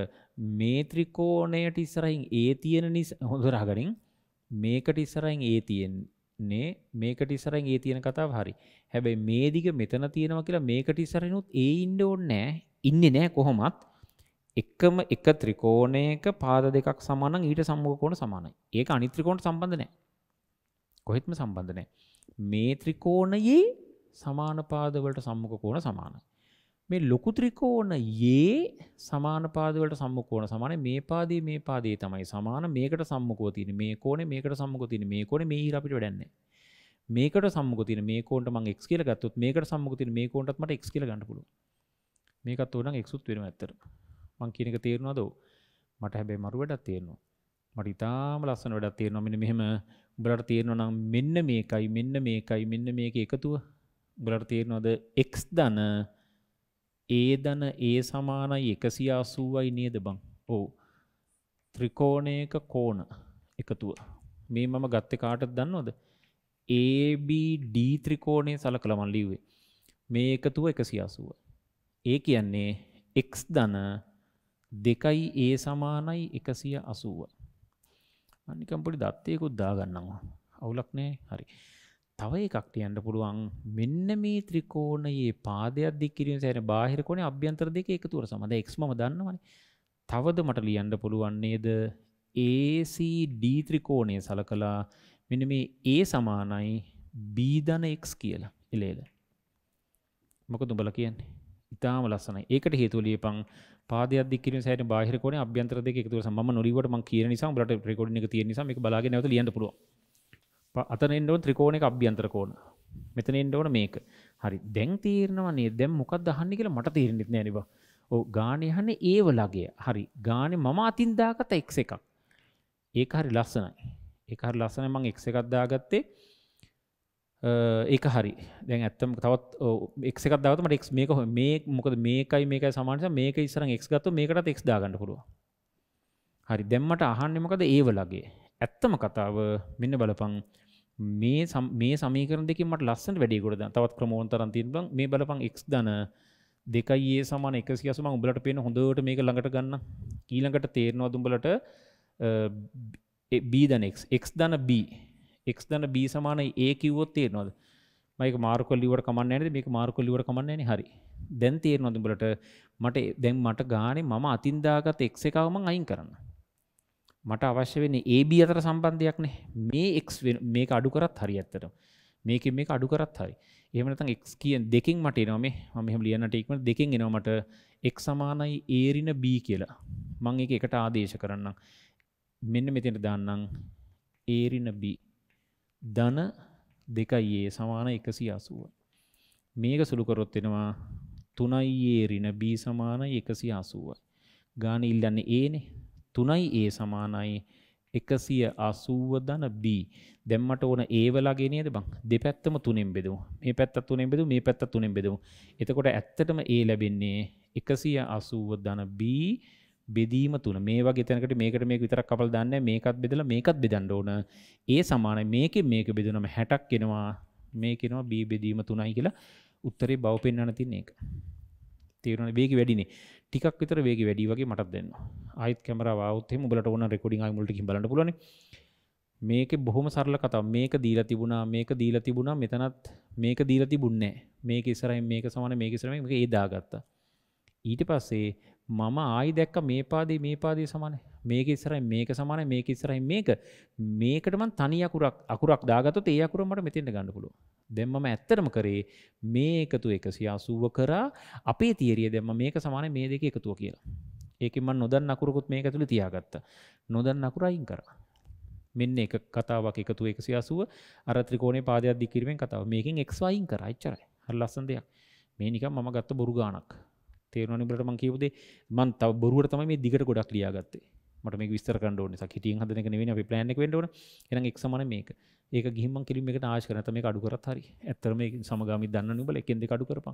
මේ ත්‍රිකෝණයට ඉස්සරහින් A තියෙන නිසා හොඳට අහගනින්. මේකට ඉස්සරහින් A තියෙන්නේ මේකට ඉස්සරහින් A තියෙන කතාව හරි. හැබැයි මේ දිග මෙතන තියෙනවා කියලා මේකට ඉස්සරහිනුත් A ඉන්න ඕනේ නැහැ. ඉන්නේ නැහැ කොහොමත්. එකම එක ත්‍රිකෝණයක පාද දෙකක් සමාන නම් ඊට සම්මුඛ කෝණ සමානයි. ඒක අනිත් ත්‍රිකෝණයට සම්බන්ධ නැහැ. කොහෙත්ම සම්බන්ධ නැහැ. මේ ත්‍රිකෝණයේ සමාන පාද වලට සම්මුඛ කෝණ සමානයි. මේ ලොකු ත්‍රිකෝණයේ සමාන පාදවලට සම්මුඛ කෝණ සමානයි. මේ පාදේ මේ පාදේ තමයි සමාන. මේකට සම්මුඛව තියෙන මේ කෝණේ මේකට සම්මුඛව තියෙන මේ කෝණේ මේ ඊට අපිට වැඩන්නේ. මේකට සම්මුඛව තියෙන මේ කෝණයට මම x කියලා ගත්තොත් මේකට සම්මුඛව තියෙන මේ කෝණයටත් මට x කියලා ගන්න පුළුවන්. මේකත් ඕනනම් x උත් වෙනවා ඇත්තට. මම කියන එක තේරුණාද? ඔව්. මට හැබැයි මරු වැඩක් තේරෙනවා. මට ඉතාලම ලස්සන වැඩක් තේරෙනවා. මෙන්න මෙහෙම උඹලට තේරෙනවා නම් මෙන්න මේකයි මෙන්න මේකයි මෙන්න මේක එකතුව උඹලට තේරෙනවද x ධන A දන A සමානයි එකසිය අසූවයි නේද බං? ඔව්. ත්‍රිකෝණයක කෝණ එකතුව. මේ මම ගත්තේ කාටද දන්නවද? A B D ත්‍රිකෝණයේ සලකලා මම ලිව්වේ. මේ එකතුව එකසිය අසූවයි. ඒ කියන්නේ x දන දෙකයි A සමානයි එකසිය අසූවයි. මම නිකන් පොඩි දත්තයකුත් දාගන්නවා. අවුලක් නැහැ. හරි. තව එකක් කියන්න පුළුවන්. මෙන්න මේ ත්‍රිකෝණයේ පාදයක් දික් කිරීම සෑහෙන බාහිර කෝණේ අභ්‍යන්තර දෙක එකතුවට සමාන. දැන් x මම දන්නවනේ. තවද මට ලියන්න පුළුවන් නේද? A C D ත්‍රිකෝණය සලකලා මෙන්න මේ A සමානයි B ධන x කියලා. එලෙල. මොකද උඹලා කියන්නේ? ඉතාලම ලස්සනයි. ඒකට හේතුව ලියපන්. පාදයක් දික් කිරීම සෑහෙන බාහිර කෝණේ අභ්‍යන්තර දෙක එකතුවට සමාන. මම නොලියුවට මම කියන නිසා උඹලට රෙකෝඩින් එක තියෙන නිසා මේක බලාගෙන නැවත ලියන්න පුළුවන්. අතන එන්න ඕන ත්‍රිකෝණයක අභ්‍යන්තර කෝණ. මෙතන එන්න ඕන මේක. හරි. දැන් තීරණව නේද? දැන් මොකක්ද අහන්නේ කියලා මට තීරණෙත් නෑ නේ. ඔව් ගානේ අහන්නේ ඒ වලගේ. හරි. ගානේ මම අතින් දාගත්ත x එකක්. ඒක හරි ලස්සනයි. ඒක හරි ලස්සනයි. මම x එකක් දාගත්තේ एक हरी दें अत्यम तब एक्स का दावा मैं एक्स मेक मे मुख मेक मेक सामान मेक इस एक्स का मेकड़ा एक्स दागंट पूर्व हरी दम्मट आहाम कद एवलागे एत्तम कथा मिन्न बलपंग मे सम मे समीकरण देखिए मट लसन वेडी गुड़ तवत् क्रमोतर तीन मे बलपंग एक्स दान देखा ये सामान एक उबलट पेन होंट मेक लंगट गन्न की लंगट तेरना दुबलट बी दान एक्स एक्स दान बी एक्स दान बी सामान ए की वो तेरना मैं मार्को लिवर कमांड मेक मार्को लिवर कमांड हरी देन तेरना दुबलट मट दें मट गाने मम अतिन दाग एक्स का मैं आईं कर මට අවශ්‍ය වෙන්නේ A B අතර සම්බන්ධයක් නේ මේ x මේක අඩු කරත් හරිය ඇත්තටම මේකෙන් මේක අඩු කරත් හරිය එහෙම නැත්නම් x කියන දෙකෙන් මට එනවා මේ මම එහෙම ලියන්නට ඉක්මනට දෙකෙන් එනවා මට x සමානයි A ඍණ B කියලා මම ඒක එකට ආදේශ කරන්නම් මෙන්න මෙතනට දාන්නම් A ඍණ B ධන දෙකයි A සමාන එකසිය අසූව මේක සුළු කරොත් වෙනවා තුනයි A ඍණ B සමාන එකසිය අසූව ගාන ඉල්ලන්නේ A නේ තුනයි A සමානයි එකසිය අසූව ධන B දැන් මට ඕන A වලගේ නේද බං දෙපැත්තම තුනෙන් බෙදමු මේ පැත්ත තුනෙන් බෙදමු මේ පැත්ත තුනෙන් බෙදමු එතකොට ඇත්තටම A ලැබෙන්නේ එකසිය අසූව ධන B බෙදීම තුන මේ වගේ තැනකට මේකට මේක විතරක් කපලා දාන්නේ මේකත් බෙදලා මේකත් බෙදන්න ඕන A සමානයි මේකෙන් මේක බෙදුනම හැටක් එනවා මේක එනවා B බෙදීම තුනයි කියලා උත්තරේ බව පෙන්වන්න තියෙන එක තේරුණානේ වේගය වැඩිනේ ටිකක් විතර වේගය වැඩි වගේ මටත් දෙන්න. ආයෙත් කැමරාව ආවොත් එහෙම උඹලට ඕන රෙකෝඩින් ආයෙ මුලට ගිහින් බලන්න පුළුවන්. මේකේ බොහොම සරල කතාවක්. මේක දීලා තිබුණා, මේක දීලා තිබුණා, මෙතනත් මේක දීලා තිබුණේ නැහැ. මේක ඉස්සරහින් මේක සමාන මේක ඉස්සරහින් මේක ඒ දාගත්තා. ඊට පස්සේ මම ආයෙ දැක්ක මේ පාදේ මේ පාදේ සමානයි. මේක ඉස්සරහින් මේක සමානයි, මේක ඉස්සරහින් මේක. මේකට මම තනි අකුරක් අකුරක් දාගත්තොත් ඒ අකුර මට මෙතෙන්ට ගන්න පුළුවන්. දැන් මම ඇත්තටම කරේ මේ එකතු එකසිය අසූව කරා අපේ තියරිය දැන් මම මේක සමානයි මේ දෙක එකතුව කියලා. ඒකෙන් මම නොදන්න අකුරකුත් මේක ඇතුලේ තියාගත්තා. නොදන්න අකුර අයින් කරා. මෙන්න එක කතාවක් එකතු එකසිය අසූව අර ත්‍රිකෝණයේ පාදයක් දික් කිරීමෙන් කතාව. මේකෙන් x y අයින් කරා. එච්චරයි. හරි ලස්සන දෙයක්. මේ නිකන් මම ගත්ත බොරු ගාණක්. තේරුණානේ උඹලට මම කියපු දේ. මම තව බොරුවට තමයි මේ දිගට ගොඩක් ලියාගත්තේ. මට මේක විස්තර කරන්න ඕනේ. සක් හිටියෙන් හදන එක නෙවෙයි අපි plan එක වෙන්න ඕන. එහෙනම් x සමානයි මේක. ඒක ගිහින් මං කිලිම් එකට ආශ කරන තමයි අඩු කරත් හරි. ඇත්තටම මේ සමගාමී දන්නවනේ උඹලා එකෙන් දෙක අඩු කරපන්.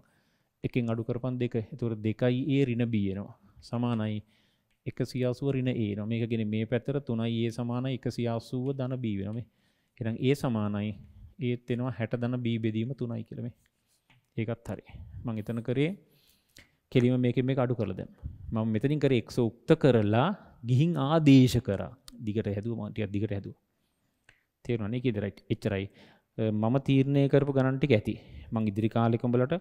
එකෙන් අඩු කරපන් දෙක. ඒතකොට දෙකයි A ඍණ B එනවා. සමානයි එකසිය අසූව ඍණ A එනවා. මේක කියන්නේ මේ පැත්තට තුනයි A සමානයි එකසිය අසූව ධන B වෙනවා මේ. එහෙනම් A සමානයි ඒත් එනවා හැට ධන B බෙදීම තුනයි කියලා මේ. ඒකත් හරි. මං එතන කරේ කෙලිම මේකෙන් මේක අඩු කරලා දැම්මා. මම මෙතනින් කරේ x උක්ත කරලා ගිහින් ආදේශ කරා. දිගට හැදුවා මම ටිකක් දිගට හැදුවා. තේරුණා නේද? රයිට්. එච්චරයි. මම තීරණය කරපු ගණන් ටික ඇති. මම ඉදිරි කාලෙක උඹලට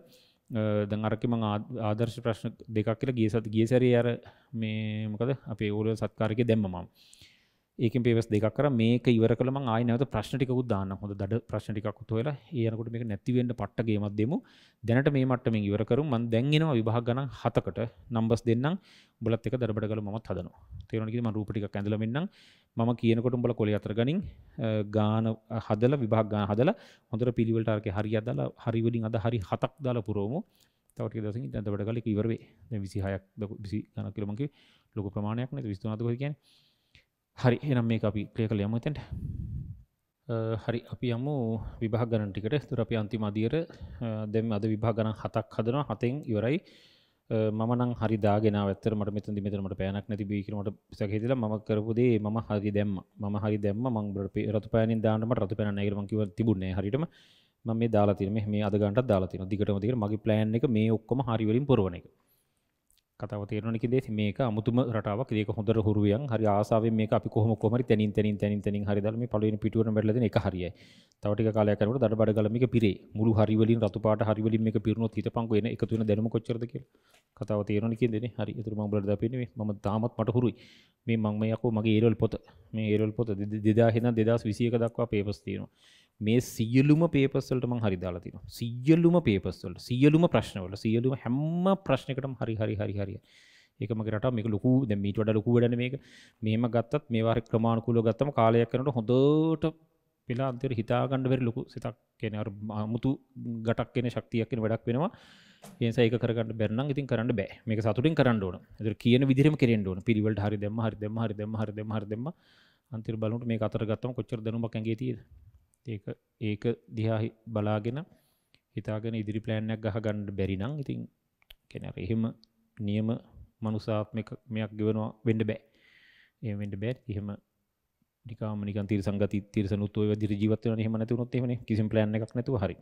දැන් අරකේ මම ආදර්ශ ප්‍රශ්න දෙකක් කියලා ගිය සති ගිය සැරේ අර මේ මොකද අපේ ඕලෙවල් සත්කාරකේ දැම්ම මම. ඒකෙන් පේපර්ස් දෙකක් කරා. මේක ඉවර කළා මම ආයෙ නැවත ප්‍රශ්න ටිකකුත් දාන්නම්. හොඳ දඩ ප්‍රශ්න ටිකක් උත් වෙලා ඒ යනකොට මේක නැති වෙන්න පට්ට ගේමක් දෙමු. දැනට මේ මට්ටමින් ඉවර කරමු. මම දැන් එනවා විභාග ගණන් හතකට නම්බර්ස් දෙන්නම්. උඹලත් එක දඩබඩ කරලා මමත් හදනවා. තේරුණානේ කිව්වා මම රූප ටිකක් ඇඳලා මෙන්නම්. මම කියනකොට උඹලා කොලේ අතර ගනින් ගාන හදලා විභාග ගාන හදලා හොඳට පිළිවෙලට අරකේ හරිය අදලා හරි වලින් අද හරි හතක් දාලා පුරවමු. තව ටික දවසකින් දැන් දඩ වැඩ ගාලා ඒක ඉවර වෙයි. දැන් විසිහයක් ගණන් කියලා මම කිව්වේ ලොකු ප්‍රමාණයක් නේද විසිතුනක්ද කොහේ කියන්නේ. හරි එහෙනම් මේක අපි ක්ලියර් කරලා යමු එතනට. හරි අපි යමු විභාග ගණන් ටිකට. ඒතර අපි අන්තිම අදියර දැන් අද විභාග ගණන් හතක් හදනවා. හතෙන් ඉවරයි. මම නම් හරි දාගෙන ආව ඇත්තට මට මෙතන දිමෙතර මට පෑනක් නැති බී කියලා මට පිසක හිතලා මම කරපු දේ මම හරි දැම්මා මම හරි දැම්මා මම රතු පෑනින් දාන්න මට රතු පෑන නැහැ කියලා මම කිව්වා තිබුණේ නැහැ හරියටම මම මේ දාලා තියෙන මේ මේ අද ගන්නටත් දාලා තියෙනවා දිගටම දිගට මගේ plan එක මේ ඔක්කොම හරි වලින් පොරවන එක කතාව තේරෙනවනේ කිදේ මේක අමුතුම රටාවක් ඒක හොඳට හුරු වියන් හරි ආසාවෙන් මේක අපි කොහොම කොහම හරි තනින් තනින් තනින් තනින් හරි දාලා මේ පළවෙනි පිටුවටම වැටලා දෙන එක හරියයි තව ටික කාලයක් යනකොට දඩ බඩ ගාලා මේක පිරේ මුළු හරි වලින් රතු පාට හරි වලින් මේක පිරුණොත් හිතපන්කෝ එන එකතු වෙන දැනුම කොච්චරද කියලා කතාව තේරෙනවනේ කියන්නේ හරි. ඒතර මම උඹලට දාපින්නේ මේ මම තාමත් මට හුරුයි. මේ මම මේ යකෝ මගේ A level පොත. මේ A level පොත දෙදාහ ඉඳන් දෙදාස් විසිඑක දක්වා papers තියෙනවා. මේ සියලුම papers වලට මම හරි දාලා තියෙනවා. සියලුම papers වලට, සියලුම ප්‍රශ්න වලට, සියලුම හැම ප්‍රශ්නයකටම හරි හරි හරි හරි. ඒක මගේ රටාව මේක ලොකු දැන් මීට වඩා ලොකු වැඩනේ මේක. මෙහෙම ගත්තත් මේ වාරේ ක්‍රමානුකූලව ගත්තම කාලයක් යනකොට හොඳට වෙලා අන්තිමට හිතා ගන්න බැරි ලොකු සිතක් කියන්නේ අර අමුතු ගැටක් කියන ශක්තියක් කියන වැඩක් වෙනවා. එනිස ඒක කරගන්න බැරි නම් ඉතින් කරන්න බෑ. මේක සතුටින් කරන්න ඕන. ඒතර කියන විදිහෙම කෙරෙන්න ඕන. පිළිවෙලට හරි දැම්ම හරි දැම්ම හරි දැම්ම හරි දැම්ම හරි දැම්ම අන්තිර බලනකොට මේක අතර ගත්තම කොච්චර දැනුමක් ඇඟේ තියෙද? ඒක ඒක දිහා බලාගෙන හිතාගෙන ඉදිරි ප්ලෑන් එකක් ගහ ගන්න බැරි නම් ඉතින් කියන්නේ එහෙම නියම මනුසාත්මක මෙයක් ගෙවනවා වෙන්න බෑ. එහෙම වෙන්න බෑ. එහෙම නිකාම නිකන් තීරසංගති තීරසනුත් ඔය විදිහට ජීවත් වෙනවනේ. එහෙම නැති වුණොත් එහෙමනේ කිසිම ප්ලෑන් එකක් නැතුව හරි.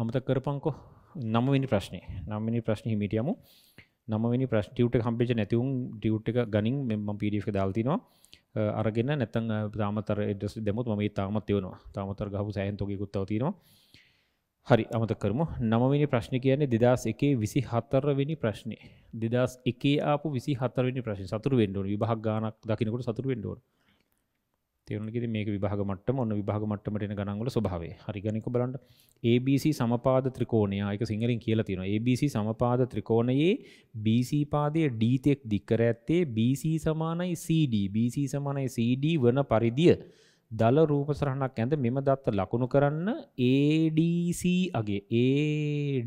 අමතක කරපන්කො නවය වෙනි ප්‍රශ්නේ. නවය වෙනි ප්‍රශ්නේ හිමීට යමු. නවය වෙනි ප්‍රශ්න ටියුට් එක හම්බෙච්ච නැති වුන් ටියුට් එක ගනින් මම පීඩීඑෆ් එක දාලා තිනවා. අරගෙන නැත්තම් තාමතර ඇඩ්‍රස් දෙමුත් මම මේ තාමත් එවනවා. තාමතර ගහපු සෑහෙන තෝගයකුත් තව තියෙනවා. හරි අමතක කරමු. නවය වෙනි ප්‍රශ්නේ කියන්නේ දෙදාස් එකේ විසිහතර වෙනි ප්‍රශ්නේ. දෙදාස් එකේ ආපු විසිහතර වෙනි ප්‍රශ්නේ. සතුරු වෙන්න ඕන. විභාග ගණනක් දකින්නකොට සතුරු වෙන්න ඕන. තේරුණා නේද? මේක විභාග මට්ටම ඔන්න විභාග මට්ටමට එන ගණන් වල ස්වභාවය. හරි ගණිකෝ බලන්න. A B C සමපාද ත්‍රිකෝණය. ඒක සිංහලෙන් කියලා තියෙනවා. A B C සමපාද ත්‍රිකෝණයේ B C පාදයේ D තෙක් දික් කර ඇත්තේ BC සමානයි CD. BC සමානයි CD වන පරිදිය දල රූප සරහණක් ඇඳ මෙම දත්ත ලකුණු කරන්න A D C අගේ A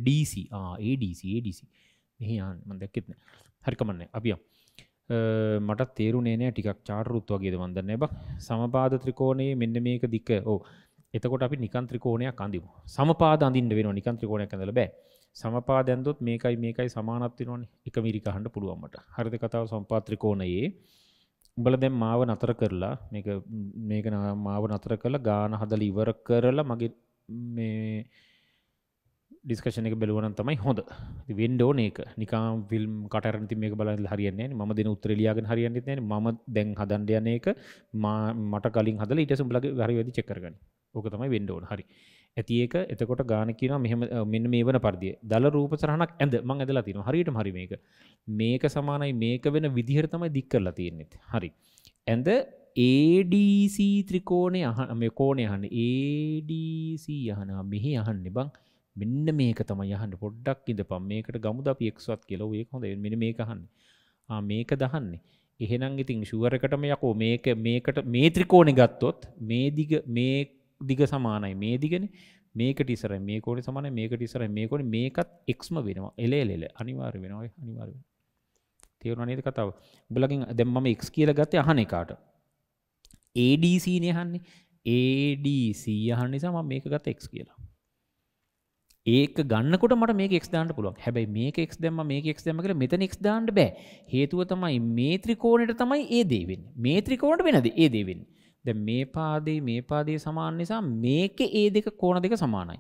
D C ආ ADC ADC මෙහි යන්න මම දැක්කෙත් නෑ. හරි කමන්නේ. අපි යමු. මට තේරුනේ නෑ ටිකක් චාරුත් වගේද මන් දන්නේ බක්. සමපාද ත්‍රිකෝණයේ මෙන්න මේක දික. ඔව්. එතකොට අපි නිකන් ත්‍රිකෝණයක් අඳිමු. සමපාද අඳින්න වෙනවා නිකන් ත්‍රිකෝණයක් ඇඳලා බෑ. සමපාද ඇඳුවොත් මේකයි මේකයි සමානත් වෙනවනේ. එක මිරි ගහන්න පුළුවන් මට. හරිද කතාව? සමපාද ත්‍රිකෝණයේ උඹලා දැන් මාව නතර කරලා මේක මේක මාව නතර කරලා ගාන හදලා ඉවර කරලා මගේ මේ ඩිස්කෂන් එක බලවනම් තමයි හොඳ. ඉතින් වෙන්න ඕනේ ඒක. නිකම් ෆිල්ම් කට අරන් ඉතින් මේක බලන්න හරියන්නේ නැහැ නේ. මම දෙන උත්තරේ ලියාගෙන හරියන්නේ නැහැ නේ. මම දැන් හදන්න යන එක මට කලින් හදලා ඊට පස්සේ උඹලගේ හරි වැඩි චෙක් කරගන්න. ඕක තමයි වෙන්න ඕන. හරි. ඇති ඒක. එතකොට ගාන කියනවා මෙහෙම මෙන්න මේ වෙන පරිදි. දල රූප සරහණක් ඇඳ මම ඇඳලා තිනවා. හරියටම හරි මේක. මේක සමානයි මේක වෙන විදිහට තමයි දික් කරලා තියෙන්නේ. හරි. ඇඳ A D C ත්‍රිකෝණය අහන මේ කෝණය අහන්නේ. A D C අහනවා. මෙහි අහන්නේ බං. මෙන්න මේක තමයි අහන්නේ. පොඩ්ඩක් ඉඳපන්. මේකට ගමුද අපි x වත් කියලා. ඒක හොඳයි. මෙන්න මේක අහන්නේ. ආ මේක දහන්නේ. එහෙනම් ඉතින් ෂුවර් එකටම යකෝ මේක මේකට මේ ත්‍රිකෝණේ ගත්තොත් මේ දිග මේ දිග සමානයි මේ දිගනේ මේකට ඉස්සරයි මේ කෝණේ සමානයි මේකට ඉස්සරයි මේ කෝණේ මේකත් x ම වෙනවා එල එල එල අනිවාර්ය වෙනවා ඒ අනිවාර්ය වෙනවා. තේරුණා නේද කතාව? උඹලගෙන් දැන් මම x කියලා ගත්තේ අහන එකට A D C නේ අහන්නේ. A D C අහන නිසා මම මේක ගත්තා x කියලා. ඒක ගන්නකොට මට මේක x දාන්න පුළුවන්. හැබැයි මේක x දැම්ම මේක x දැම්ම කියලා මෙතන x දාන්න බෑ. හේතුව තමයි මේ ත්‍රිකෝණයට තමයි ඒ දේ වෙන්නේ. මේ ත්‍රිකෝණයට වෙනද ඒ දේ වෙන්නේ. දැන් මේ පාදේ මේ පාදේ සමාන නිසා මේකේ ඒ දෙක කෝණ දෙක සමානයි.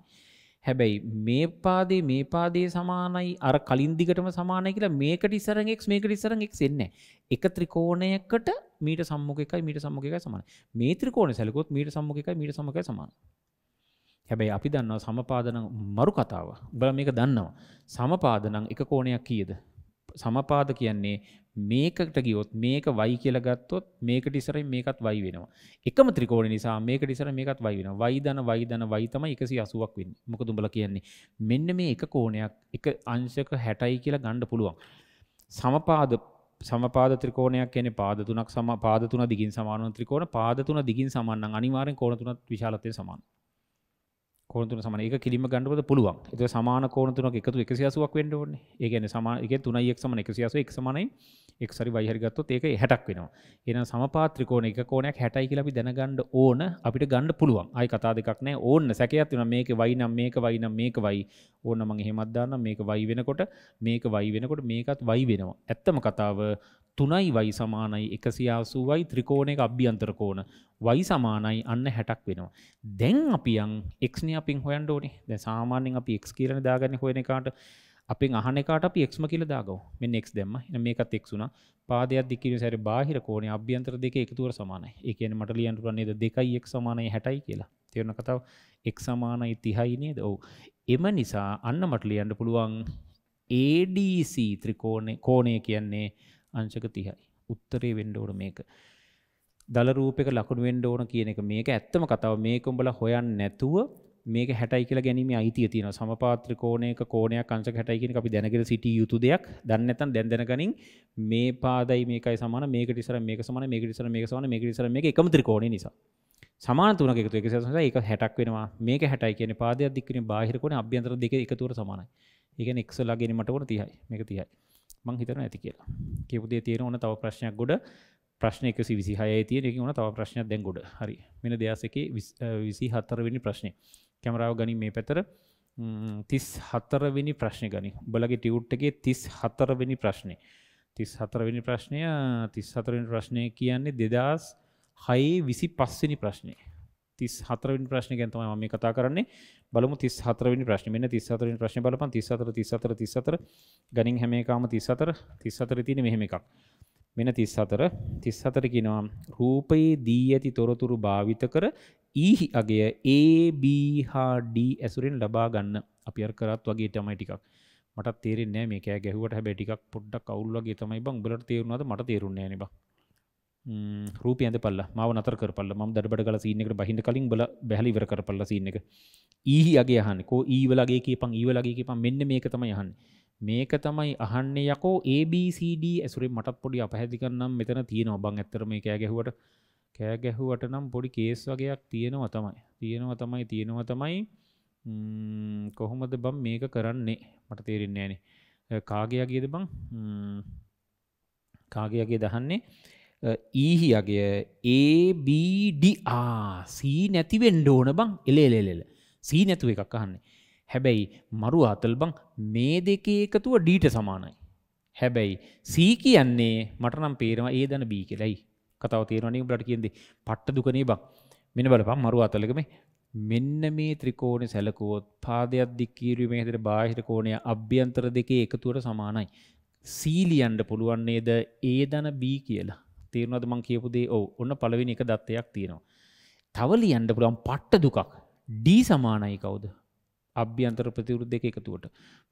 හැබැයි මේ පාදේ මේ පාදේ සමානයි අර කලින් දිගටම සමානයි කියලා මේකට ඉස්සරන් x මේකට ඉස්සරන් x එන්නේ නැහැ. එක ත්‍රිකෝණයකට මීට සම්මුඛ එකයි මීට සම්මුඛ එකයි සමානයි. මේ ත්‍රිකෝණය සැලකුවොත් මීට සම්මුඛ එකයි මීට සම්මුඛ එකයි සමානයි. හැබැයි අපි දන්නවා සමපාද නම් මරු කතාව. උඹලා මේක දන්නවා. සමපාද නම් එක කෝණයක් කීයද? සමපාද කියන්නේ මේකට ගියොත් මේක y කියලා ගත්තොත් මේකට ඉස්සරහින් මේකත් y වෙනවා. එකම ත්‍රිකෝණය නිසා මේකට ඉස්සරහින් මේකත් y වෙනවා. y ධන y ධන y තමයි එකසිය අසූවක් වෙන්නේ. මොකද උඹලා කියන්නේ මෙන්න මේ එක කෝණයක් එක අංශක හැටයි කියලා ගන්න පුළුවන්. සමපාද සමපාද ත්‍රිකෝණයක් කියන්නේ පාද තුනක් සම පාද තුන දිගින් සමාන වන ත්‍රිකෝණ. පාද තුන දිගින් සමාන නම් අනිවාර්යෙන් කෝණ තුනත් විශාලත්වයෙන් සමානයි. කෝණ තුන සමාන. ඒක කිලිම ගන්නකොට පුළුවන්. ඒක සමාන කෝණ තුනක් එකතු එකසිය අසූවක් වෙන්න ඕනේ. ඒ කියන්නේ සමාන ඒ කියන්නේ තුනයි x සමාන එකසිය අසූවයි x සමානයි x හරි y හරි ගත්තොත් ඒක හැටක් වෙනවා. එහෙනම් සමපාද ත්‍රිකෝණ එක කෝණයක් හැටයි කියලා අපි දැනගන්න ඕන. අපිට ගන්න පුළුවන්. ආයි කතා දෙකක් නැහැ. ඕන්න සැකයක් වෙනවා. මේක y නම් මේක y නම් මේක y. ඕන්න මම එහෙමත් දාන්නම්. මේක y වෙනකොට මේක y වෙනකොට මේකත් y වෙනවා. ඇත්තම කතාව තුනයි y සමානයි එකසිය අසූවයි ත්‍රිකෝණයක අභ්‍යන්තර කෝණ y සමානයි අන්න හැටක් වෙනවා. දැන් අපි යන් x නේ අපින් හොයන්න ඕනේ. දැන් සාමාන්‍යයෙන් අපි x කියලානේ දාගන්නේ හොයන එකට. අපෙන් අහන එකට අපි x ම කියලා දාගමු. මෙන්න x දැම්මා. එහෙනම් මේකත් x උනා. පාදයක් දික් කියන සැරේ බාහිර කෝණේ අභ්‍යන්තර දෙකේ එකතුවර සමානයි. ඒ කියන්නේ මට ලියන්න පුළුවන් නේද දෙකයි x සමානයි හැටයි කියලා. තේරුණා කතාව? x සමානයි තිහයි නේද? ඔව්. එම නිසා අන්න මට ලියන්න පුළුවන් A D C ත්‍රිකෝණේ කෝණය කියන්නේ අංශක තිහයි. උත්තරේ වෙන්න ඕන මේක. දල රූපයක ලකුණු වෙන්න ඕන කියන එක මේක ඇත්තම කතාව. මේක උඹලා හොයන්නේ නැතුව මේක හැටයි කියලා ගැනීමේ අයිතිය තියෙනවා. සමපාද ත්‍රිකෝණයක කෝණයක් අංශක හැටයි කියන එක අපි දැනගෙන සිටිය යුතු දෙයක්. දන්නේ නැත්නම් දැන් දැනගනින් මේ පාදයි මේකයි සමාන මේකට ඉස්සර මේක සමාන මේකට ඉස්සර මේක සමාන මේකට ඉස්සර මේක එකම ත්‍රිකෝණය නිසා. සමාන තුනක එකතු එකසිය අසූවයි ඒක හැටක් වෙනවා. මේක හැටයි කියන්නේ පාදයක් දික් කියන්නේ බාහිර කෝණේ අභ්‍යන්තර දෙකේ එකතුවර සමානයි. ඒ කියන්නේ x ලගින් මට ඕන තිහයි. මේක තිහයි. මං හිතනවා ඇති කියලා. කියපු දේ තියෙන ඕන තව ප්‍රශ්නයක් ගොඩ ප්‍රශ්න එකසිය විසිහයයි තියෙන. ඒකේ උනා තව ප්‍රශ්නයක් දැන් ගොඩ. හරි. වෙන දෙයස් එකේ විසිහතර වෙනි ප්‍රශ්නේ. කැමරාව ගනින් මේ පැතර තිස්හතර වෙනි ප්‍රශ්නේ ගනින්. ඔබලගේ ටියුට් එකේ තිස්හතර වෙනි ප්‍රශ්නේ. තිස්හතර වෙනි ප්‍රශ්නය තිස්හතර වෙනි ප්‍රශ්නේ කියන්නේ දෙදහස් හයයි විසිපස් වෙනි ප්‍රශ්නේ. තිස්හතර වෙනි ප්‍රශ්නේ ගැන තමයි මම මේ කතා කරන්නේ. බලමු තිස්හතර වෙනි ප්‍රශ්නේ. මෙන්න තිස්හතර වෙනි ප්‍රශ්නේ බලපන්. තිස්හතර තිස්හතර තිස්හතර ගනින් හැම එකම තිස්හතර තිස්හතර තියෙන මෙහෙම එකක්. මෙන්න තිස්හතර තිස්හතර කියනවා රූපයේ දී ඇති තොරතුරු භාවිත කර ඊහි අගය A B හා D ඇසුරෙන් ලබා ගන්න. අපි අර කරත් වගේ තමයි ටිකක්. මට තේරෙන්නේ නැහැ මේක ඈ ගැහුවට හැබැයි ටිකක් පොඩ්ඩක් අවුල් වගේ තමයි බං. උඹලට තේරුණාද? මට තේරුන්නේ නැහැ නේ බං. ම්ම් රූපය ඇඳපල්ලා. මාව නතර කරපල්ලා. මම දඩබඩ ගාලා සීන් එකට බහින්න කලින් උඹලා බැහැලා ඉවර කරපල්ලා සීන් එක. ඊහි අගය අහන්නේ. කෝ ඊ වලගේ කියපන් ඊ වලගේ කියපන් මෙන්න මේක තමයි අහන්නේ. මේක තමයි අහන්නේ යකෝ A B C D ඇසුරෙන්. මටත් පොඩි අපහැදිලි කරනම් මෙතන තියෙනවා බං. ඇත්තට මේ කෑ ගැහුවට කෑ ගැහුවට නම් පොඩි කේස් වගේක් තියෙනවා තමයි. තියෙනවා තමයි තියෙනවා තමයි. කොහොමද බං මේක කරන්නේ? මට තේරෙන්නේ නැහනේ. කාගේ යගේද බං? කාගේ යගේද අහන්නේ? ඊහි යගේ A B D ආ C නැති වෙන්න ඕන බං. එල එල එල. C නැතුව එකක් අහන්නේ. හැබැයි මරු ආතල් බං මේ දෙකේ එකතුව ඩීට සමානයි. හැබැයි C කියන්නේ මට නම් පේනවා A දන B කියලායි. කතාව තේරෙනවනේ උඹලට කියන්නේ. පට්ට දුකනේ බං. මෙන්න බලපන් මරු ආතල් එක මේ. මෙන්න මේ ත්‍රිකෝණේ සැලකුවොත් පාදයක් දික් කිරීමේ හැදෙන බාහිර කෝණය අභ්‍යන්තර දෙකේ එකතුවට සමානයි. C ලියන්න පුළුවන් නේද A දන B කියලා. තේරුණාද මං කියපු දේ? ඔව්. ඔන්න පළවෙනි එක දත්තයක් තියෙනවා. තව ලියන්න පුළුවන් පට්ට දුකක් D සමානයි කවුද? අභ්‍යන්තර ප්‍රතිවිරුද්ධ දෙක එකතුවට.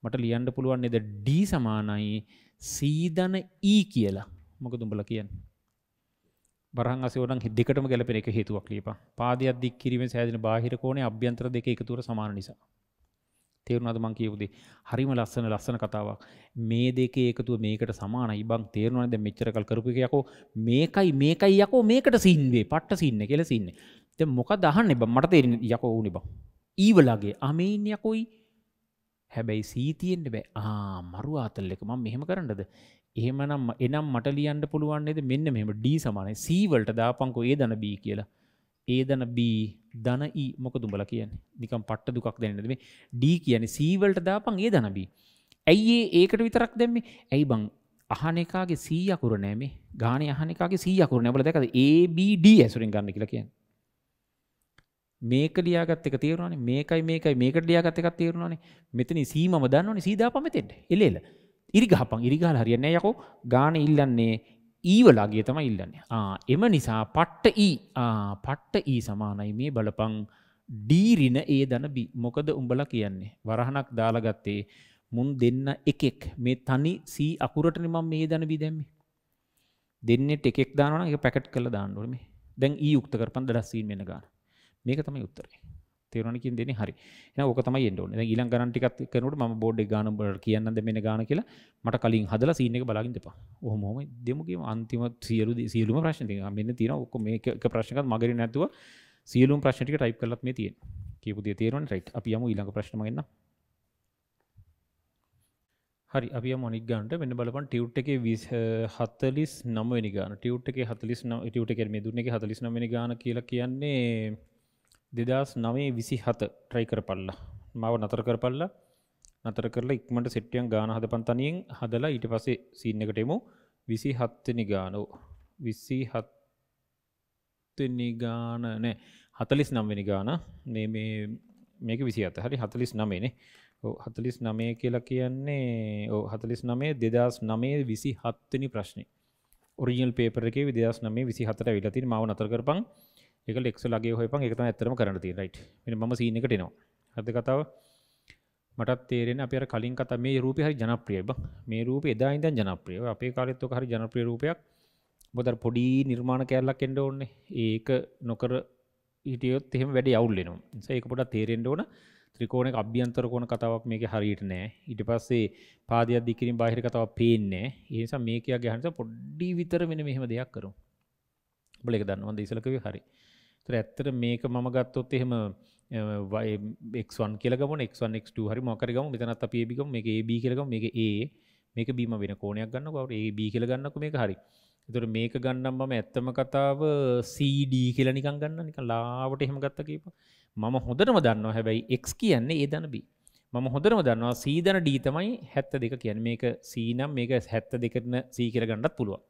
මට ලියන්න පුළුවන් නේද D සමානයි C ධන E කියලා. මොකද උඹලා කියන්නේ? බරහන් අසෙවණන් දෙකටම ගැලපෙන එක හේතුවක් ලියපන්. පාදයක් දික් කිරීමෙන් සෑදෙන බාහිර කෝණය අභ්‍යන්තර දෙක එකතුවට සමාන නිසා. තේරුණාද මං කියපු දේ? හරිම ලස්සන ලස්සන කතාවක්. මේ දෙකේ එකතුව මේකට සමානයි බං. තේරුණාද? දැන් මෙච්චර කල් කරපු එක යකෝ මේකයි මේකයි යකෝ මේකට සීන් වේ. පට්ට සීන් නේ කියලා සීන් නේ. දැන් මොකද අහන්නේ බං? මට තේරෙන්නේ යකෝ උනේ බං. ඊවලගේ අමේන් යකොයි. හැබැයි සී තියෙන්න බෑ. ආ මරු ආතල් එක මම මෙහෙම කරන්නද? එහෙමනම් එනම් මට ලියන්න පුළුවන් නේද මෙන්න මෙහෙම D සමානයි C වලට දාපන්කෝ A ධන B කියලා. A ධන B ධන E මොකද උඹලා කියන්නේ? නිකන් පට්ට දුකක් දැනෙන්නද මේ? D කියන්නේ C වලට දාපන් A ධන B. ඇයි ඒකට විතරක් දැම්මේ? ඇයි බං අහන එකාගේ C අකුර නෑ මේ. ගානේ අහන එකාගේ C අකුර නෑ. උඹලා දැකද A B D ඇසුරෙන් ගන්න කියලා කියන්නේ. මේක ලියාගත් එක තේරුණානේ. මේකයි මේකයි මේකට ලියාගත් එකක් තේරුණානේ. මෙතන සීමම දන්නවනේ. සී දාපන් මෙතෙන්ට. එල එල. ඉරි ගහපන්. ඉරි ගහලා හරියන්නේ නැහැ යකෝ. ගාන ඉල්ලන්නේ ඊ වලගේ තමයි ඉල්ලන්නේ. ආ එම නිසා පට්ට ඊ ආ පට්ට ඊ සමානයි මේ බලපන් D ඍණ A ධන B. මොකද උඹලා කියන්නේ? වරහණක් දාලා ගත්තේ මුන් දෙන්න එකෙක්. මේ තනි C අකුරටනේ මම මේ ධන B දැම්මේ. දෙන්නෙට එකෙක් දානවා නම් ඒක පැකට් කරලා දාන්න ඕනේ මේ. දැන් E යුක්ත කරපන් දඩස් සීන් වෙන ගාන. මේක තමයි උත්තරේ. තේරුණානේ කියන දෙන්නේ හරි. එහෙනම් ඕක තමයි එන්න ඕනේ. දැන් ඊළඟ ගණන් ටිකක් කරනකොට මම බෝඩ් එක ගාන උඹලට කියන්නද මෙන්න ගාන කියලා මට කලින් හදලා සීන් එක බලාගෙන දෙපා. ඔහොම ඔහොම දෙමු කියමු අන්තිම සියලු සියලුම ප්‍රශ්න ටික. මෙන්න තියෙනවා ඔක්කොම මේක එක ප්‍රශ්නකත් මගරින් නැතුව සියලුම ප්‍රශ්න ටික ටයිප් කරලත් මේ තියෙනවා. කියපු දේ තේරෙන්නේ රයිට්. අපි යමු ඊළඟ ප්‍රශ්නම ගෙන්න. හරි අපි යමු අනිත් ගානට. මෙන්න බලපන් ටියුට් එකේ හතලිස් නව වෙනි ගාන. ටියුට් එකේ හතලිස් නව ටියුට් එකේ මේ දුන්නේ එකේ හතලිස් නව වෙනි ගාන කියලා කියන්නේ දෙදස් නවේ විසි හත ට්‍රයි කරපල්ලා. මාව නතර කරපල්ලා. නතර කරලා ඉක්මට සෙට්ටියන් ගාන හදපන් තනියෙන් හදලා ඊට පස්සේ සීන් එකට එමු. විසි හත්වෙනි ගාන. විසි හත්වෙනි ගාන නෑ හතලිස් නම්වෙනි ගාන මේ මේ මේක විසි අත හරි හතලිස් නමේනේ. ඕ හතලිස් නමේ කියලා කියන්නේ ඕ හතලිස් නමේ දෙදස් නමේ විසි හත්වෙනි ප්‍රශ්නය. ඔරිියල් පේපර එකේ විදස් නමේ විසි හතර විලතින් මාව නතර කරපං. එක ලෙක්සල් අගේ හොයපන් එක තමයි ඇත්තටම කරන්න තියෙන්නේ රයිට්. මෙන්න මම සීන් එකට එනවා. හරිද කතාව? මටත් තේරෙන්නේ අපි අර කලින් කතා මේ රූපේ හරි ජනප්‍රියයි බං. මේ රූපේ එදා ඉඳන් ජනප්‍රියයි. ඔය අපේ කාලෙත් ඔක හරි ජනප්‍රිය රූපයක්. මොකද අර පොඩි නිර්මාණ කැලලක් එන්න ඕනේ. ඒක නොකර හිටියොත් එහෙම වැඩේ අවුල් වෙනවා. ඒ නිසා ඒක පොඩ්ඩක් තේරෙන්න ඕන. ත්‍රිකෝණයක අභ්‍යන්තර කෝණ කතාවක් මේකේ හරියට නෑ. ඊට පස්සේ පාදයක් දික් කිරීම බාහිර කතාවක් පේන්නේ නෑ. ඒ නිසා මේකේ යගහන නිසා පොඩි විතර මෙන්න මෙහෙම දෙයක් කරමු. ඔබල ඒක දන්නවා. මම ඉස්සල කිව්වේ හරි. ඇත්තට මේක මම ගත්තොත් එහෙම එක්ස් වන් කියලා ගමු එක්ස් වන් එක්ස් ටූ හරි මොකක් හරි ගමු මෙතනත් අපි A B ගමු මේක A B කියලා ගමු මේක A මේක B ම වෙන කෝණයක් ගන්නකො අපිට A B කියලා ගන්නකො මේක හරි ඒතර මේක ගන්නම් මම ඇත්තම කතාව සී ඩී කියලා නිකන් ගන්න නිකන් ලාවට එහෙම ගත්ත කීප මම හොඳටම දන්නවා හැබැයි x කියන්නේ a දන b මම හොඳටම දන්නවා c දන d තමයි හැත්තෑ දෙක කියන්නේ මේක c නම් මේක හැත්තෑ දෙක න c කියලා ගන්නත් පුළුවන්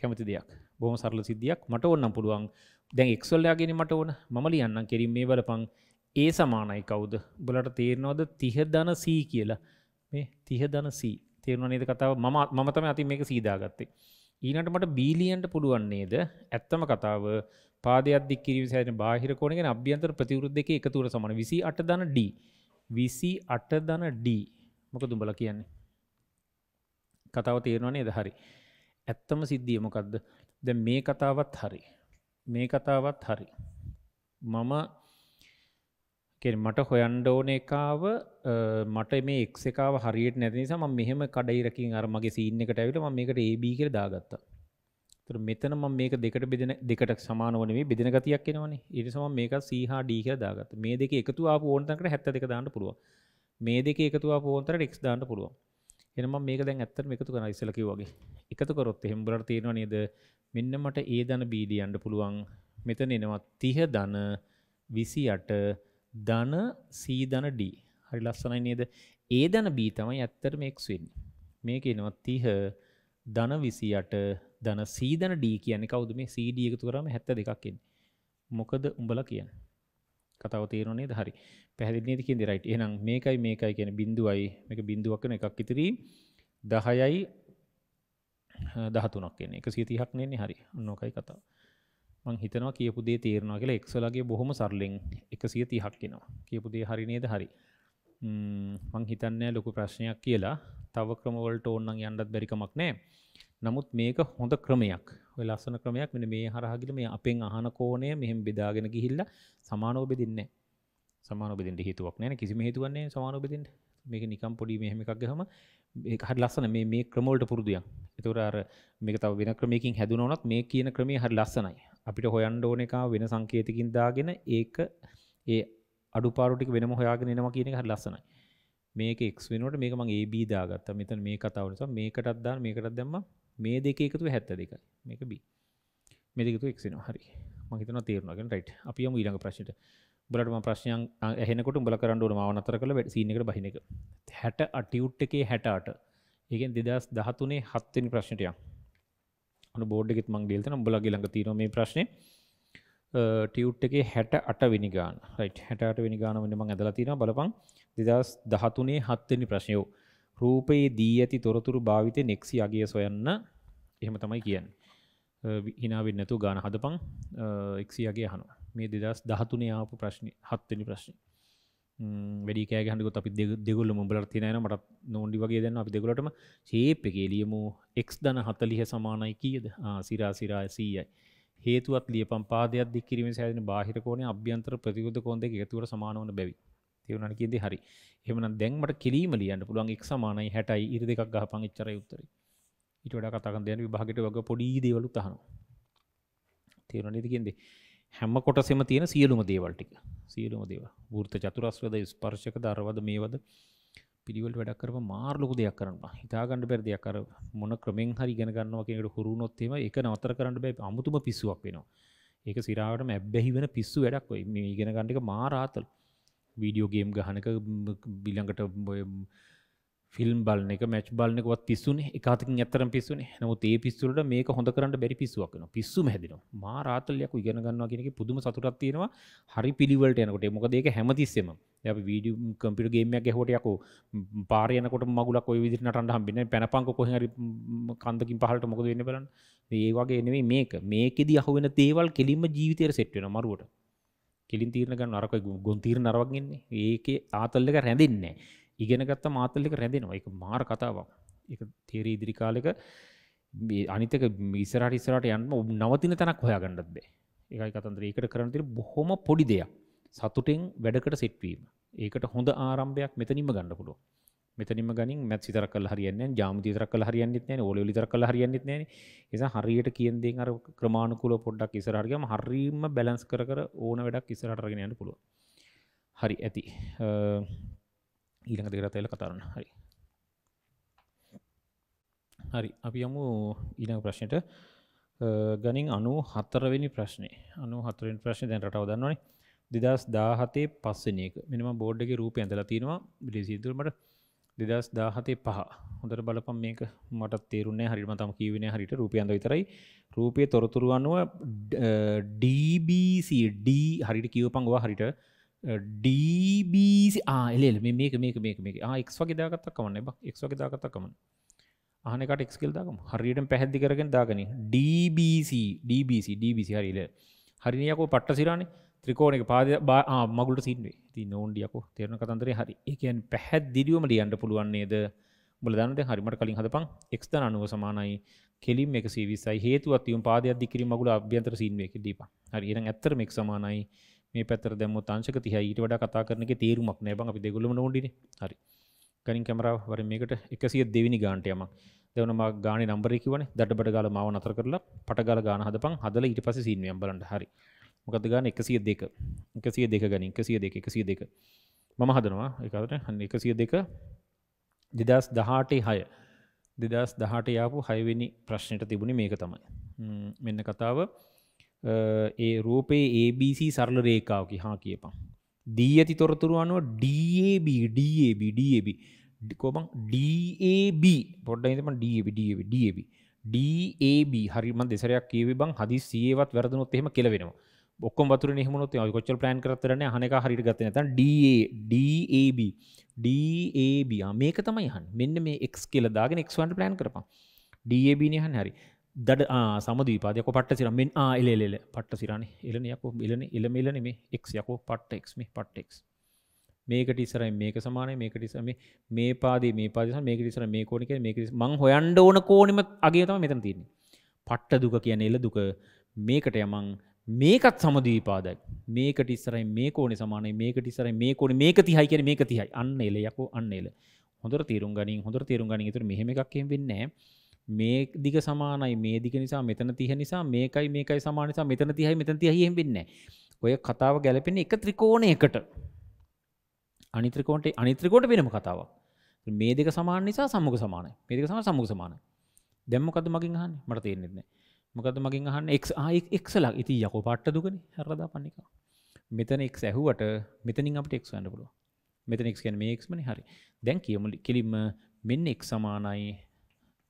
කැමති දෙයක් බොහොම සරල සිද්ධියක් මට ඕන නම් පුළුවන් දැන් x වල යගෙන මට ඕන මම ලියන්නම් කෙරින් මේ බලපන් a සමානයි කවුද උඹලට තේරෙනවද තිහ දන c කියලා මේ තිහ දන c තේරෙනව නේද කතාව මම මම තමයි අතින් මේක c දාගත්තේ ඊනට මට බීලියන්ට පුළුවන් නේද ඇත්තම කතාව පාදයක් දික් කිරීම සැරෙන බාහිර කෝණය ගැන අභ්‍යන්තර ප්‍රතිවිරුද්ධ දෙකේ එකතුවට සමාන විසි අට දන D විසි අට දන D මොකද උඹලා කියන්නේ කතාව තේරෙනව නේද හරි ඇත්තම සිද්ධිය මොකද්ද දැන් මේ කතාවත් හරි මේ කතාවත් හරි මම කියන්නේ මට හොයන්න ඕන එකාව මට මේ x එකව හරියට නැති නිසා මම මෙහෙම කඩිරකින් අර මගේ සීන් එකට ඇවිල්ලා මම මේකට a b කියලා දාගත්තා. ඒතර මෙතන මම මේක දෙකට බෙදෙන දෙකට සමානව නෙමෙයි බෙදෙන ගතියක් එනවනේ. ඊට පස්සේ මම මේක c හා d කියලා දාගත්තා. මේ දෙකේ එකතු ආපු ඕන තරකට හැත්තෑ දෙක දාන්න පුළුවන්. මේ දෙකේ එකතු ආපු ඕන තරකට x දාන්න පුළුවන්. එහෙනම් මම මේක දැන් ඇත්තටම එකතු කරනවා ඉස්සෙල්ලා කිව්වා වගේ. එකතු කරොත් එහෙනම් උඹලට තේරෙනව නේද? මෙන්න මට a ධන b ලියන්න පුළුවන්. මෙතන එනවා තිහ ධන විසි අට ධන c ධන d හරි ලස්සනයි නේද a ධන b තමයි ඇත්තටම x වෙන්නේ මේක එනවා තිහ ධන විසි අට ධන c ධන d කියන්නේ කවුද මේ c d එකතු කරාම හැත්තෑ දෙකක් එන්නේ මොකද උඹලා කියන්නේ කතාව තේරෙනව නේද හරි පැහැදිලි නේද කියන්නේ right එහෙනම් මේකයි මේකයි කියන්නේ බිඳුවයි මේක බිඳුවක් වෙන එකක් ඉතිරි දහයයි දහතුනක් එන්නේ එකසිය තිහක් නෙන්නේ හරි ඔන්න ඔකයි කතාව මං හිතනවා කියපු දේ තේරෙනවා කියලා x වලගේ බොහොම සරලෙන් එකසිය තිහක් එනවා. කියපු දේ හරි නේද? හරි. මං හිතන්නේ ලොකු ප්‍රශ්නයක් කියලා. තව ක්‍රම වලට ඕන නම් යන්නත් බැරි කමක් නැහැ. නමුත් මේක හොඳ ක්‍රමයක්. ඔය ලස්සන ක්‍රමයක් මෙන්න මේ හරහා ගිහින් මේ අපෙන් අහන කෝණය මෙහෙම බෙදාගෙන ගිහිල්ලා සමානව බෙදින්නේ නැහැ. සමානව බෙදෙන්න හේතුවක් නැහැ නේ. කිසිම හේතුවක් නැහැ සමානව බෙදෙන්න. මේක නිකම් පොඩි මෙහෙම එකක් ගහම මේක හරි ලස්සන මේ මේ ක්‍රම වලට පුරුදුයක්. ඒතකොට අර මේක තව වෙන ක්‍රමයකින් හැදුණා වුණත් මේ කියන ක්‍රමය හරි ලස්සනයි. අපිට හොයන්න ඕන එක වෙන සංකේතකින් දාගෙන ඒක ඒ අඩුපාඩු ටික වෙනම හොයාගෙන එනවා කියන එක හරි ලස්සනයි. මේක x වෙනකොට මේක මම a b දාගත්තා. මෙතන මේ කතාව නිසා මේකටත් දාන්න මේකටත් දැම්මා. මේ දෙකේ එකතුව හැත්තෑ දෙකයි. මේක b. මේ දෙක එකතු x වෙනවා. හරි. මම හිතනවා තේරුණා. කියන්නේ රයිට්. අපි යමු ඊළඟ ප්‍රශ්නෙට. උඹලට මම ප්‍රශ්නයක් ඇහෙනකොට උඹලා කරන්න ඕන මාව නතර කරලා සීන් එකට බහින එක. හැට ඇටිටියුඩ් එකේ හැට අට. ඒ කියන්නේ දෙදාස් දහතුනේ හත් වෙනි ප්‍රශ්නෙට යන්න. අනු බෝඩ් එකෙත් මං ලියලා තියෙනවා උඹලගේ ළඟ තියෙනවා මේ ප්‍රශ්නේ ටියුට් එකේ හැට අට වෙනි ගාන රයිට් හැට අට වෙනි ගාන වෙන මං ඇදලා තියෙනවා බලපන් දෙදාස් දහතුනේ හත් වෙනි ප්‍රශ්නේ ඔව් රූපයේ දී ඇති තොරතුරු භාවිතයෙන් x යගය සොයන්න එහෙම තමයි කියන්නේ hina වෙන්නේ නැතුව ගාන හදපන් x යගය අහනවා මේ දෙදාස් දහතුනේ ආපු ප්‍රශ්නේ හත් වෙනි ප්‍රශ්නේ වැඩි කෑ ගහන්න ගියොත් අපි දෙගොල්ලම උඹලට තියන නේන මට නෝන්ඩි වගේ දෙන්න අපි දෙගොල්ලටම ෂේප් එකේ ලියමු එක්ස් ධන හතළිහ සමානයි කීයද ආ සිරා සිරා සීයයි හේතුවත් ලියපම් පාදයක් දික් කිරීමෙන් සෑදෙන බාහිර කෝණය අභ්‍යන්තර ප්‍රතිවිරුද්ධ කෝණ දෙක එකතුවට සමාන වන බැවි තේරුණානේ කියන්නේ හරි එහෙමනම් දැන් මට කෙලීම ලියන්න පුළුවන් එක්ස් සමානයි හැටයි ඉර දෙකක් ගහපන් එච්චරයි උත්තරේ ඊට වඩා කතා කරන්න දෙන විභාගයට වගේ පොඩි දේවලුත් අහනවා තේරුණානේ කියන්නේ හැම කොටසෙම තියෙන සියලුම දේවල් ටික සියලුම දේවල් වෘත්ත චතුරස්‍රද ස්පර්ශක දරවද මේවද පිළිවෙල වැඩක් කරපම මාර ලොකු දෙයක් කරනවා හිතා ගන්න බැරි දෙයක් අර මොන ක්‍රමෙන් හරි ඉගෙන ගන්නවා කියන එකට හුරු වුණොත් එහෙම ඒක නතර කරන්න බෑ අමුතුම පිස්සුවක් වෙනවා ඒක සිරාවටම ඇබ්බැහි වෙන පිස්සු වැඩක් ඔය මේ ඉගෙන ගන්න එක මාර ආතල් වීඩියෝ ගේම් ගහන එක ඊළඟට ෆිල්ම් බලන එක මැච් බලන එකවත් පිස්සුනේ එක අතකින් ඇත්තටම පිස්සුනේ නමුත් ඒ පිස්සු වලට මේක හොඳ කරන්න බැරි පිස්සුවක් වෙනවා පිස්සුම හැදෙනවා මා රාතලියක් ඉගෙන ගන්නවා කියන එකේ පුදුම සතුටක් තියෙනවා හරි පිළිවෙලට යනකොට ඒ මොකද ඒක හැමතිස්සෙම දැන් අපි වීඩියෝ කම්පියුටර් ගේම් එකක් ගැහුවට යකෝ පාර යනකොට මගුලක් ওই විදිහට නටන්න හම්බෙන්නේ පැනපංක කොහෙන් හරි කන්දකින් පහලට මොකද වෙන්නේ බලන්න මේ වගේ නෙමෙයි මේක මේකෙදි අහුවෙන දේවල් කෙලින්ම ජීවිතේට සෙට් වෙනවා මරුවට කෙලින් තීරණ ගන්න අරක ගොන් තීරණ අරවක් ඉන්නේ ඒකේ ආතල් එක රැඳෙන්නේ නැහැ ඉගෙන ගත්ත මාතල් එක රැඳෙනවා. ඒක මාර කතාවක්. ඒක තේරී ඉදිරි කාලෙක මේ අනිත් එක ඉස්සරහට ඉස්සරහට යන්න නවතින තැනක් හොයාගන්නත් බෑ. ඒකයි කතන්දරේ. ඒකට කරන්න තියෙන බොහොම පොඩි දෙයක්. සතුටෙන් වැඩකට සෙට් වීම. ඒකට හොඳ ආරම්භයක් මෙතනින්ම ගන්න පුළුවන්. මෙතනින්ම ගනින් මැත්ස් විතරක් කරලා හරියන්නේ නැහැ. ජ්‍යාමිති විතරක් කරලා හරියන්නේත් නැහැ. ඕලෙවල් විතරක් කරලා හරියන්නේත් නැහැ. ඒ නිසා හරියට කියන දේන් අර ක්‍රමානුකූලව පොඩ්ඩක් ඉස්සරහට ගියම හරියම බැලන්ස් කර කර ඕන වැඩක් ඉස්සරහට අරගෙන යන්න පුළුවන්. හරි ඇති. ඊළඟ දෙකටත් ඇවිල්ලා කතා කරන්න. හරි. හරි අපි යමු ඊළඟ ප්‍රශ්නෙට. ගණන් අනූ හතර වෙනි ප්‍රශ්නේ අනූ හතර වෙනි ප්‍රශ්නේ දැන් රටාව දන්නවනේ දෙදාස් දහහතේ පස් වෙනි එක මිනිමම් බෝඩ් එකේ රූපය ඇඳලා තිනවා බිලිසිදුර මට දෙදාස් දහහතේ පහ හොඳට බලපන් මේක මට තේරුන්නේ නැහැ හරියටම තම කියුවේ නැහැ හරියට රූපය ඇඳ විතරයි රූපයේ තොරතුරු අනුව D B C D හරියට කියවපන් ඔයා හරියට D B C ආ එලෙල මේ මේක මේක මේක මේක ආ X වගේ දාගත්තා කමන්නේ බක් X වගේ දාගත්තා කමන්නේ आने का एक्स केल दागम हरियम पहदी करके दागनी डीबीसी डीबीसी डीबीसी हरी ले हरिया को पट्टा सिराने त्रिकोण के पाद हाँ मगुल सीन में ती नोन दिया को तेरना कतंदरे हरी एक एन पहदी दियो मली अंडर पुलवान ने द बोले दान दे हरी मर कलिंग हद पंग एक्स दान आनु समान आई खेली में किसी भी साई हेतु अतियों पाद या दिक्री मगुल अभ्यंतर सीन में के दीपा हरी रंग अत्तर में समान आई में पैतर दमो तांशक तिहाई इट वडा कथा करने के तेरु मकने बंग अभी देगुल नोन दी ने हरी कहीं कैमरा वर मेकट इक्कसी देवीनी गांटे अम्मा देवन मा गाने नंबर एक वन दट बट गाल माव नतर करला पटगाल गाना हद पंग हदल इट पास सीन में अंबर अंड हरी मुकद गाने इक्कसी देख इक्कसी देख गाने इक्कसी देख इक्कसी देख मम हदनवा एक आदर इक्कसी देख दिदास दहाटे हाय दिदास दहाटे आपु हाईवेनी प्रश्नेट तिबुनी मेक तमय मेन्न कथाव ए रूपे A B C सरल रेखा की हाँ की दीयति तोरतुरु अनु D A B D A B D A B कोबं D A B පොඩ්ඩක් ඉතින් D A B D A B D A B D A B හරි මන් දෙසරයක් කියවි බං හදිසියෙවත් වැරදුනොත් එහෙම කෙල වෙනවා ඔක්කොම වතුරනේ එහෙම වුණොත් ඔය කොච්චර plan කරත් වැඩ නැහැ අහන එක හරියට ගත්තේ නැත්නම් D A B D A B ආ මේක තමයි අහන්නේ මෙන්න මේ x කියලා දාගෙන x one plan කරපන් D A B නේ අහන්නේ හරි දඩ ආ සමද්විපාදයක් ඔ පට්ට සිරා මෙන් ආ එල එල එල පට්ට සිරානේ එලනේ යකෝ එලනේ එල මෙලනේ මේ x යකෝ පට්ට x මේ පට්ට x මේකට ඉස්සරහින් මේක සමානයි මේකට ඉස්සර මේ මේ පාදේ මේ පාදේ සමාන මේකට ඉස්සර මේ කෝණේ කියන්නේ මේක මං හොයන්න ඕන කෝණෙම අගේ තමයි මෙතන තියෙන්නේ පට්ට දුක කියන්නේ එල දුක මේකට යමං මේකත් සමද්විපාදයක් මේකට ඉස්සරහින් මේ කෝණේ සමානයි මේකට ඉස්සරහින් මේ කෝණේ මේක තිහයි කියන්නේ මේක තිහයි අන්න එල යකෝ අන්න එල හොඳට තීරුම් ගනින් හොඳට තීරුම් ගනින් ඒතර මෙහෙම එකක් එහෙම වෙන්නේ නැහැ මේ දිග සමානයි මේ දිග නිසා මෙතන තිහ නිසා මේකයි මේකයි සමාන නිසා මෙතන තිහයි මෙතන තිහයි එහෙම වෙන්නේ නැහැ. ඔය කතාව ගැලපෙන්නේ එක ත්‍රිකෝණයකට. අනිත් ත්‍රිකෝණයට අනිත් ත්‍රිකෝණයට වෙනම කතාවක්. මේ දෙක සමාන නිසා සම්මුඛ සමානයි. මේ දෙක සමාන සම්මුඛ සමානයි. දැන් මොකද්ද මගෙන් අහන්නේ? මට තේරෙන්නේ නැහැ. මොකද්ද මගෙන් අහන්නේ? x ආ x ලා. ඉතින් යකෝ පාට්ට දුකනේ. හරලා දාපන් එක. මෙතන x ඇහුවට මෙතනින් අපිට x හොයන්න පුළුවන්. මෙතන x කියන්නේ මේ x මනේ. හරි. දැන් කියමු කෙලින්ම මෙන්න x සමානයි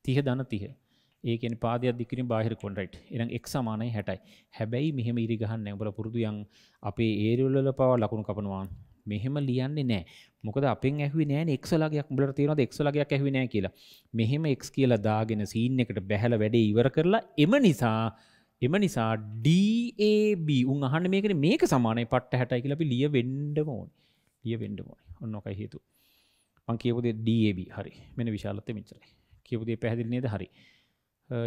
तीह दान तीह एक पादया दिखने बाहर को रईट इना एक्समा हेटाई हेबई मेहम इरीगहन बोला पुर्दूंग अपे एरियल पावा लकुन कपनवा मेहम लिया ने मुकद अपेंग हुई नैन एक्स लागे बोला तीन एक्स लागे हुई नया कीला मेहम एक्स कीला दागिन सीन इकट बेहल वेडे इवर करला इमनिसा इमनिसा D A B उंग हंड मेक मेक सामान पट्ट हेटाई कीला लिया वेंडमो लिया वेंडमो उन्नो का हेतु पंखे बोले D A B हरे मैंने विशालते मिचरे කියපු දේ පැහැදිලි නේද හරි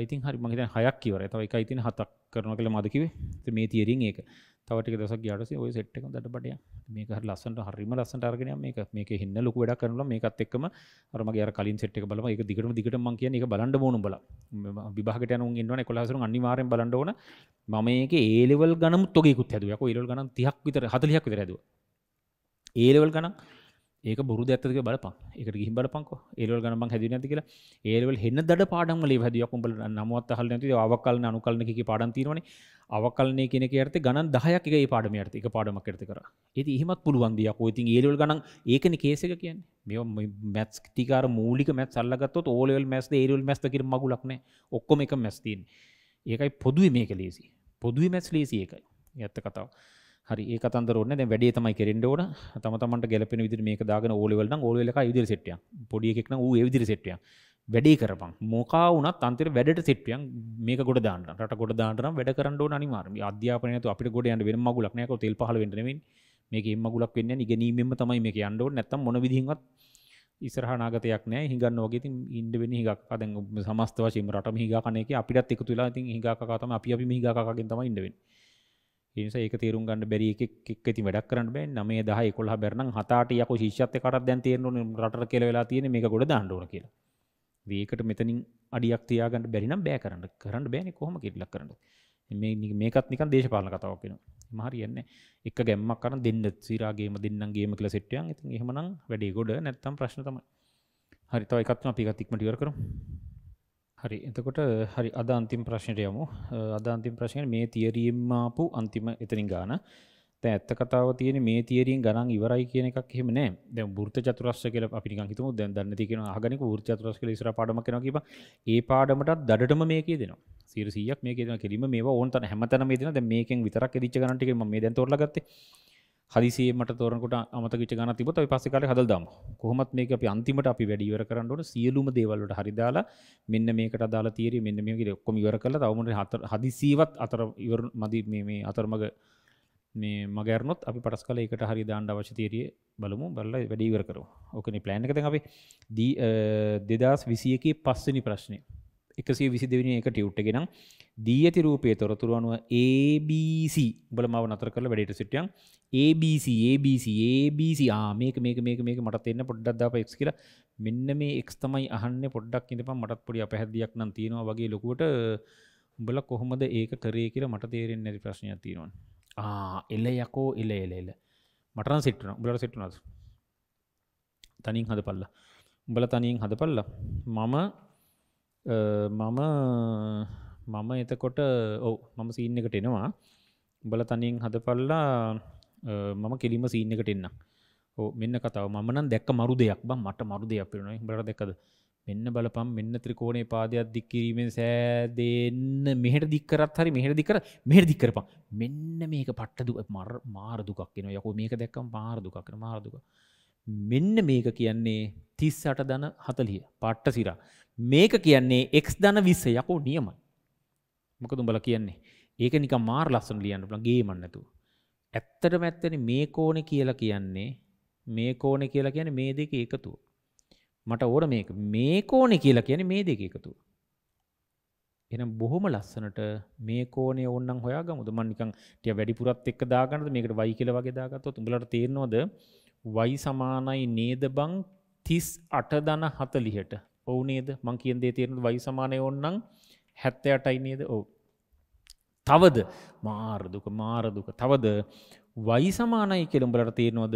ඉතින් හරි මම හිතන්නේ හයක් කියවරයි තව එකයි තියෙන හතක් කරනවා කියලා මම අද කිව්වේ ඉතින් මේ තියරින් ඒක තව ටික දවසක් ගියාට පස්සේ ওই සෙට් එකම දඩබඩියා මේක හරි ලස්සනට හරිම ලස්සනට අරගෙන යන්න මේක මේකේ හින්න ලොකු වැඩක් කරනවා මේකත් එක්කම අර මගේ අර කලින් සෙට් එක බලමු ඒක දිගටම දිගටම මම කියන්නේ ඒක බලන්න ඕන උඹලා විභාගයට යන උන් ඉන්නවනේ එකොළහ හතර අනිවාර්යෙන් බලන්න ඕන මම මේකේ A level ගණනුත් ඔගේකුත් හැදුවා යකෝ A level ගණන් තිහක් විතර හතලිහක් විතර හැදුවා A level ගණන් ඒක බොරුද ඇත්තද කියලා බලපන්. ඒකට ගිහින් බලපන්කෝ. ඒ ලෙවල් ගණන් මං හැදුවේ නැද්ද කියලා. ඒ ලෙවල් හෙන්න දඩ පාඩම් වල ඒව හැදුවක් උඹල නමවත් අහලා නැති. ඒ අවකලන අනුකලන කිකේ පාඩම් තියෙනවනේ. අවකලනයේ කියන එකේ අර්ථය ගණන් දහයක් එක ඒ පාඩමේ අර්ථය. එක පාඩමක් අර්ථය කරා. ඉතින් එහෙමත් පුළුවන් දියක්. ඔය ඉතින් ඒ ලෙවල් ගණන් ඒකනේ කේස් එක කියන්නේ. මේවා මැත්ස් ටිකාර මූලික මැත්ස් අල්ලා ගත්තොත් ඕ ලෙවල් මැත්ස්ද ඒ ලෙවල් මැත්ස්ද කියන මගුලක් නැහැ. ඔක්කොම එකම මැත්ස් තියෙන්නේ. ඒකයි පොදුවේ මේක ලේසි. පොදුවේ මැත්ස් ලේසි ඒකයි. මේ ඇත්ත කතාව. හරි ඒක අතන්තර ඕනේ දැන් වැඩේ තමයි කෙරෙන්න ඕන තම තමන්ට ගැලපෙන විදිහට මේක දාගෙන ඕ ලෙවල් නම් ඕ ලෙවල් එක ඒ විදිහට සෙට් වෙනවා පොඩි එකෙක් නම් ඌ ඒ විදිහට සෙට් වෙනවා වැඩේ කරපන් මොකා වුණත් අන්තිර වැඩට සෙට් වෙනවා මේක ගොඩ දාන්න රට ගොඩ දාන්න නම් වැඩ කරන්න ඕන අනිවාර්යයෙන් අධ්‍යාපනය නැතුව අපිට ගොඩ යන්න වෙන මගුලක් නෑ ඒක තෙල් පහල වෙන්න නෙමෙයි මේකේ මගුලක් වෙන්නේ නෑ ඉගෙනීමෙන්ම තමයි මේක යන්න ඕනේ නැත්තම් මොන විදිහින්වත් ඉස්සරහා නාගතයක් නෑ හිඟන්න වගේ ඉතින් ඉන්න වෙන්නේ හිඟක් ආ දැන් සමස්ත වශයෙන්ම රටම හිඟා කන එකේ අපිටත් එකතු වෙලා ඉතින් හිඟා කකා තමයි අපි අපි හිඟා කකාගෙන් තමයි ඉන්න වෙන්නේ ඒ නිසා ඒක තේරුම් ගන්න බැරි එකෙක් එක්ක ඉතින් වැඩක් කරන්න බෑ නවය දහ එකොළහ බැරනම් හත අට යකෝ ශිෂ්‍යත් එක්කටත් දැන් තේරෙන්න ඕනේ රටට කියලා වෙලා තියෙන්නේ මේක ගොඩ දාන්න ඕන කියලා. ඉතින් ඒකට මෙතනින් අඩියක් තියාගන්න බැරි නම් බෑ කරන්න. කරන්න බෑනේ කොහොම කිරිලක් කරන්නද? මේ මේකත් නිකන් දේශපාලන කතාවක් වෙනවා. එහෙම හරියන්නේ නැහැ. එක ගැම්මක් කරන් දෙන්න සීරා ගේම දෙන්නම් ගේම කියලා සෙට් වෙනවා. ඉතින් එහෙමනම් වැඩේ ගොඩ නැත්තම් ප්‍රශ්න තමයි. හරි තව එකක් තුන අපි එකක් ඉක්මනට ඉවර කරමු. හරි එතකොට හරි අද අන්තිම ප්‍රශ්නෙට යමු අද අන්තිම ප්‍රශ්නේ මේ තියරියෙන් ආපු අන්තිම එතනින් ගාන දැන් ඇත්ත කතාව තියෙන්නේ මේ තියරියෙන් ගණන් ඉවරයි කියන එකක් එහෙම නැහැ දැන් වෘත්ත චතුරස්‍ර කියලා අපි නිකන් හිතමු දැන් දන්නේ නැති කියනවා අහගනික වෘත්ත චතුරස්‍ර කියලා ඉස්සරහ පාඩමක් කරනවා කියපන් ඒ පාඩමටත් දඩටම මේකේ දෙනවා සීය මේකේ දෙනවා කෙලින්ම මේවා ඕන තරම් හැමතැනම මේ දෙනවා දැන් මේකෙන් විතරක් එදිච්ච ගණන් ටික මම මේ දැන් තෝරලා ගත්තේ හදිසියෙන් මට තෝරනකොට අමතක වෙච්ච ගණන් තිබුණත් අපි පස්සේ කාලේ හදලා දාමු. කොහොමත් මේක අපි අන්තිමට අපි වැඩි ඉවර කරන්න ඕන සියලුම දේවල් වලට හරි දාලා මෙන්න මේකට අදාළ තියරිය මෙන්න මේක ඉතින් ඔක්කොම ඉවර කරලා තව මොන හදිසියවත් අතර ඉවර මදි මේ මේ අතරමග මේ මග යනොත් අපි පටස් කාලේ ඒකට හරි දාන්න අවශ්‍ය තියරිය බලමු බලලා වැඩි ඉවර කරමු. ඕකනේ plan එක දැන් අපි දෙදාස් විසියකේ පස්වෙනි ප්‍රශ්නේ එකසිය විසි දෙක වෙනි එක ටියුට් එකේ නම් දී ඇති රූපයේ තොරතුරු අනුව A B C උඹලා මාව නතර කරලා වැඩේට සිටියන් ABC ABC ABC ආ මේක මේක මේක මේක මට තේන්න පොඩ්ඩක් දාපන් x කියලා මෙන්න මේ x තමයි අහන්නේ පොඩ්ඩක් ඉඳපන් මටත් පොඩි අපහැදියක් නම් තියෙනවා වගේ ලොකුවට උඹලා කොහොමද ඒක කරේ කියලා මට තේරෙන්නේ නැති ප්‍රශ්නයක් තියෙනවා ආ එල යකෝ එල එල එල මට නම් සෙට් වුණා උඹලාට සෙට් වුණාද තනියෙන් හදපල්ලා උඹලා තනියෙන් හදපල්ලා මම මම මම එතකොට ඔව් මම සීන් එකට එනවා උඹලා තනියෙන් හදපල්ලා මම කෙලින්ම සීන් එකට එන්නම් ඔව් මෙන්න කතාව මම නම් දැක්ක මරු දෙයක් බං මට මරු දෙයක් වෙනවා උඹලා දැක්කද මෙන්න බලපම් මෙන්න ත්‍රිකෝණේ පාදයක් දික් කිරීමෙන් සෑදෙන්න මෙහෙට දික් කරත් හරි මෙහෙට දික් කර මෙහෙට දික් කරපම් මෙන්න මේක පට්ට මාර දුකක් එනවා යකෝ මේක දැක්කම මාර දුකක් එනවා මාර දුක මෙන්න මේක කියන්නේ තිස් අට දන හතලිහ පට්ට සිරා මේක කියන්නේ එක්ස් දන විස්ස යකෝ නියමයි. මොකද උඹලා කියන්නේ? ඒක නිකන් මාර ලස්සන ලියන්න පුළුවන් ගේමක් නැතුව. ඇත්තටම ඇත්තනේ මේ කෝණේ කියලා කියන්නේ මේ කෝණේ කියලා කියන්නේ මේ දෙකේ එකතුව. මට ඕන මේක. මේ කෝණේ කියලා කියන්නේ මේ දෙකේ එකතුව. එහෙනම් බොහොම ලස්සනට මේ කෝණේ ඕනනම් හොයාගමුද? මම නිකන් ටික වැඩිපුරත් එක්ක දාගන්නද? මේකට y කියලා වගේ දාගත්තොත් උඹලාට තේරෙනවද? y සමානයි නේද බං තිස් අට දන හතලිහට. ඔව් නේද මං කියන දේ තේරෙනවද y සමානයි ඕනනම් හැත්තෑ අටයි නේද ඔව් තවද මාර දුක මාර දුක තවද y සමානයි කියලා උඹලට තේරෙනවද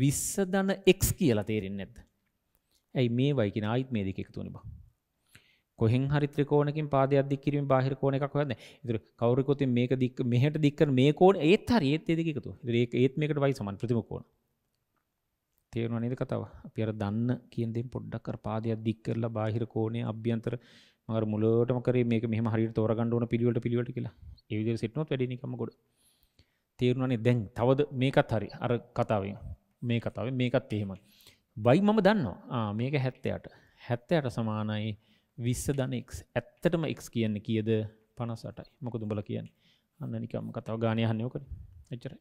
විස්ස දන එක්ස් කියලා තේරෙන්නේ නැද්ද ඇයි මේ y කියන ආයිත් මේ දෙක එකතු වෙන බං කොහෙන් හරි ත්‍රිකෝණකින් පාදයක් දික් කිරීමෙන් බාහිර කෝණයක් හොයන්නේ ඉතින් කවුරුකෝත් මේක දික් මෙහෙට දික් කරන මේ කෝණ ඒත් හරි ඒත් දෙක එකතු වෙන ඉතින් ඒක ඒත් මේකට y සමාන ප්‍රතිම කෝණ තේරුණා නේද කතාව? අපි අර දන්න කියන දේ පොඩ්ඩක් අර පාදයක් දික් කරලා බාහිර කෝණේ අභ්‍යන්තර මම අර මුලවටම කරේ මේක මෙහෙම හරියට තෝරගන්න ඕන පිළිවෙලට පිළිවෙලට කියලා. ඒ විදිහට සෙට්නොත් වැඩි නිකම්ම ගොඩ. තේරුණා නේද? දැන් තවද මේකත් හරි. අර කතාවෙන් මේ කතාවෙන් මේකත් එහෙමයි. y මම දන්නවා. ආ මේක හැත්තෑ අට. හැත්තෑ අට සමානයි විස්ස දන එක්ස්. ඇත්තටම x කියන්නේ කීයද? පනස් අටයි. මොකද උඹලා කියන්නේ? අන්න නිකම්ම කතාව ගානේ අහන්නේ ඔකනේ. එච්චරයි.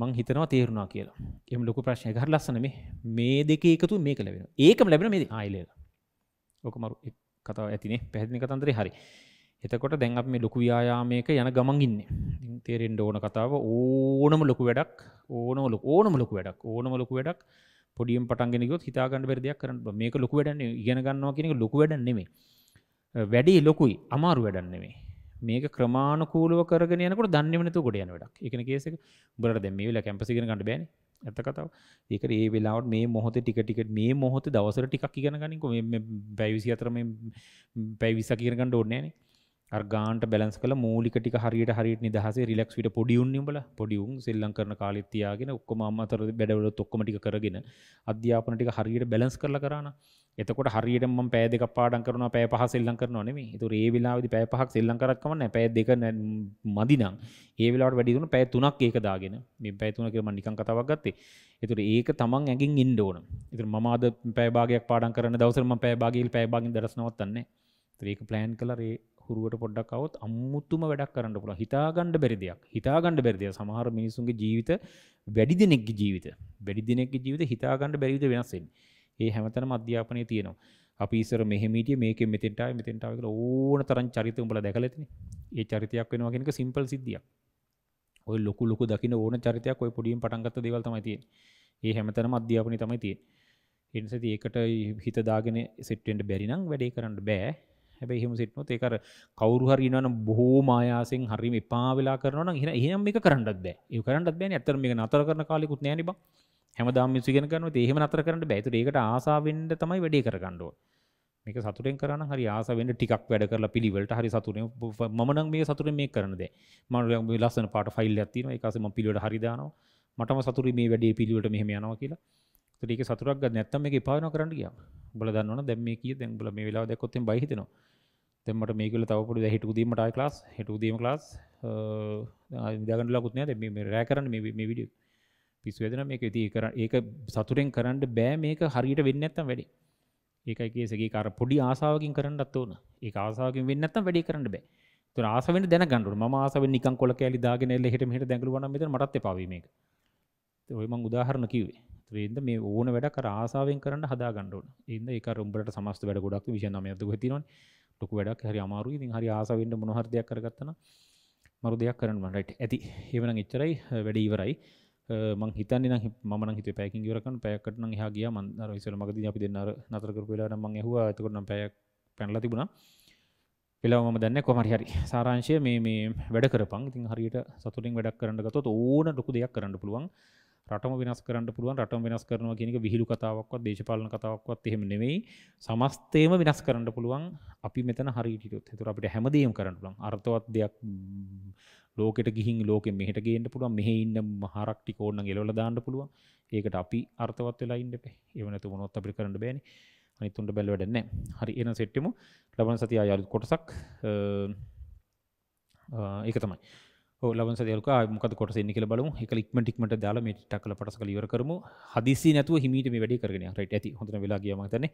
මං හිතනවා තේරුණා කියලා. එහෙම ලොකු ප්‍රශ්නයක් හරි ලස්සන මේ මේ දෙකේ එකතු මේක ලැබෙනවා. ඒකම ලැබෙනවා මේ ආයෙලද. ඔක මරු කතාව ඇතිනේ. පැහැදිලි කතන්දරේ හරි. එතකොට දැන් අපි මේ ලොකු ව්‍යායාමයක යන ගමන් ඉන්නේ. ඉතින් තේරෙන්න ඕන කතාව ඕනම ලොකු වැඩක් ඕනම ලොකු ඕනම ලොකු වැඩක් ඕනම ලොකු වැඩක් පොඩියෙන් පටන්ගෙන ගියොත් හිතා ගන්න බැරි දෙයක් කරන්න බෑ. මේක ලොකු වැඩක් නෙවෙයි. ඉගෙන ගන්නවා කියන එක ලොකු වැඩක් නෙමෙයි. වැඩි ලොකුයි අමාරු වැඩක් නෙමෙයි. මේක ක්‍රමානුකූලව කරගෙන යනකොට දන්නේම නැතුව ගොඩ යන වැඩක්. ඒ කියන්නේ කේස් එක උඹලට දැන් මේ වෙලාව කැම්පස් ඉගෙන ගන්න බෑනේ. ඇත්ත කතාව. ඒකට ඒ වෙලාවට මේ මොහොතේ ටික ටික මේ මොහොතේ දවසට ටිකක් ඉගෙන ගනින්කෝ මේ මේ පැය විසිහතර මේ පැය විස්සක් ඉගෙන ගන්න ඕනේ නෑනේ. අර ගානට බැලන්ස් කරලා මූලික ටික හරියට හරියට නිදහසේ රිලැක්ස් විට පොඩි උන්නේ උඹලා. පොඩි උන් සෙල්ලම් කරන කාලෙත් තියාගෙන ඔක්කොම අම්මාතර බැඩවලත් ඔක්කොම ටික කරගෙන අධ්‍යාපන ටික හරියට බැලන්ස් කරලා කරානා. එතකොට හරියට මම පැය දෙකක් පාඩම් කරනවා පැය පහ සෙල්ලම් කරනවා නෙමෙයි. ඒතර ඒ වෙලාවේදී පැය පහක් සෙල්ලම් කරත් කමක් නැහැ. පැය දෙක මදි නම් ඒ වෙලාවට වැඩි දුන්න පැය තුනක් ඒක දාගෙන මේ පැය තුන කියලා මම නිකන් කතාවක් ගත්තේ. ඒතර ඒක තමන් ඇඟින් ඉන්න ඕන. ඒතර මම අද පැය භාගයක් පාඩම් කරන දවසට මම පැය භාගයකින් පැය භාගකින් දරස් නවත්තන්නේ නැහැ. ඒතර ඒක plan කළා ඒ හුරුවට පොඩ්ඩක් આવොත් අමුතුම වැඩක් කරන්න පුළුවන්. හිතා ගන්න බැරි දෙයක්. හිතා ගන්න බැරි දෙයක්. සමහර මිනිසුන්ගේ ජීවිත වැඩි දිනෙකගේ ජීවිත. වැඩි දිනෙකගේ ජීවිත හිතා ගන්න බැරි විදිහ වෙනස් වෙන්නේ. ඒ හැමතැනම අධ්‍යාපනයේ තියෙනවා. අපි ඉස්සර මෙහෙම හිටියේ මේකෙන් මෙතෙන්ට ආවේ මෙතෙන්ට ආවේ කියලා ඕන තරම් චරිත උඹලා දැකලා ඇතිනේ. ඒ චරිතයක් වෙනවා කියන එක සිම්පල් සිද්ධියක්. ඔය ලොකු ලොකු දකින්න ඕන චරිතයක් ඔය පොඩියෙන් පටන් ගත්ත දේවල් තමයි තියෙන්නේ. ඒ හැමතැනම අධ්‍යාපනයේ තමයි තියෙන්නේ. ඒ නිසා ඉතින් ඒකට හිත දාගෙන සෙට් වෙන්න බැරි නම් වැඩේ කරන්න බෑ. හැබැයි එහෙම සෙට් වුණොත් ඒක අර කවුරු හරි ඉන්නවනම් බොහොම ආයාසෙන් හරිම එපා වෙලා කරනවා නම් එහෙනම් මේක කරන්නත් බෑ. ඒක කරන්නත් බෑනේ. ඇත්තටම මේක නතර කරන කාලෙකුත් නෑනේ බං. හැමදාම මිනිස්සු ඉගෙන ගන්නවා. ඒ එහෙම නතර කරන්න බෑ. ඒතර ඒකට ආසාවෙන්න තමයි වැඩේ කරගන්න ඕන. මේක සතුටෙන් කරා නම් හරි ආස වෙන්න ටිකක් වැඩ කරලා පිළිවෙලට හරි සතුටෙන් මම නම් මේක සතුටෙන් මේක කරන්න දැන් මම මේ ලස්සන පාට ෆයිල් එකක් තියෙනවා ඒක ඇස්සේ මම පිළිවෙලට හරි දානවා මටම සතුටුයි මේ වැඩේ පිළිවෙලට මෙහෙම යනවා කියලා ඒත් ඒකේ සතුටක් ගන්න නැත්තම් මේක එපා වෙනවා කරන්න ගියා උඹලා දන්නවනේ දැන් මේ කීය දැන් උඹලා මේ වෙලාව දැක්කොත් එම් බය හිතෙනවා දැන් මට මේක වල තව පොඩි දැන් හිටු උදේම ටායි ක්ලාස් හිටු උදේම ක්ලාස් දැන් ඉඳගන්න ලකුත් නෑ දැන් මේ මේ රෑ කරන්න මේ මේ වීඩියෝ පිස්සු වේදනා මේක ඉතින් ඒක ඒක සතුටෙන් කරන්න බෑ මේක හරියට වෙන්නේ නැත්තම් වැඩේ ඒකයි කේසගේ කාර පොඩි ආසාවකින් කරන්නත් ඕන. ඒක ආසාවකින් වෙන්නේ නැත්නම් වැඩේ කරන්න බෑ. ඒතර ආස වෙන්න දැනගන්න ඕන. මම ආස වෙන්නේ නිකන් කොල කෑලි දාගෙන එල්ල හෙට මෙහෙට දැඟලුවා නම් මෙතන මටත් එපා වෙයි මේක. ඒත් ඔය මම උදාහරණ කිව්වේ. ඒතර එින්ද මේ ඕන වැඩක් අර ආසාවෙන් කරන්න හදා ගන්න ඕන. එින්ද ඒක අර උඹලට සමස්ත වැඩ ගොඩක් විශේෂ නමයක් දුක තියෙනවනේ. ලොකු වැඩක් හරි අමාරුයි. ඉතින් හරි ආස වෙන්න මොන හරි දෙයක් කරගත්තා නම් මරු දෙයක් කරන්න බෑ. රයිට්. ඇති. එවනම් එච්චරයි වැඩේ ඉවරයි. මං හිතන්නේ නම් මම නම් හිතුවේ පැයකින් ඉවර කරන්න පැයකට නම් එහා ගියා මං අර ඉස්සෙල්ලා මගදී අපි දෙන්න අර නතර කරපු වෙලාවට මං ඇහුවා එතකොට නම් පැයක් පැනලා තිබුණා වෙලාව මම දන්නේ කොහොම හරි හරි සාරාංශය මේ මේ වැඩ කරපන් ඉතින් හරියට සතුටින් වැඩක් කරන්න ගත්තොත් ඕන ලොකු දෙයක් කරන්න පුළුවන් රටම වෙනස් කරන්න පුළුවන් රටම වෙනස් කරනවා කියන එක විහිළු කතාවක්වත් දේශපාලන කතාවක්වත් එහෙම නෙමෙයි සමස්තේම වෙනස් කරන්න පුළුවන් අපි මෙතන හරියට හිටියොත් ඒතර අපිට හැමදේම කරන්න පුළුවන් අර්ථවත් දෙයක් ලෝකෙට ගිහින් ලෝකෙ මෙහෙට ගේන්න පුළුවන් මෙහි ඉන්න මහරක් ටික ඕන නම් එලවලා දාන්න පුළුවන් ඒකට අපි අර්ථවත් වෙලා ඉන්න එපා ඒව නැතු මොනවත් අපිට කරන්න බෑනේ අනිත් උන්ට බැල වැඩ නැහැ හරි එහෙනම් සෙට් වෙමු ලබන සතිය ආය අලුත් කොටසක් ඒක තමයි ඔව් ලබන සතිය අලුත් මොකද කොටස එන්නේ කියලා බලමු ඒක ඉක්මනට ඉක්මනට දාලා මේ ටිකක් කරලා පටසකල ඉවර කරමු හදිසි නැතුව හිමීට මේ වැඩේ කරගෙන යන්න රයිට් ඇති හොඳට වෙලා ගියා මම හිතන්නේ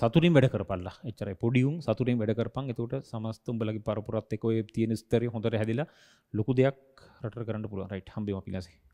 සතුටින් වැඩ කරපල්ලා එච්චරයි පොඩි උන් සතුටින් වැඩ කරපන් එතකොට සමස්ත උඹලගේ පරපුරත් එක්ක ඔය තියෙන ස්තරේ හොඳට හැදිලා ලොකු දෙයක් රටට කරන්න පුළුවන් රයිට් හම්බෙමු අපි ඊළඟට